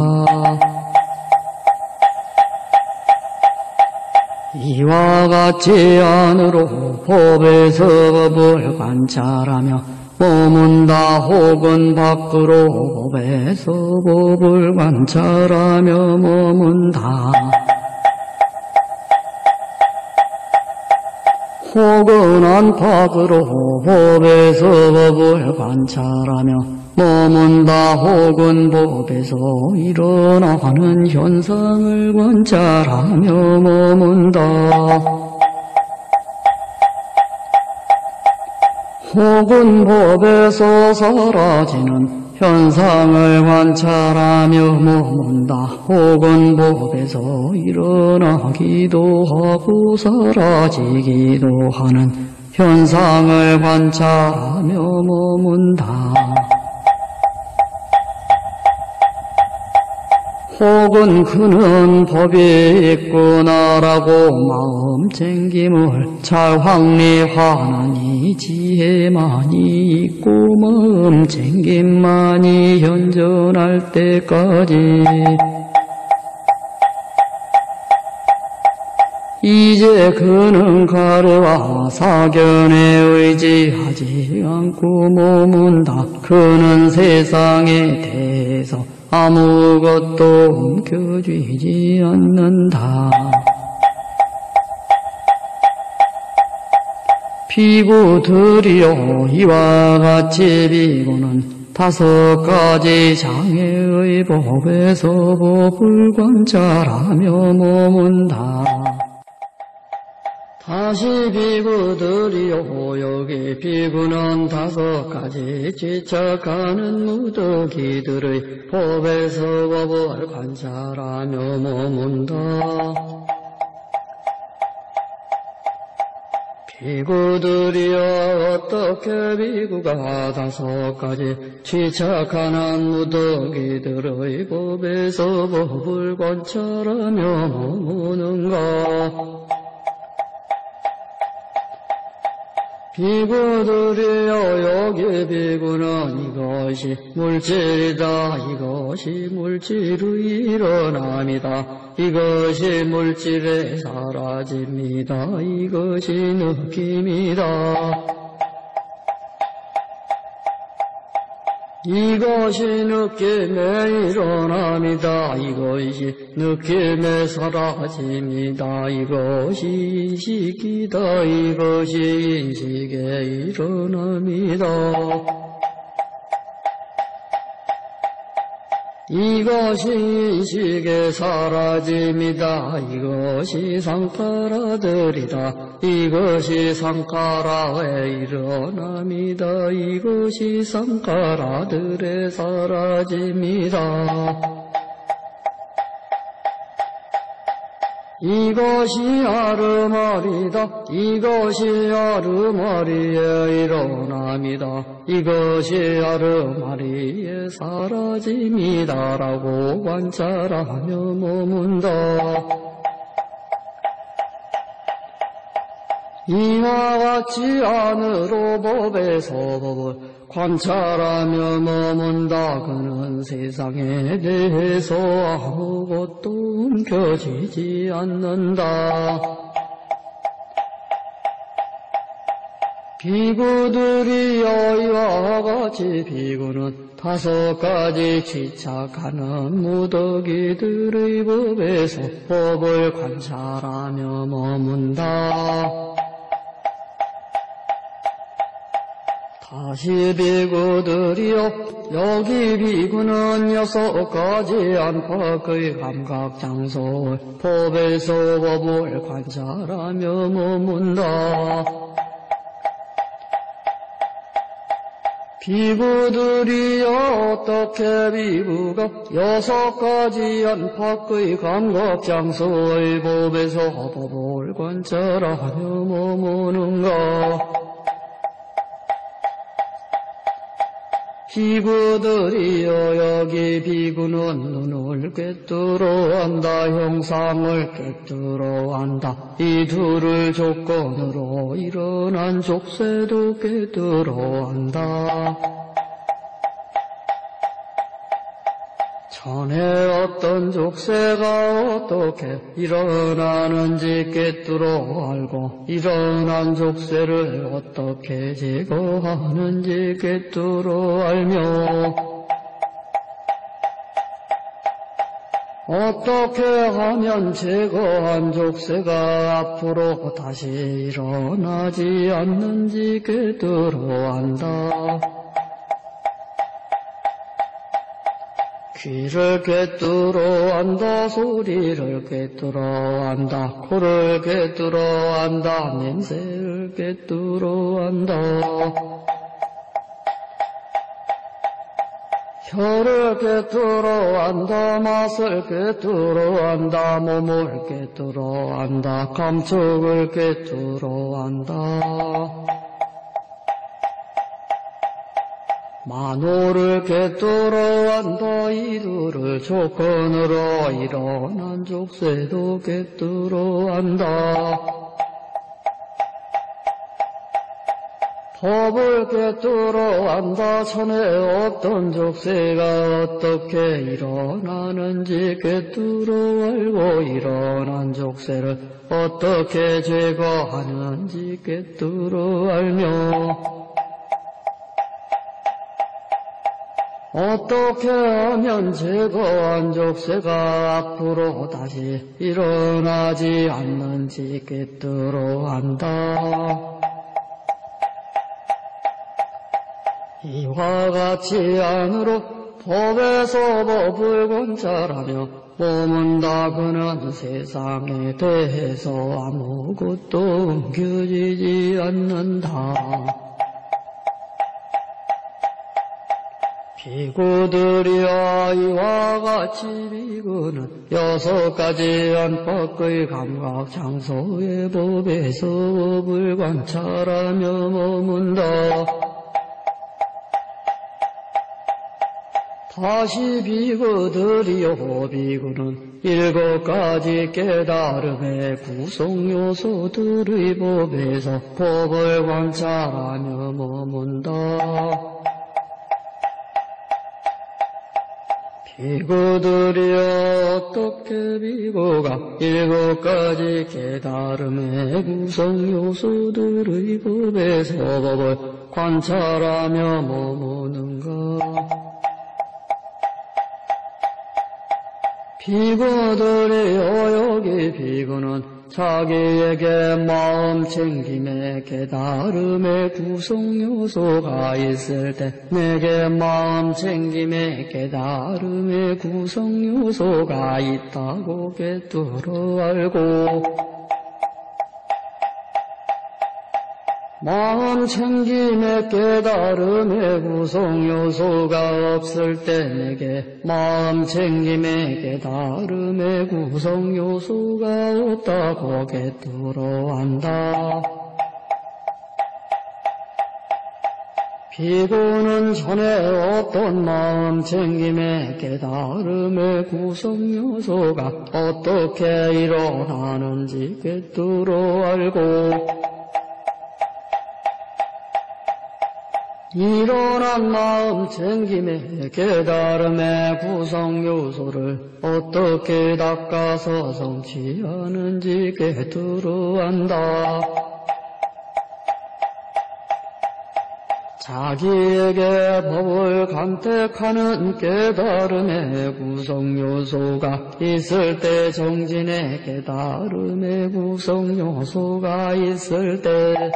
이와 같이 안으로 법에서 법을 관찰하며 머문다 혹은 밖으로 법에서 법을 관찰하며 머문다 혹은 안팎으로 법에서 법을 관찰하며 머문다 혹은 법에서 일어나는 현상을 관찰하며 머문다 혹은 법에서 사라지는 현상을 관찰하며 머문다 혹은 법에서 일어나기도 하고 사라지기도 하는 현상을 관찰하며 머문다 혹은 그는 법이 있구나라고 마음 챙김을 잘 확리하나니 지혜만이 있고 마음 챙김만이 현전할 때까지 이제 그는 가르와 사견에 의지하지 않고 머문다. 그는 세상에 대해서 아무것도 움켜쥐지 않는다. 비구들이여, 이와 같이 비구는 다섯 가지 장애의 법에서 법을 관찰하며 머문다. 다시 비구들이요, 여기 비구는 다섯 가지 집착하는 무더기들의 법에서 법을 관찰하며 머문다. 비구들이여, 어떻게 비구가 다섯 가지 집착하는 무더기들의 법에서 법을 관찰하며 머무는가? 비구들이여, 여기 비구는 이것이 물질이다. 이것이 물질의 일어남이다. 이것이 물질의 사라짐이다. 이것이 느낌이다. 이것이 느낌의 일어남이다. 이것이 느낌의 사라짐이다. 이것이 인식이다. 이것이 인식의 일어남이다. 이것이 인식의 사라짐이다. 이것이 상카라들이다. 이것이 상카라의 일어남이다. 이것이 상카라들의 사라짐이다. 이것이 아르마리다. 이것이 아르마리의 일어남이다. 이것이 아르마리의 사라짐이다라고 관찰하며 머문다. 이와 같이 안으로 법에서 법을 관찰하며 머문다. 그는 세상에 대해서 아무것도 움켜쥐지 않는다. 비구들이여, 이와 같이 비구는 다섯 가지 집착하는 무더기들의 법에서 법을 관찰하며 머문다. 다시 비구들이여, 여기 비구는 여섯 가지 안팎의 감각 장소의 법에서 법을 관찰하며 머문다. 비구들이여, 어떻게 비구가 여섯 가지 안팎의 감각 장소의 법에서 법을 관찰하며 머무는가? 비구들이여, 여기 비구는 눈을 꿰뚫어 한다, 형상을 꿰뚫어 한다. 이 둘을 조건으로 일어난 족쇄도 꿰뚫어 한다. 전에 어떤 족쇄가 어떻게 일어나는지 꿰뚫어 알고, 일어난 족쇄를 어떻게 제거하는지 꿰뚫어 알며, 어떻게 하면 제거한 족쇄가 앞으로 다시 일어나지 않는지 꿰뚫어 안다. 귀를 꿰뚫어 안다, 소리를 꿰뚫어 안다, 코를 꿰뚫어 안다, 냄새를 꿰뚫어 안다. 혀를 꿰뚫어 안다, 맛을 꿰뚫어 안다, 몸을 꿰뚫어 안다, 감촉을 꿰뚫어 안다. 만호를 꿰뚫어 안다, 이두를 조건으로 일어난 족쇄도 꿰뚫어 안다. 법을 꿰뚫어 안다, 전에 어떤 족쇄가 어떻게 일어나는지 꿰뚫어 알고, 일어난 족쇄를 어떻게 제거하는지 꿰뚫어 알며, 어떻게 하면 제거한 족쇄가 앞으로 다시 일어나지 않는지 꿰뚫어 안다. 이와 같이 안으로 법에서 법을 관찰하며 머문다. 그는 세상에 대해서 아무것도 움켜쥐지 않는다. 비구들이여, 이와 같이 비구는 여섯 가지 안팎의 감각 장소의 법에서 법을 관찰하며 머문다. 다시 비구들이여, 비구는 일곱 가지 깨달음의 구성요소들의 법에서 법을 관찰하며 머문다. 비구들이여, 어떻게 비구가 일곱 가지 깨달음의 구성요소들의 법에서 법을 관찰하며 머무는가? 비구들이여, 여기 비구는 자기에게 마음 챙김의 깨달음의 구성요소가 있을 때, 내게 마음 챙김의 깨달음의 구성요소가 있다고 꿰뚫어 알고, 마음 챙김의 깨달음의 구성요소가 없을 때, 내게 마음 챙김의 깨달음의 구성요소가 없다고 꿰뚫어 안다. 비구는 전에 어떤 마음 챙김의 깨달음의 구성요소가 어떻게 일어나는지 꿰뚫어 알고, 일어난 마음 챙김에 깨달음의 구성요소를 어떻게 닦아서 성취하는지 꿰뚫어 안다. 자기에게 법을 간택하는 깨달음의 구성요소가 있을 때, 정진의 깨달음의 구성요소가 있을 때,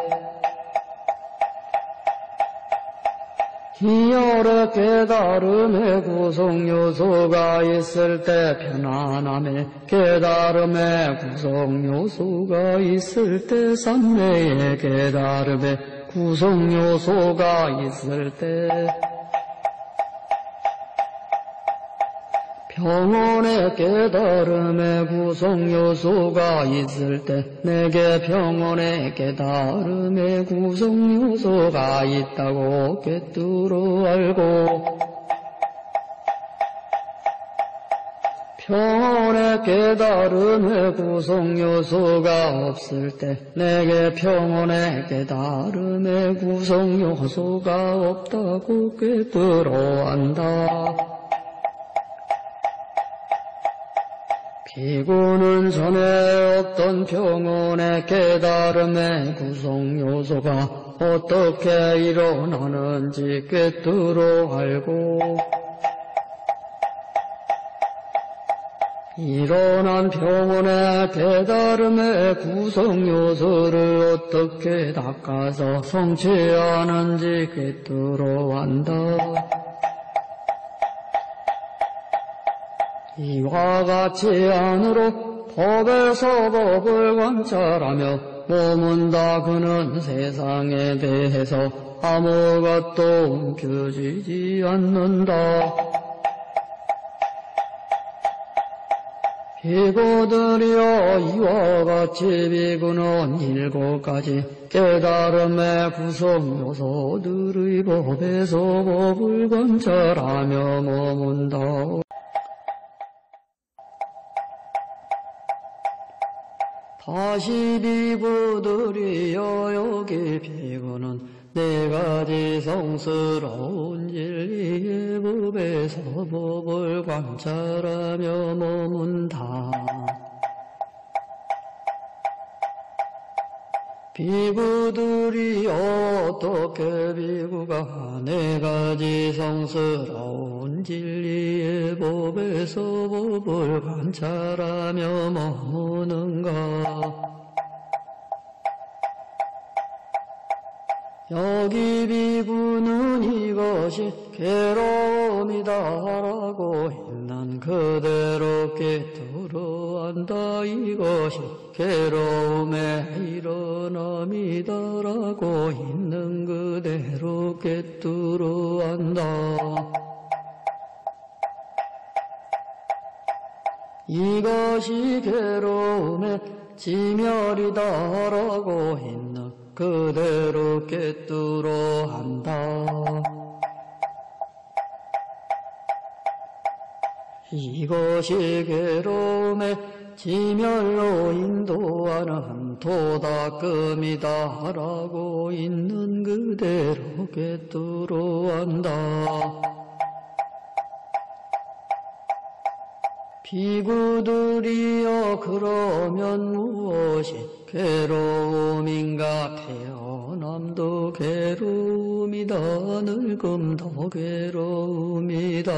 희열의 깨달음의 구성요소가 있을 때, 편안함의 깨달음의 구성요소가 있을 때, 삼매의 깨달음의 구성요소가 있을 때, 평온의 깨달음의 구성요소가 있을 때, 내게 평온의 깨달음의 구성요소가 있다고 꿰뚫어 알고, 평온의 깨달음의 구성요소가 없을 때, 내게 평온의 깨달음의 구성요소가 없다고 꿰뚫어 안다. 비구는 전에 없던 평온의 깨달음의 구성요소가 어떻게 일어나는지 꿰뚫어 알고, 일어난 평온의 깨달음의 구성요소를 어떻게 닦아서 성취하는지 꿰뚫어 안다. 이와 같이 안으로 법에서 법을 관찰하며 머문다. 그는 세상에 대해서 아무것도 움켜쥐지 않는다. 비구들이여, 이와 같이 비구는 일곱 가지 깨달음의 구성요소들의 법에서 법을 관찰하며 머문다. 다시 비구들이여, 여기 비구는 네 가지 성스러운 진리의 법에서 법을 관찰하며 머문다. 비구들이여, 어떻게 비구가 네 가지 성스러운 진리의 법에서 법을 관찰하며 머무는가? 여기 비구는 이것이 괴로움이다라고 있는 그대로 꿰뚫어 안다. 이것이 괴로움의 일어남이다라고 있는 그대로 꿰뚫어 안다. 이것이 괴로움의 지멸이다라고 있는 그대로 꿰뚫어 한다. 이것이 괴로움의 지멸로 인도하는 도닦음이다라고 있는 그대로 꿰뚫어 한다. 비구들이여, 그러면 무엇이 괴로움인가? 태어남도 괴로움이다. 늙음도 괴로움이다.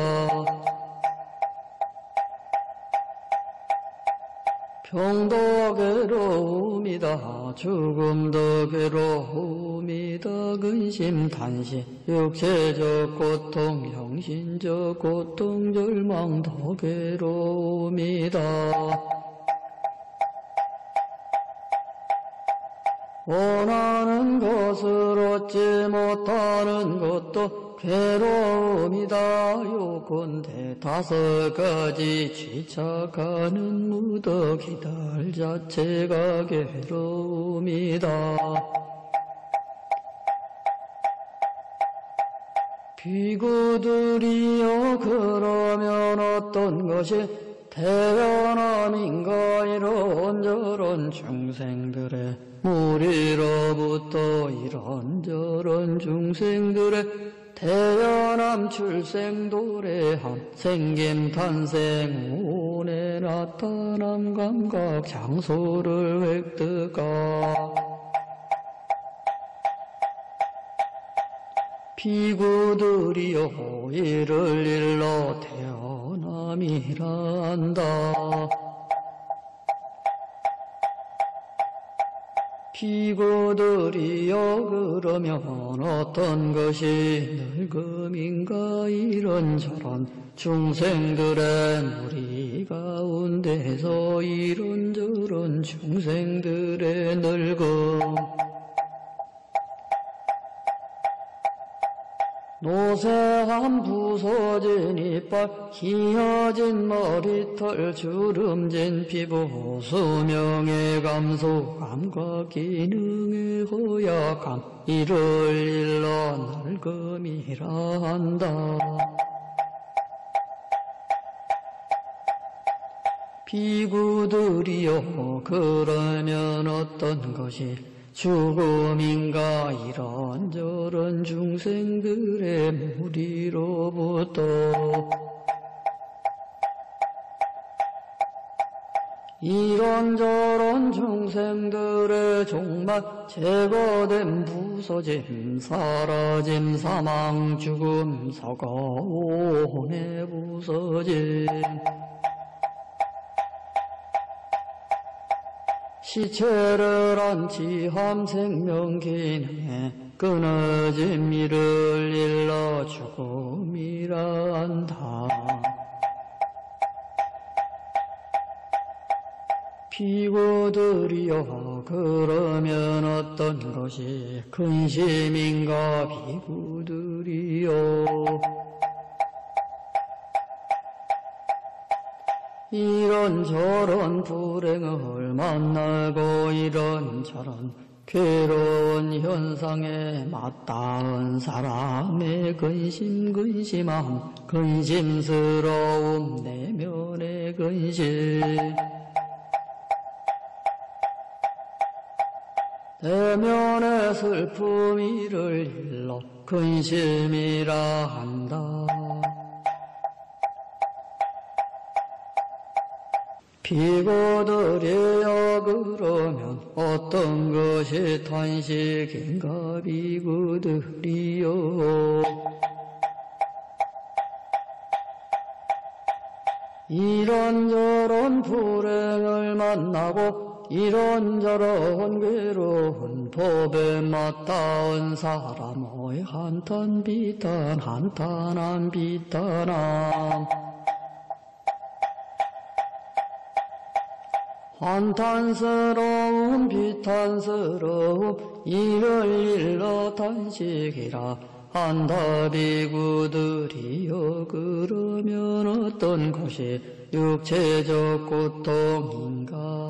병도 괴로움이다. 죽음도 괴로움이다. 근심, 탄식, 육체적 고통, 정신적 고통, 절망도 괴로움이다. 원하는 것을 얻지 못하는 것도 괴로움이다. 요컨대 다섯 가지 취착하는 무더기들 자체가 괴로움이다. 비구들이여, 그러면 어떤 것이 태어남인가? 이런저런 중생들의 무리로부터 이런저런 중생들의 태어남 출생 도래함 생김 탄생 오내 나타남 감각 장소를 획득하 비구들이여 이를 일러 태어남이란다. 비구들이여 그러면 어떤 것이 늙음인가 이런저런 중생들의 무리 가운데서 이런저런 중생들의 늙음 노쇠함 부서진 이빨 기어진 머리털 주름진 피부 수명의 감소 감각 기능의 허약함 이를 일러 늙음이라 한다. 비구들이여 그러면 어떤 것이 죽음인가 이런저런 중생들의 무리로부터 이런저런 중생들의 종말 제거됨 부서짐 사라짐 사망 죽음 사가오네 부서짐 시체를 안치함 생명기능에 끊어짐 이를 일러 죽음이라 한다. 비구들이여 그러면 어떤 것이 근심인가 비구들이여 이런저런 불행을 만나고 이런저런 괴로운 현상에 맞닿은 사람의 근심 근심함 근심스러움 내면의 근심 내면의 슬픔 이를 일러 근심이라 한다. 비구들이여 그러면 어떤 것이 탄식인가 비구들이여 이런저런 불행을 만나고 이런저런 괴로운 법에 맞닿은 사람의 한탄 비탄 한탄한 비탄함 한탄스러움 비탄스러움 이를 일러 탄식이라 한다. 비구들이여 그러면 어떤 것이 육체적 고통인가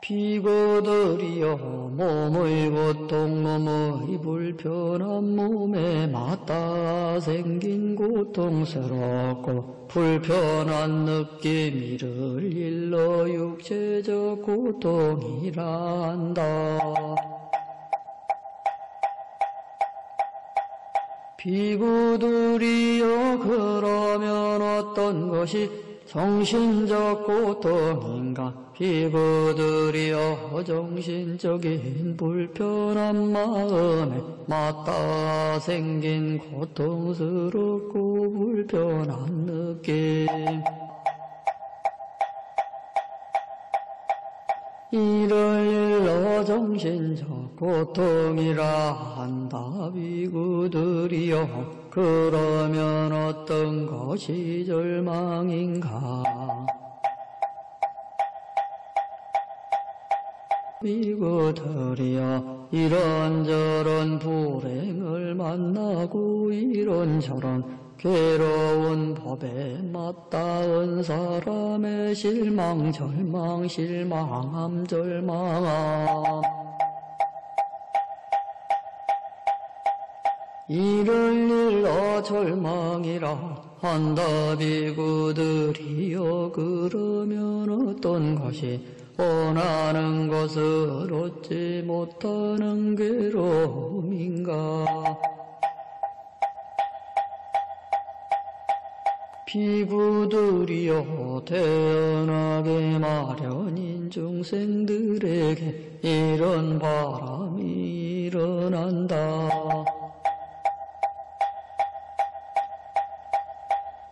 비구들이여 몸의 고통 몸의 불편한 몸에 맞닿아 생긴 고통스럽고 불편한 느낌 이를 일러 육체적 고통이라 한다. 비구들이여 그러면 어떤 것이 정신적 고통인가 비구들이여 정신적인 불편한 마음에 맞닿아 생긴 고통스럽고 불편한 느낌 이를 일러 정신적 고통이라 한다. 비구들이여 그러면 어떤 것이 절망인가 비구들이여 이런저런 불행을 만나고 이런저런 괴로운 법에 맞닿은 사람의 실망 절망 실망함 절망함 이를 일러 절망이라 한다비구들이여, 그러면 어떤 것이 원하는 것을 얻지 못하는 괴로움인가? 비구들이여, 태어나게 마련인 중생들에게 이런 바람이 일어난다.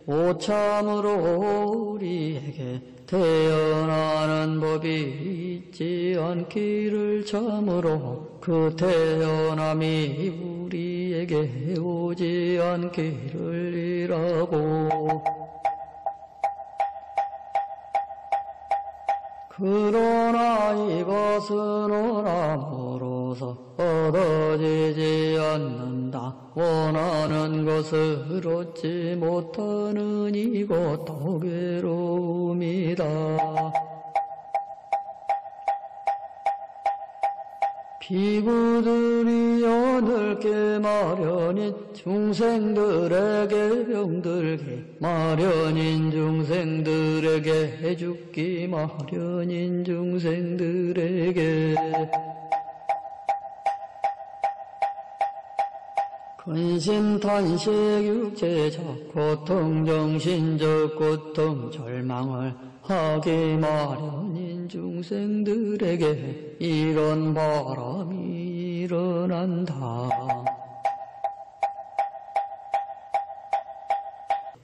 오참으로 우리에게 태어나는 법이 있지 않기를 참으로 그 태어남이 우리에게 오지 않기를 이라고. 그러나 이것은 원함으로서 얻어지지 않는다. 원하는 것을 얻지 못하는 이것도 괴로움이다. 비구들이여, 늙게 마련인 중생들에게 병들기 마련인 중생들에게 죽기 마련인 중생들에게 근심탄식 육체적 고통 정신적 고통 절망을 하기 마련인 중생들에게 이런 바람이 일어난다.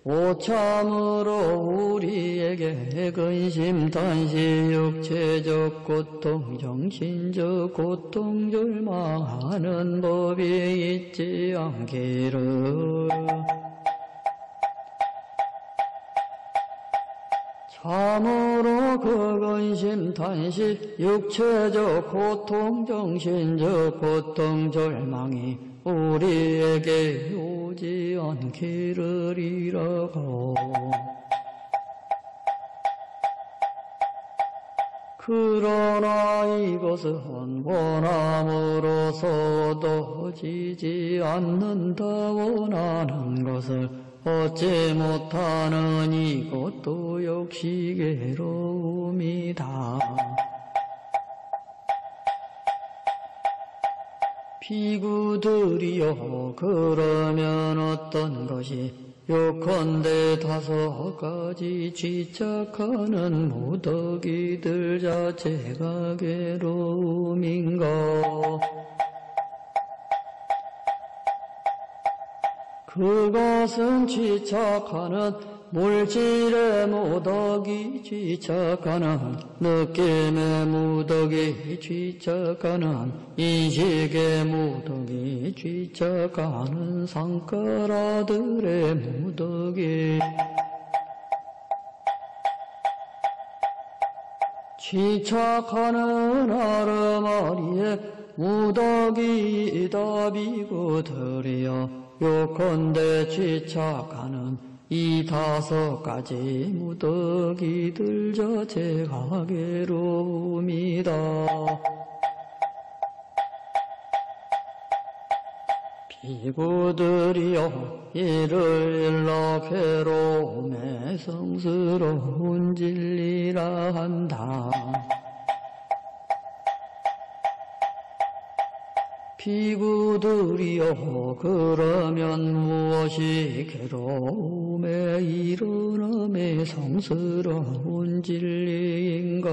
오참으로 우리에게 근심, 탄식, 육체적 고통, 정신적 고통, 절망하는 법이 있지 않기를 참으로 그 근심, 탄식, 육체적 고통, 정신적 고통, 절망이 우리에게 오지 않기를 이라고. 그러나 이것은 원함으로서 얻어지지 않는다. 원하는 것을 어찌 못하는 이것도 역시 괴로움이다. 비구들이여, 그러면 어떤 것이 요컨대 다섯 가지 집착하는 무더기들 자체가 괴로움인가? 그것은 집착하는 물질의 무더기, 집착하는 느낌의 무더기, 집착하는 인식의 무더기, 집착하는 상카라들의 무더기, 집착하는 아르마리의 무더기이다. 비구들이여, 요컨대 집착하는 이 다섯 가지 무더기들 자체가 괴로움이다. 비구들이여, 이를 일러 괴로움의 성스러운 진리라 한다. 비구들이여, 그러면 무엇이 괴로움의 일어남의 성스러운 진리인가?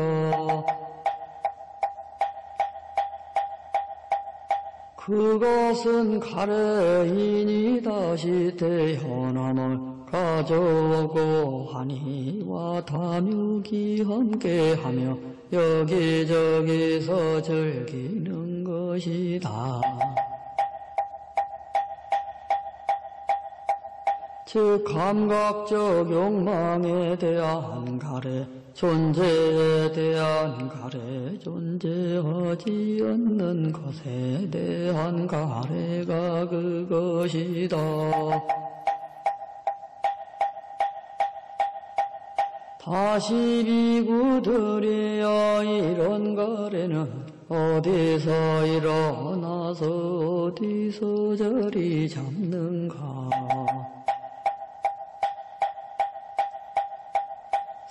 그것은 가래인이 다시 태어남을 가져오고 하니와 탐욕이 함께하며 여기저기서 즐기는 것이다. 즉 감각적 욕망에 대한 가래, 존재에 대한 가래, 존재하지 않는 것에 대한 가래가 그것이다. 다시 비구들이여, 이런 가래는 어디서 일어나서 어디서 자리 잡는가?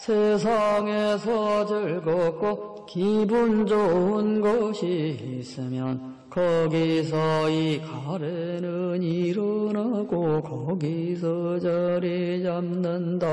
세상에서 즐겁고 기분 좋은 곳이 있으면 거기서 이 가래는 일어나고 거기서 자리 잡는다.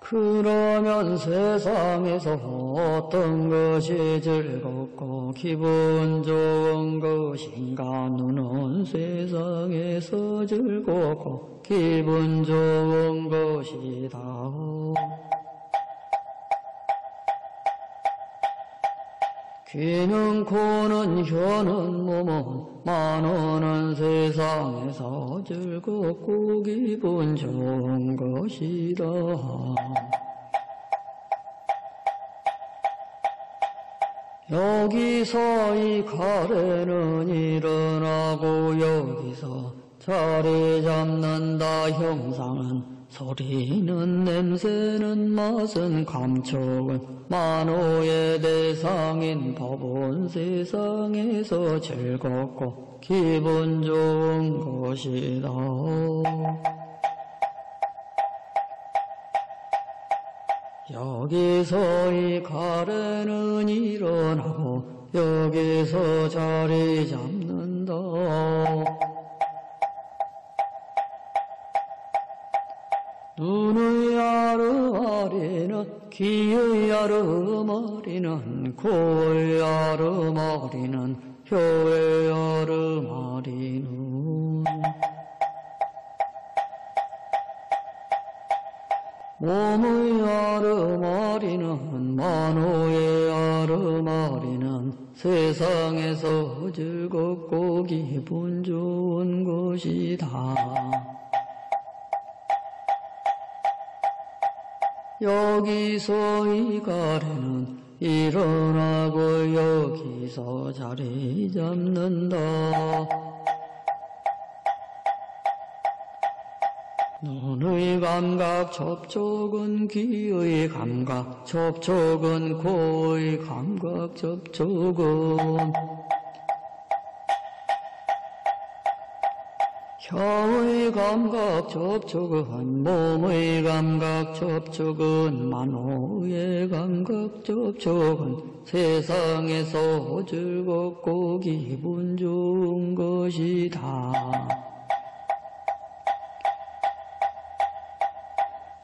그러면 세상에서 어떤 것이 즐겁고 기분 좋은 것인가? 눈은 세상에서 즐겁고 기분 좋은 것이다. 귀는 코는 혀는 몸은 마음은 세상에서 즐겁고 기분 좋은 것이다. 여기서 이 가래는 일어나고 여기서 자리 잡는다. 형상은 소리는 냄새는 맛은 감촉은 만호의 대상인 법은 세상에서 즐겁고 기분 좋은 것이다. 여기서 이 가래는 일어나고 여기서 자리 잡는다. 눈의 아르아리는 귀의 아르머리는 코의 아르머리는 혀의 아르머리는 몸의 아르머리는 만호의 아르머리는 세상에서 즐겁고 기분 좋은 것이다. 여기서 이 가래는 일어나고 여기서 자리 잡는다. 눈의 감각 접촉은 귀의 감각 접촉은 코의 감각 접촉은 혀의 감각 접촉은 몸의 감각 접촉은 만호의 감각 접촉은 세상에서 즐겁고 기분 좋은 것이다.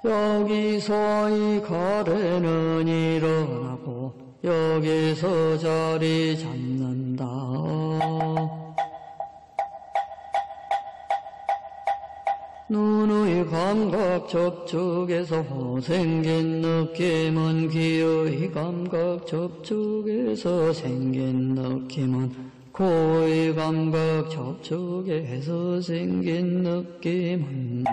여기서 이 가래는 일어나고 여기서 자리 잡는다. 눈의 감각 접촉에서 생긴 느낌은 귀의 감각 접촉에서 생긴 느낌은 코의 감각 접촉에서 생긴 느낌은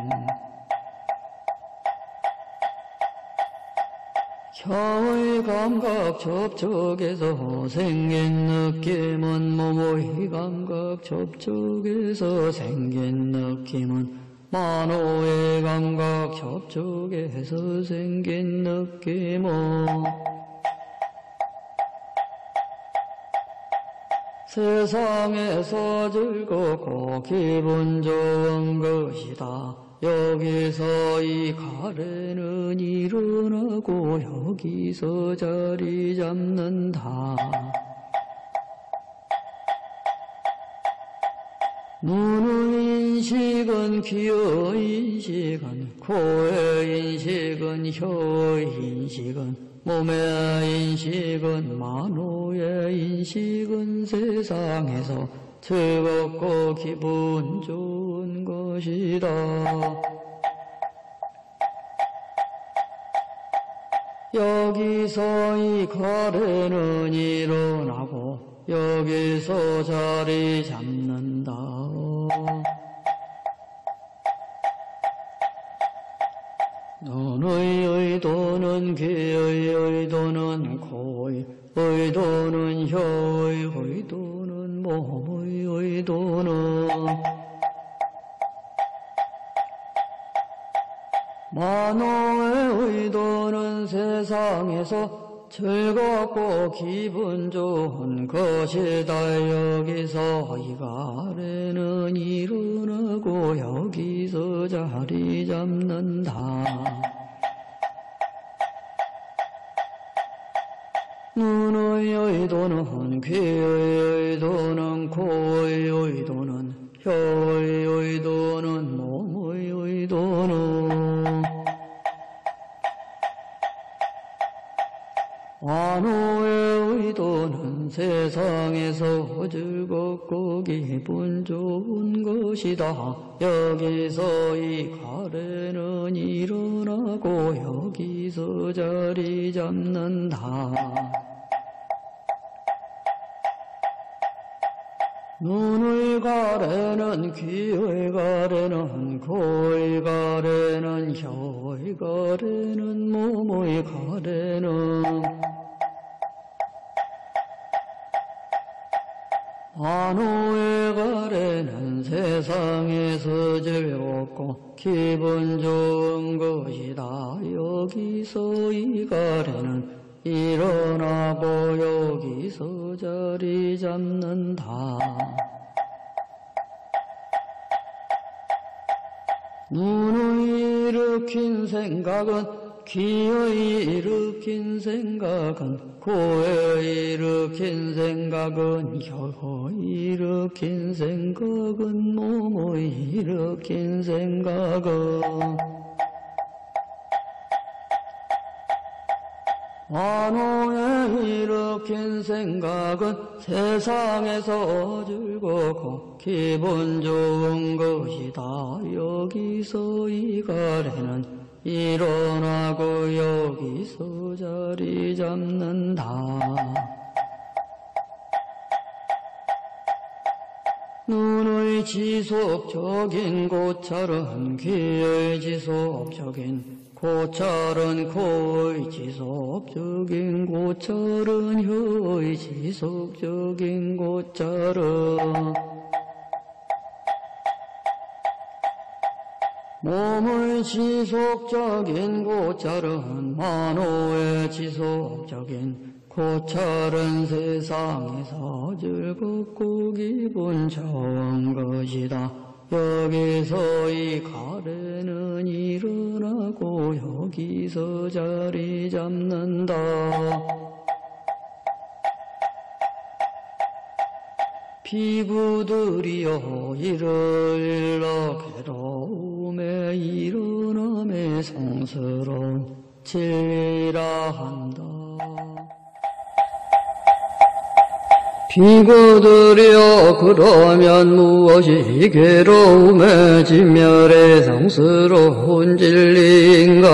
혀의 감각 접촉에서 생긴 느낌은 몸의 감각 접촉에서 생긴 느낌은 만호의 감각 접촉에서 생긴 느낌은 세상에서 즐겁고 기분 좋은 것이다. 여기서 이 가래는 일어나고 여기서 자리 잡는다. 눈의 인식은 귀의 인식은 코의 인식은 혀의 인식은 몸의 인식은 만호의 인식은 세상에서 즐겁고 기분 좋은 것이다. 여기서 이 가래는 일어나고 여기서 자리 잡는다. 눈의 의도는 귀의 의도는 코의 의도는 혀의 의도는 몸의 의도는 만호의 의도는 세상에서 즐겁고 기분 좋은 것이다. 여기서 이가래는 이르고 여기서 자리 잡는다. 눈의 의도는, 귀의 의도는, 코의 의도는, 혀의 의도는, 몸의 의도는, 안후의 의도는 세상에서 즐겁고 기분 좋은 것이다. 여기서 이 가래는 일어나고 여기서 자리 잡는다. 눈의 가래는, 귀의 가래는, 코의 가래는, 혀의 가래는, 몸의 가래는, 안후의 가래는 세상에서 즐겁고 기분 좋은 것이다. 여기서 이 가래는 일어나고 여기서 자리 잡는다. 눈의 일으킨 생각은, 귀의 일으킨 생각은, 코의 일으킨 생각은, 혀의 일으킨 생각은, 몸의 일으킨 생각은, 안후에 일으킨 생각은 세상에서 즐겁고 기분 좋은 것이다. 여기서 이 가래는 일어나고 여기서 자리 잡는다. 눈의 지속적인 고찰은, 귀의 지속적인 고찰은, 코의 지속적인 고찰은, 혀의 지속적인 고찰은, 몸의 지속적인 고찰은, 만호의 지속적인 고찰은 세상에서 즐겁고 기분 좋은 것이다. 여기서 이 가래는 일어나고 여기서 자리 잡는다. 피구들이여, 이를 일러 괴로움에 일어남에 성스러운 진리라 한다. 피구들이여, 그러면 무엇이 괴로움에 진멸의 성스러운 진리인가?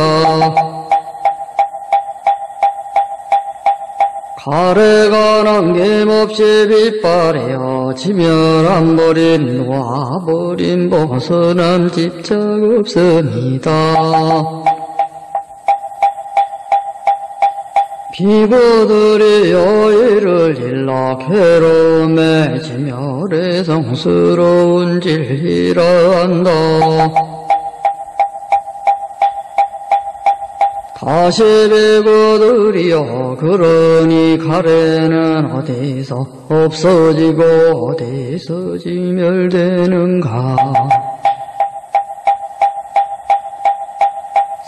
가래가 남김없이 빗발이여, 진멸한 버림 놓아버림 벗어남 집착 없습니다. 피구들이여, 이를 일러 괴로움에 진멸의 성스러운 진리라 한다. 다시 피구들이여, 그러니 가래는 어디서 없어지고 어디서 진멸되는가?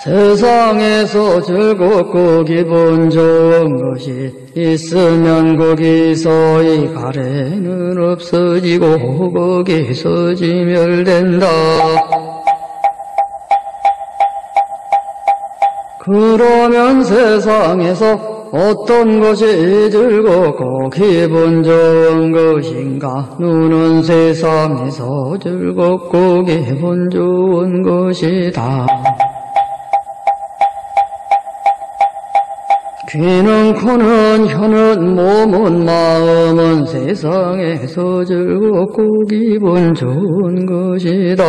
세상에서 즐겁고 기분 좋은 것이 있으면 거기서 이 가래는 없어지고 거기서 진멸된다. 그러면 세상에서 어떤 것이 즐겁고 기분 좋은 것인가? 눈은 세상에서 즐겁고 기분 좋은 것이다. 귀는, 코는, 혀는, 몸은, 마음은 세상에서 즐겁고 기분 좋은 것이다.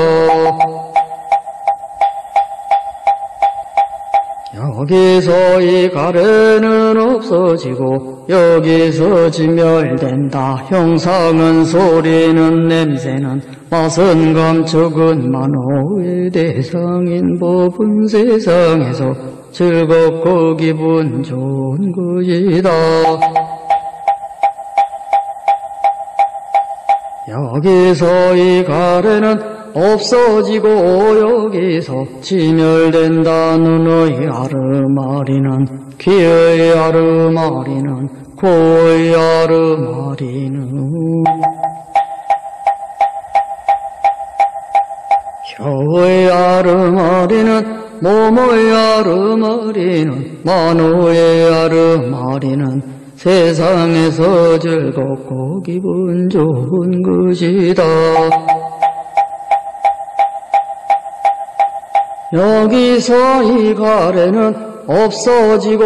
여기서 이 가래는 없어지고 여기서 진멸된다. 형상은, 소리는, 냄새는, 맛은, 감촉은, 만호의 대상인 법은 세상에서 즐겁고 기분 좋은 것이다. 여기서 이 가래는 없어지고 여기서 지멸된다는 의 아르마리는 기의 아르마리는 고의 아르마리는 혀의 아르마리는 몸의 아르마리는 만호의 아르마리는 세상에서 즐겁고 기분 좋은 것이다. 여기서 이 가래는 없어지고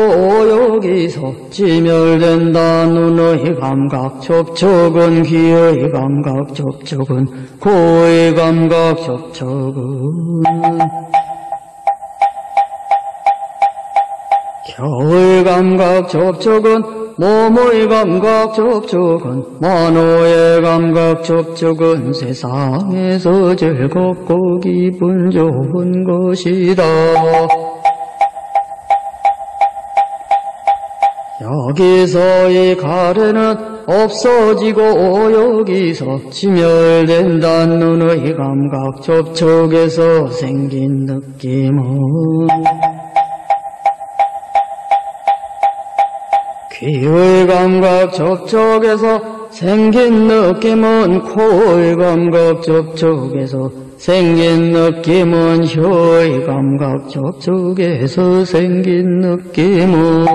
여기서 지멸된다. 눈의 감각 접촉은 귀의 감각 접촉은 코의 감각 접촉은 혀의 감각 접촉은 몸의 감각 접촉은 마노의 감각 접촉은 세상에서 즐겁고 기분 좋은 것이다. 여기서 이 가래는 없어지고 여기서 지멸된다. 눈의 감각 접촉에서 생긴 느낌은 귀의 감각 접촉에서 생긴 느낌은 코의 감각 접촉에서 생긴 느낌은 혀의 감각 접촉에서 생긴 느낌은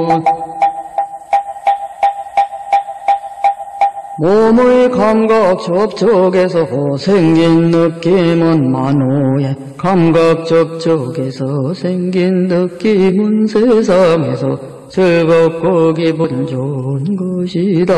몸의 감각 접촉에서 생긴 느낌은 마노의 감각 접촉에서 생긴 느낌은 세상에서 즐겁고 기분 좋은 것이다.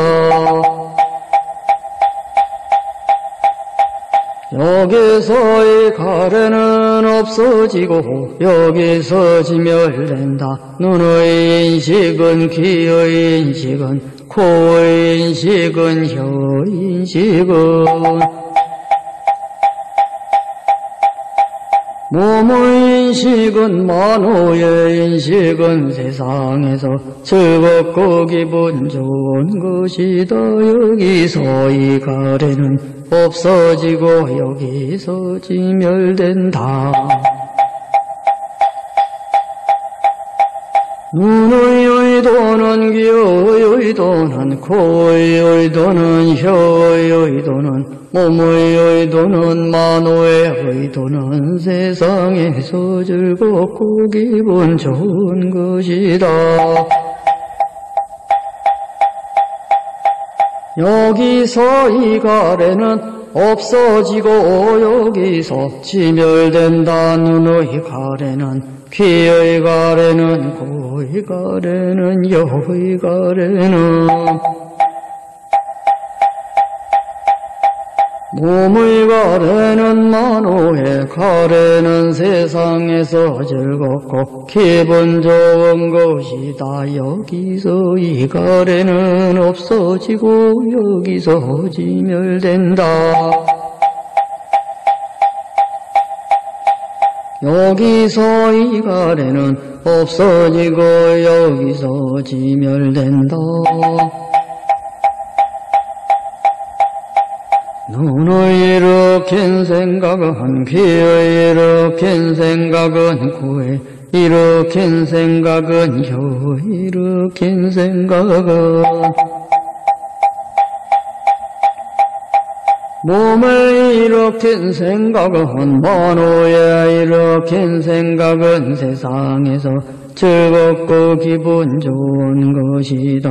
여기서의 가래는 없어지고 여기서 지멸된다. 눈의 인식은 귀의 인식은 코의 인식은 혀의 인식은 몸의 인식은 만호의 인식은 세상에서 즐겁고 기분 좋은 것이다. 여기서 이 가래는 없어지고 여기서 지멸된다. 눈의 의도는 귀의 의도는 코의 의도는 혀의 의도는 몸의 의도는 만호의 의도는 세상에서 즐겁고 기분 좋은 것이다. 여기서 이 가래는 없어지고 여기서 지멸된다. 눈의 가래는 귀의 가래는 코의 가래는 혀의 가래는 몸의 가래는 만호의 가래는 세상에서 즐겁고 기분 좋은 것이다. 여기서 이 가래는 없어지고 여기서 지멸된다. 여기서 이 가래는 없어지고 여기서 지멸된다. 눈의 일으킨 생각은 귀의 일으킨 생각은 코의 일으킨 생각은 혀의 일으킨 생각은 몸을 일으킨 생각은 만호의 일으킨 생각은 세상에서 즐겁고 기분 좋은 것이다.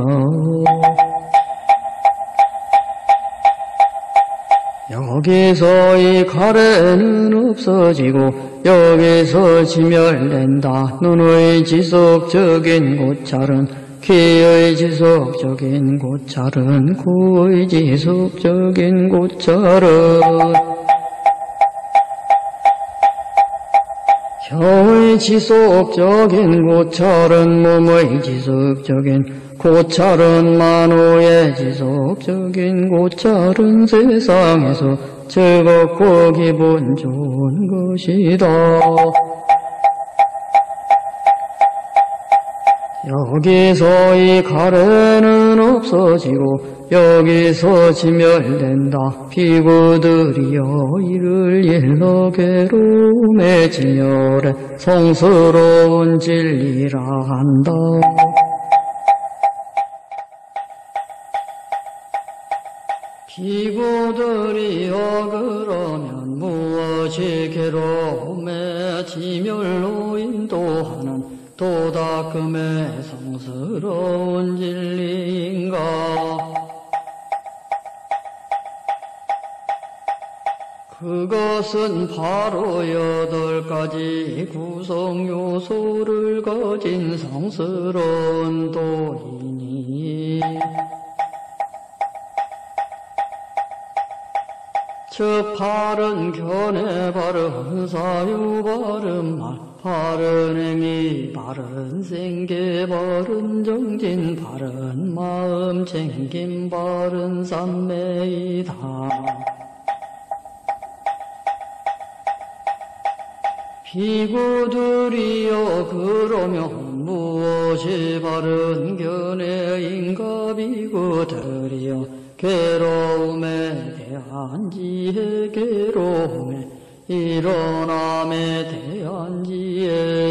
여기서 이 가래는 없어지고 여기서 지멸된다. 눈의 지속적인 고찰은 귀의 지속적인 고찰은 코의 지속적인 고찰은 혀의 지속적인 고찰은 몸의 지속적인 고찰은 만호의 지속적인 고찰은 세상에서 즐겁고 기분 좋은 것이다. 여기서 이 가래는 없어지고 여기서 지멸된다. 비구들이여 이를 일러 괴로움에 지멸해 성스러운 진리라 한다. 비구들이여 그러면 무엇이 괴로움에 지멸로 인도하는 도닦음의 성스러운 진리인가? 그것은 바로 여덟 가지 구성 요소를 가진 성스러운 도이니 즉 바른 견해, 바른 사유, 바른 말, 바른 행위, 바른 생계, 바른 정진, 바른 마음 챙김, 바른 삼매이다. 비구들이여 그러면 무엇이 바른 견해인가? 비구들이여 괴로움에 대한 지혜, 괴로움에 일어남에 대한 지혜,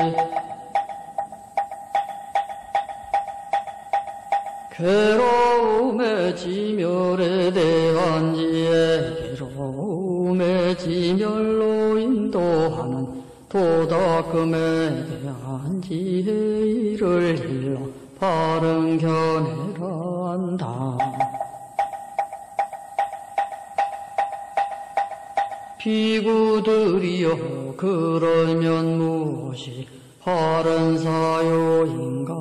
괴로움의 지멸에 대한 지혜, 괴로움의 지멸로 인도하는 도닦음에 대한 지혜, 이를 일러 바른 견해라 한다. 비구들이여 그러면 무엇이 바른 사유인가?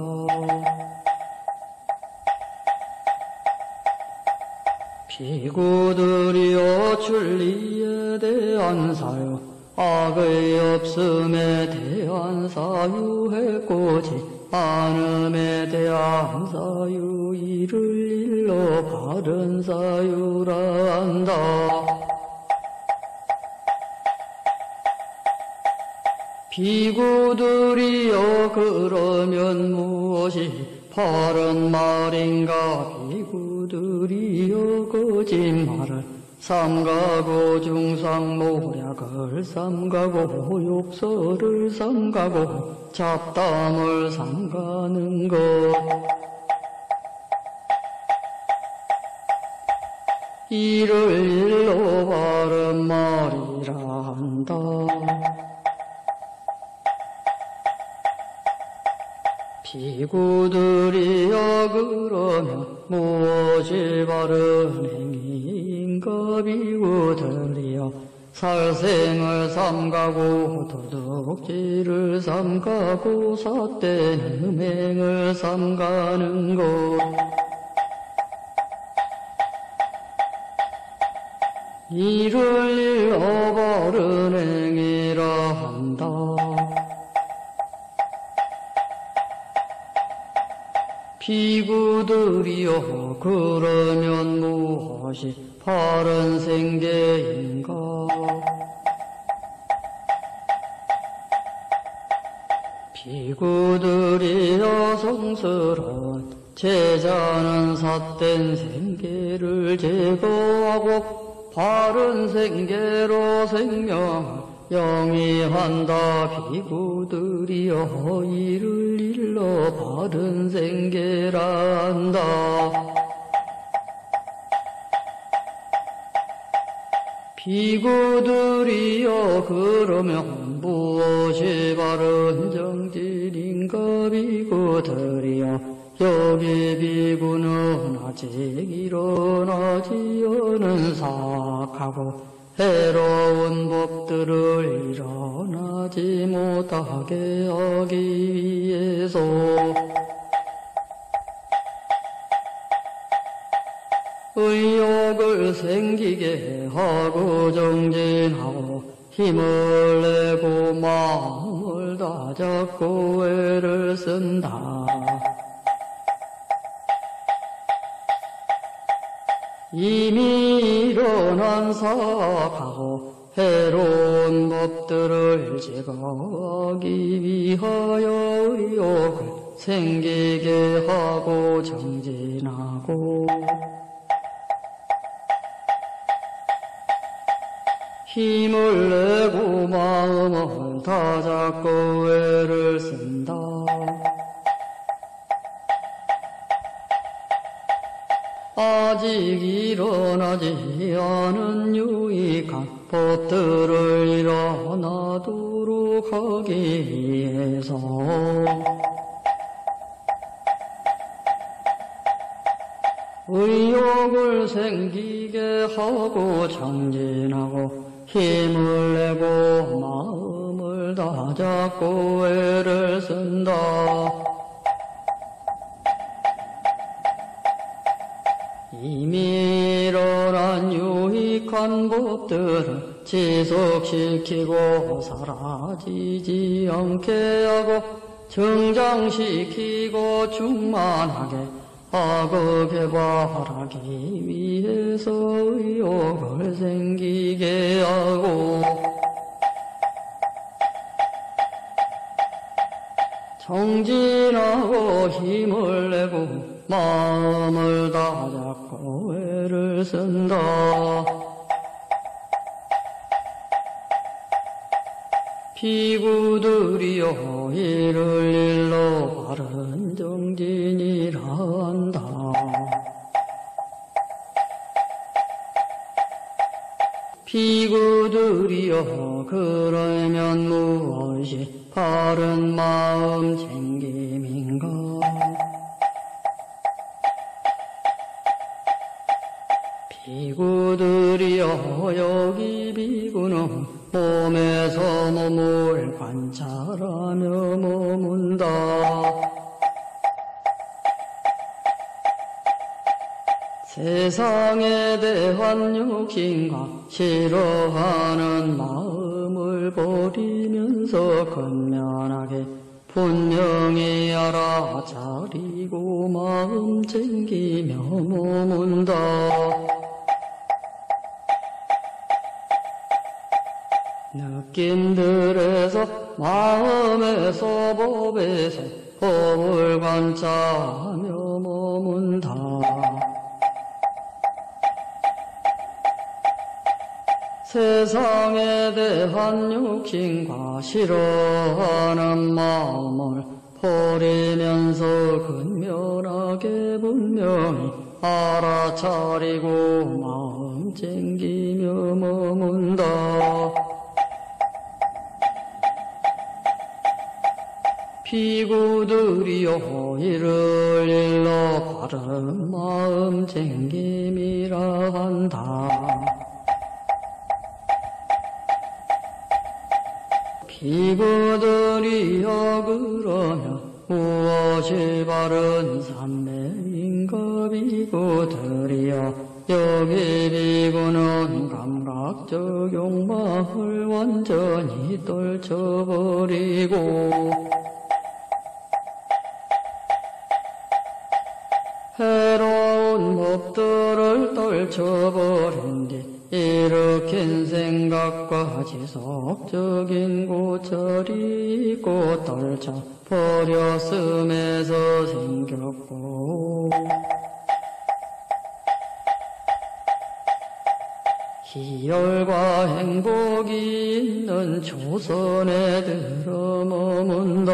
비구들이여 진리에 대한 사유, 악의 없음에 대한 사유, 해코지 않음에 대한 사유, 이를 일러 바른 사유라 한다. 비구들이여 그러면 무엇이 바른 말인가? 비구들이여 거짓말을 삼가고 중상모략을 삼가고 욕설을 삼가고 잡담을 삼가는 것, 이를 일러 바른 말이라 한다. 비구들이여 그러면 무엇이 바른 행위인가? 비구들이여 살생을 삼가고 도둑질을 삼가고 삿된 음행을 삼가는 것, 이를 일러 바른 행위라 한다. 비구들이여 그러면 무엇이 바른 생계인가? 비구들이여 성스러운 제자는 삿된 생계를 제거하고 바른 생계로 생명을 영위한다. 비구들이여 이를 일러 바른 생계라 한다. 비구들이여 그러면 무엇이 바른 정진인가? 비구들이여 여기 비구는 아직 일어나지 않은 사악하고 해로운 법들을 일어나지 못하게 하기 위해서 의욕을 생기게 하고 정진하고 힘을 내고 마음을 다잡고 애를 쓴다. 이미 일어난 사악하고 해로운 법들을 제거하기 위하여 의욕을 생기게 하고 정진하고 힘을 내고 마음은 다잡고 애를 쓴다. 아직 일어나지 않은 유익한 법들을 일어나도록 하기 위해서 의욕을 생기게 하고 정진하고 힘을 내고 마음을 다잡고 애를 쓴다. 이미 일어난 유익한 법들을 지속시키고 사라지지 않게 하고 증장시키고 충만하게 하고 개발하기 위해서 의욕을 생기게 하고 정진하고 힘을 내고 마음을 다잡고 애를 쓴다. 비구들이여, 이를 일러 바른 정진이라 한다. 비구들이여, 그러면 무엇이 바른 마음 챙김인가? 비구들이여, 여기 비구는 몸에서 몸을 관찰하며 머문다. 세상에 대한 욕심과 싫어하는 마음을 버리면서 근면하게 분명히 알아차리고 마음 챙기며 머문다. 느낌들에서 마음에서 법에서 법을 관찰하며 머문다. 세상에 대한 욕심과 싫어하는 마음을 버리면서 근면하게 분명히 알아차리고 마음 챙기며 머문다. 비구들이여, 이를 일러 바른 마음 챙김이라 한다. 비구들이여, 그러면 무엇이 바른 삼매인가? 비구들이여, 여기 비구는 감각적 욕망을 완전히 떨쳐버리고 해로운 법들을 떨쳐버린 뒤 일으킨 생각과 지속적인 고찰이 있고 떨쳐버렸음에서 생겼고 희열과 행복이 있는 초선에 들어 머문다.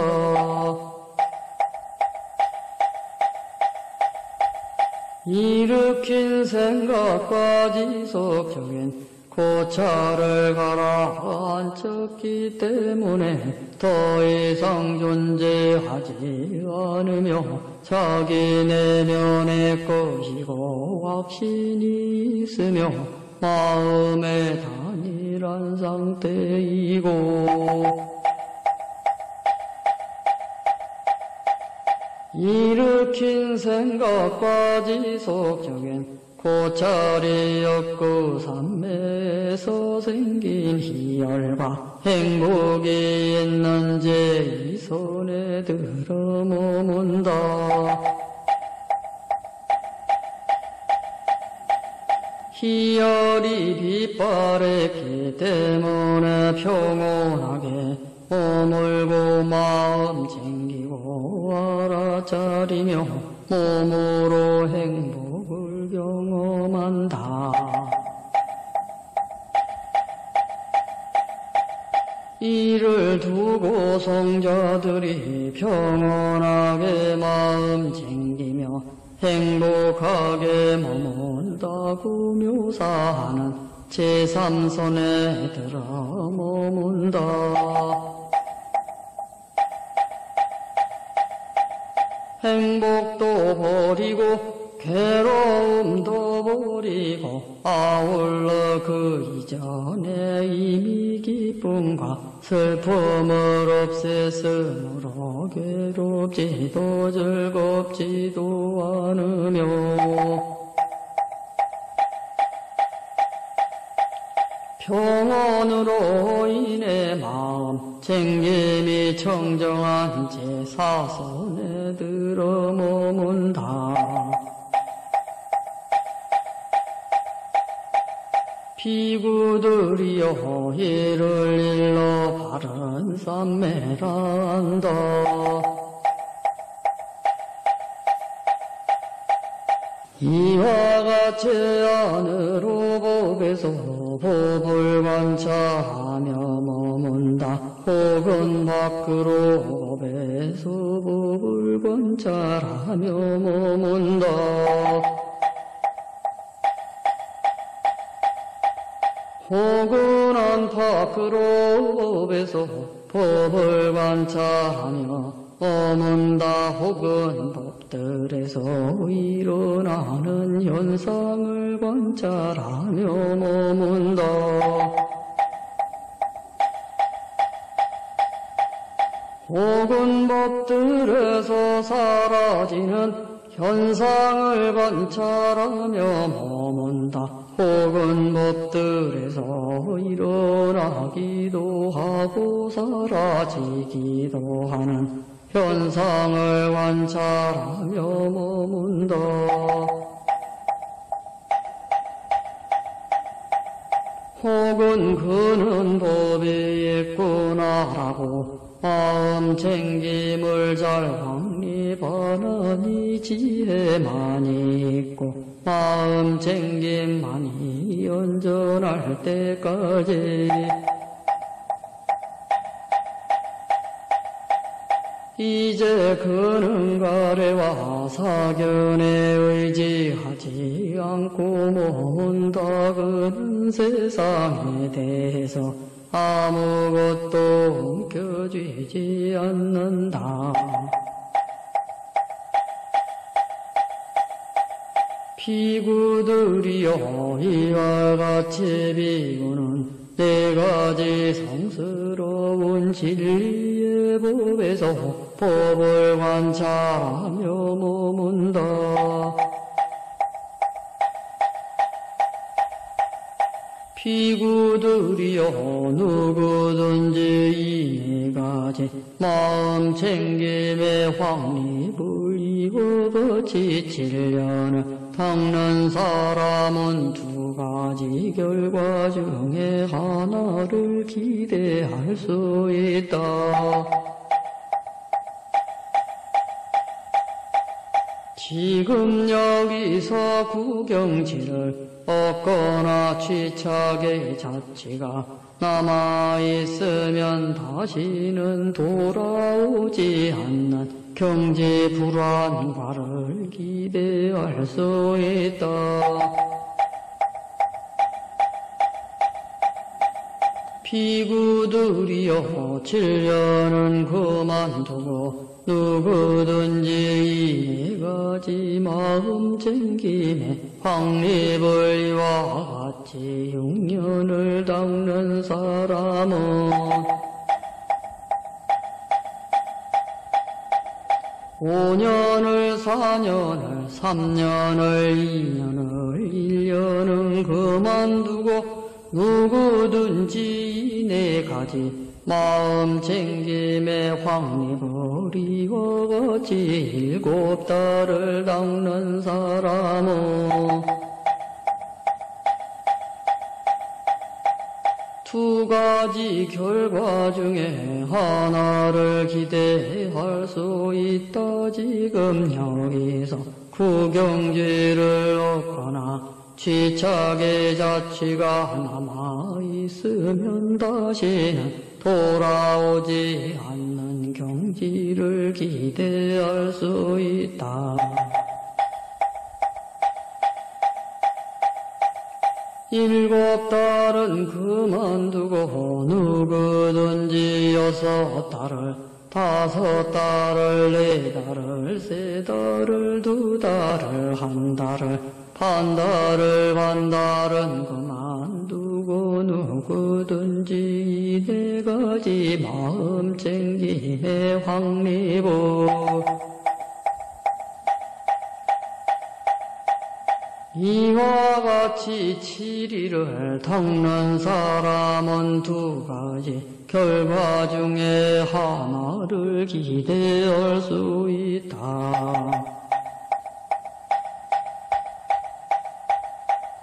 일으킨 생각과 지속적인 고찰을 가라앉혔기 때문에 더 이상 존재하지 않으며 자기 내면의 것이고 확신이 있으며 마음의 단일한 상태이고 일으킨 생각과 지속적인 고찰이 없고 삼매에서 생긴 희열과 행복이 있는 제이선에 들어 머문다. 희열이 빛바랬기 때문에 평온하게 머물고 마음 챙기고 알아 자리며 몸으로 행복을 경험한다. 이를 두고 성자들이 평온하게 마음 챙기며 행복하게 머문다고 묘사하는 제삼선에 들어 머문다. 행복도 버리고 괴로움도 버리고 아울러 그 이전에 이미 기쁨과 슬픔을 없앴으므로 괴롭지도 즐겁지도 않으며 평온으로 인해 마음 챙김이 청정한 제사선에 들어 머문다. 비구들이여 이를 일러 바른 삼매라 한다. 이와 같이 안으로 법에서 법을 관찰하며 머문다. 혹은 밖으로 법에서 법을 관찰하며 머문다. 혹은 안팎으로 법에서 법을 관찰하며 머문다. 혹은 법들에서 일어나는 현상을 관찰하며 머문다. 혹은 법들에서 사라지는 현상을 관찰하며 머문다. 혹은 법들에서 일어나기도 하고 사라지기도 하는 현상을 관찰하며 머문다. 혹은 그는 법이 있구나라고 마음 챙김을 잘 확립하나니 지혜만이 있고 마음 챙김만이 연전할 때까지 이제 그는 가래와 사견에 의지하지 않고 머문다. 그는 세상에 대해서 아무것도 움켜쥐지 않는다. 비구들이여 이와 같이 비구는 네 가지 성스러운 진리의 법에서 법을 관찰하며 머문다. 비구들이여 누구든지 이 네 가지 마음 챙김의 확립을 이고 거치치려는 닦는 사람은 두 가지 결과 중에 하나를 기대할 수 있다. 지금 여기서 구경지를 얻거나 취착의 자취가 남아있으면 다시는 돌아오지 않는 경제 불안과를 기대할 수 있다. 비구들이여 질려는 그만두고 누구든지 이 가지 마음 챙김에 확립을 이와 같이 흉년을 닦는 사람은 오 년을 사 년을 삼 년을 이 년을 일 년은 그만두고 누구든지 네 가지 마음 챙김에 확립을 이와 같이 일곱 달을 닦는 사람은 두 가지 가지 결과 중에 하나를 기대할 수 있다. 지금 여기서 구경지를 얻거나 취착의 자취가 남아있으면 다시는 돌아오지 않는 경지를 기대할 수 있다. 일곱 달은 그만두고 누구든지 여섯 달을, 다섯 달을, 네 달을, 세 달을, 두 달을, 한 달을, 반 달을, 반 달은 그만두고 누구든지 네 가지 마음 챙김의 황미보. 이와 같이 칠일을 닦는 사람은 두 가지 결과 중에 하나를 기대할 수 있다.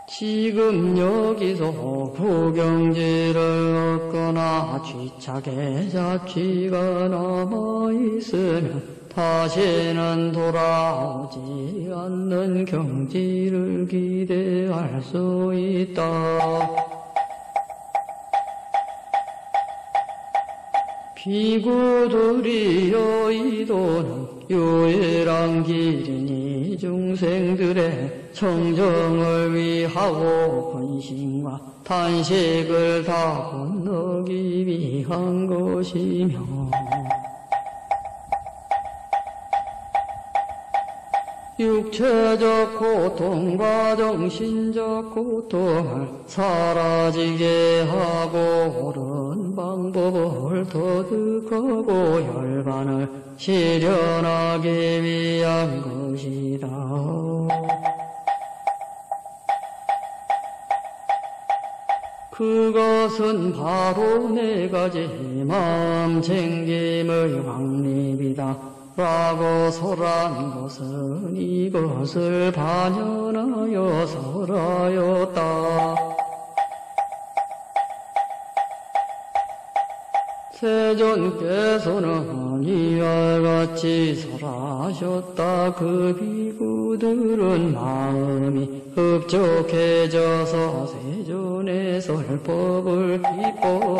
지금 여기서 구경지를 얻거나 취착의 자취가 남아있으면 다시는 돌아오지 않는 경지를 기대할 수 있다. 비구들이여, 이도는 유일한 길이니 중생들의 청정을 위하고 근심과 탄식을 다 건너기 위한 것이며, 육체적 고통과 정신적 고통을 사라지게 하고 옳은 방법을 터득하고 열반을 실현하기 위한 것이다. 그것은 바로 네 가지 마음 챙김의 확립이다. 라고 설한 것은 이것을 반연하여 설하였다. 세존께서는 이와 같이 설하셨다. 그 비구들은 마음이 흡족해져서 세존의 설법을 기뻐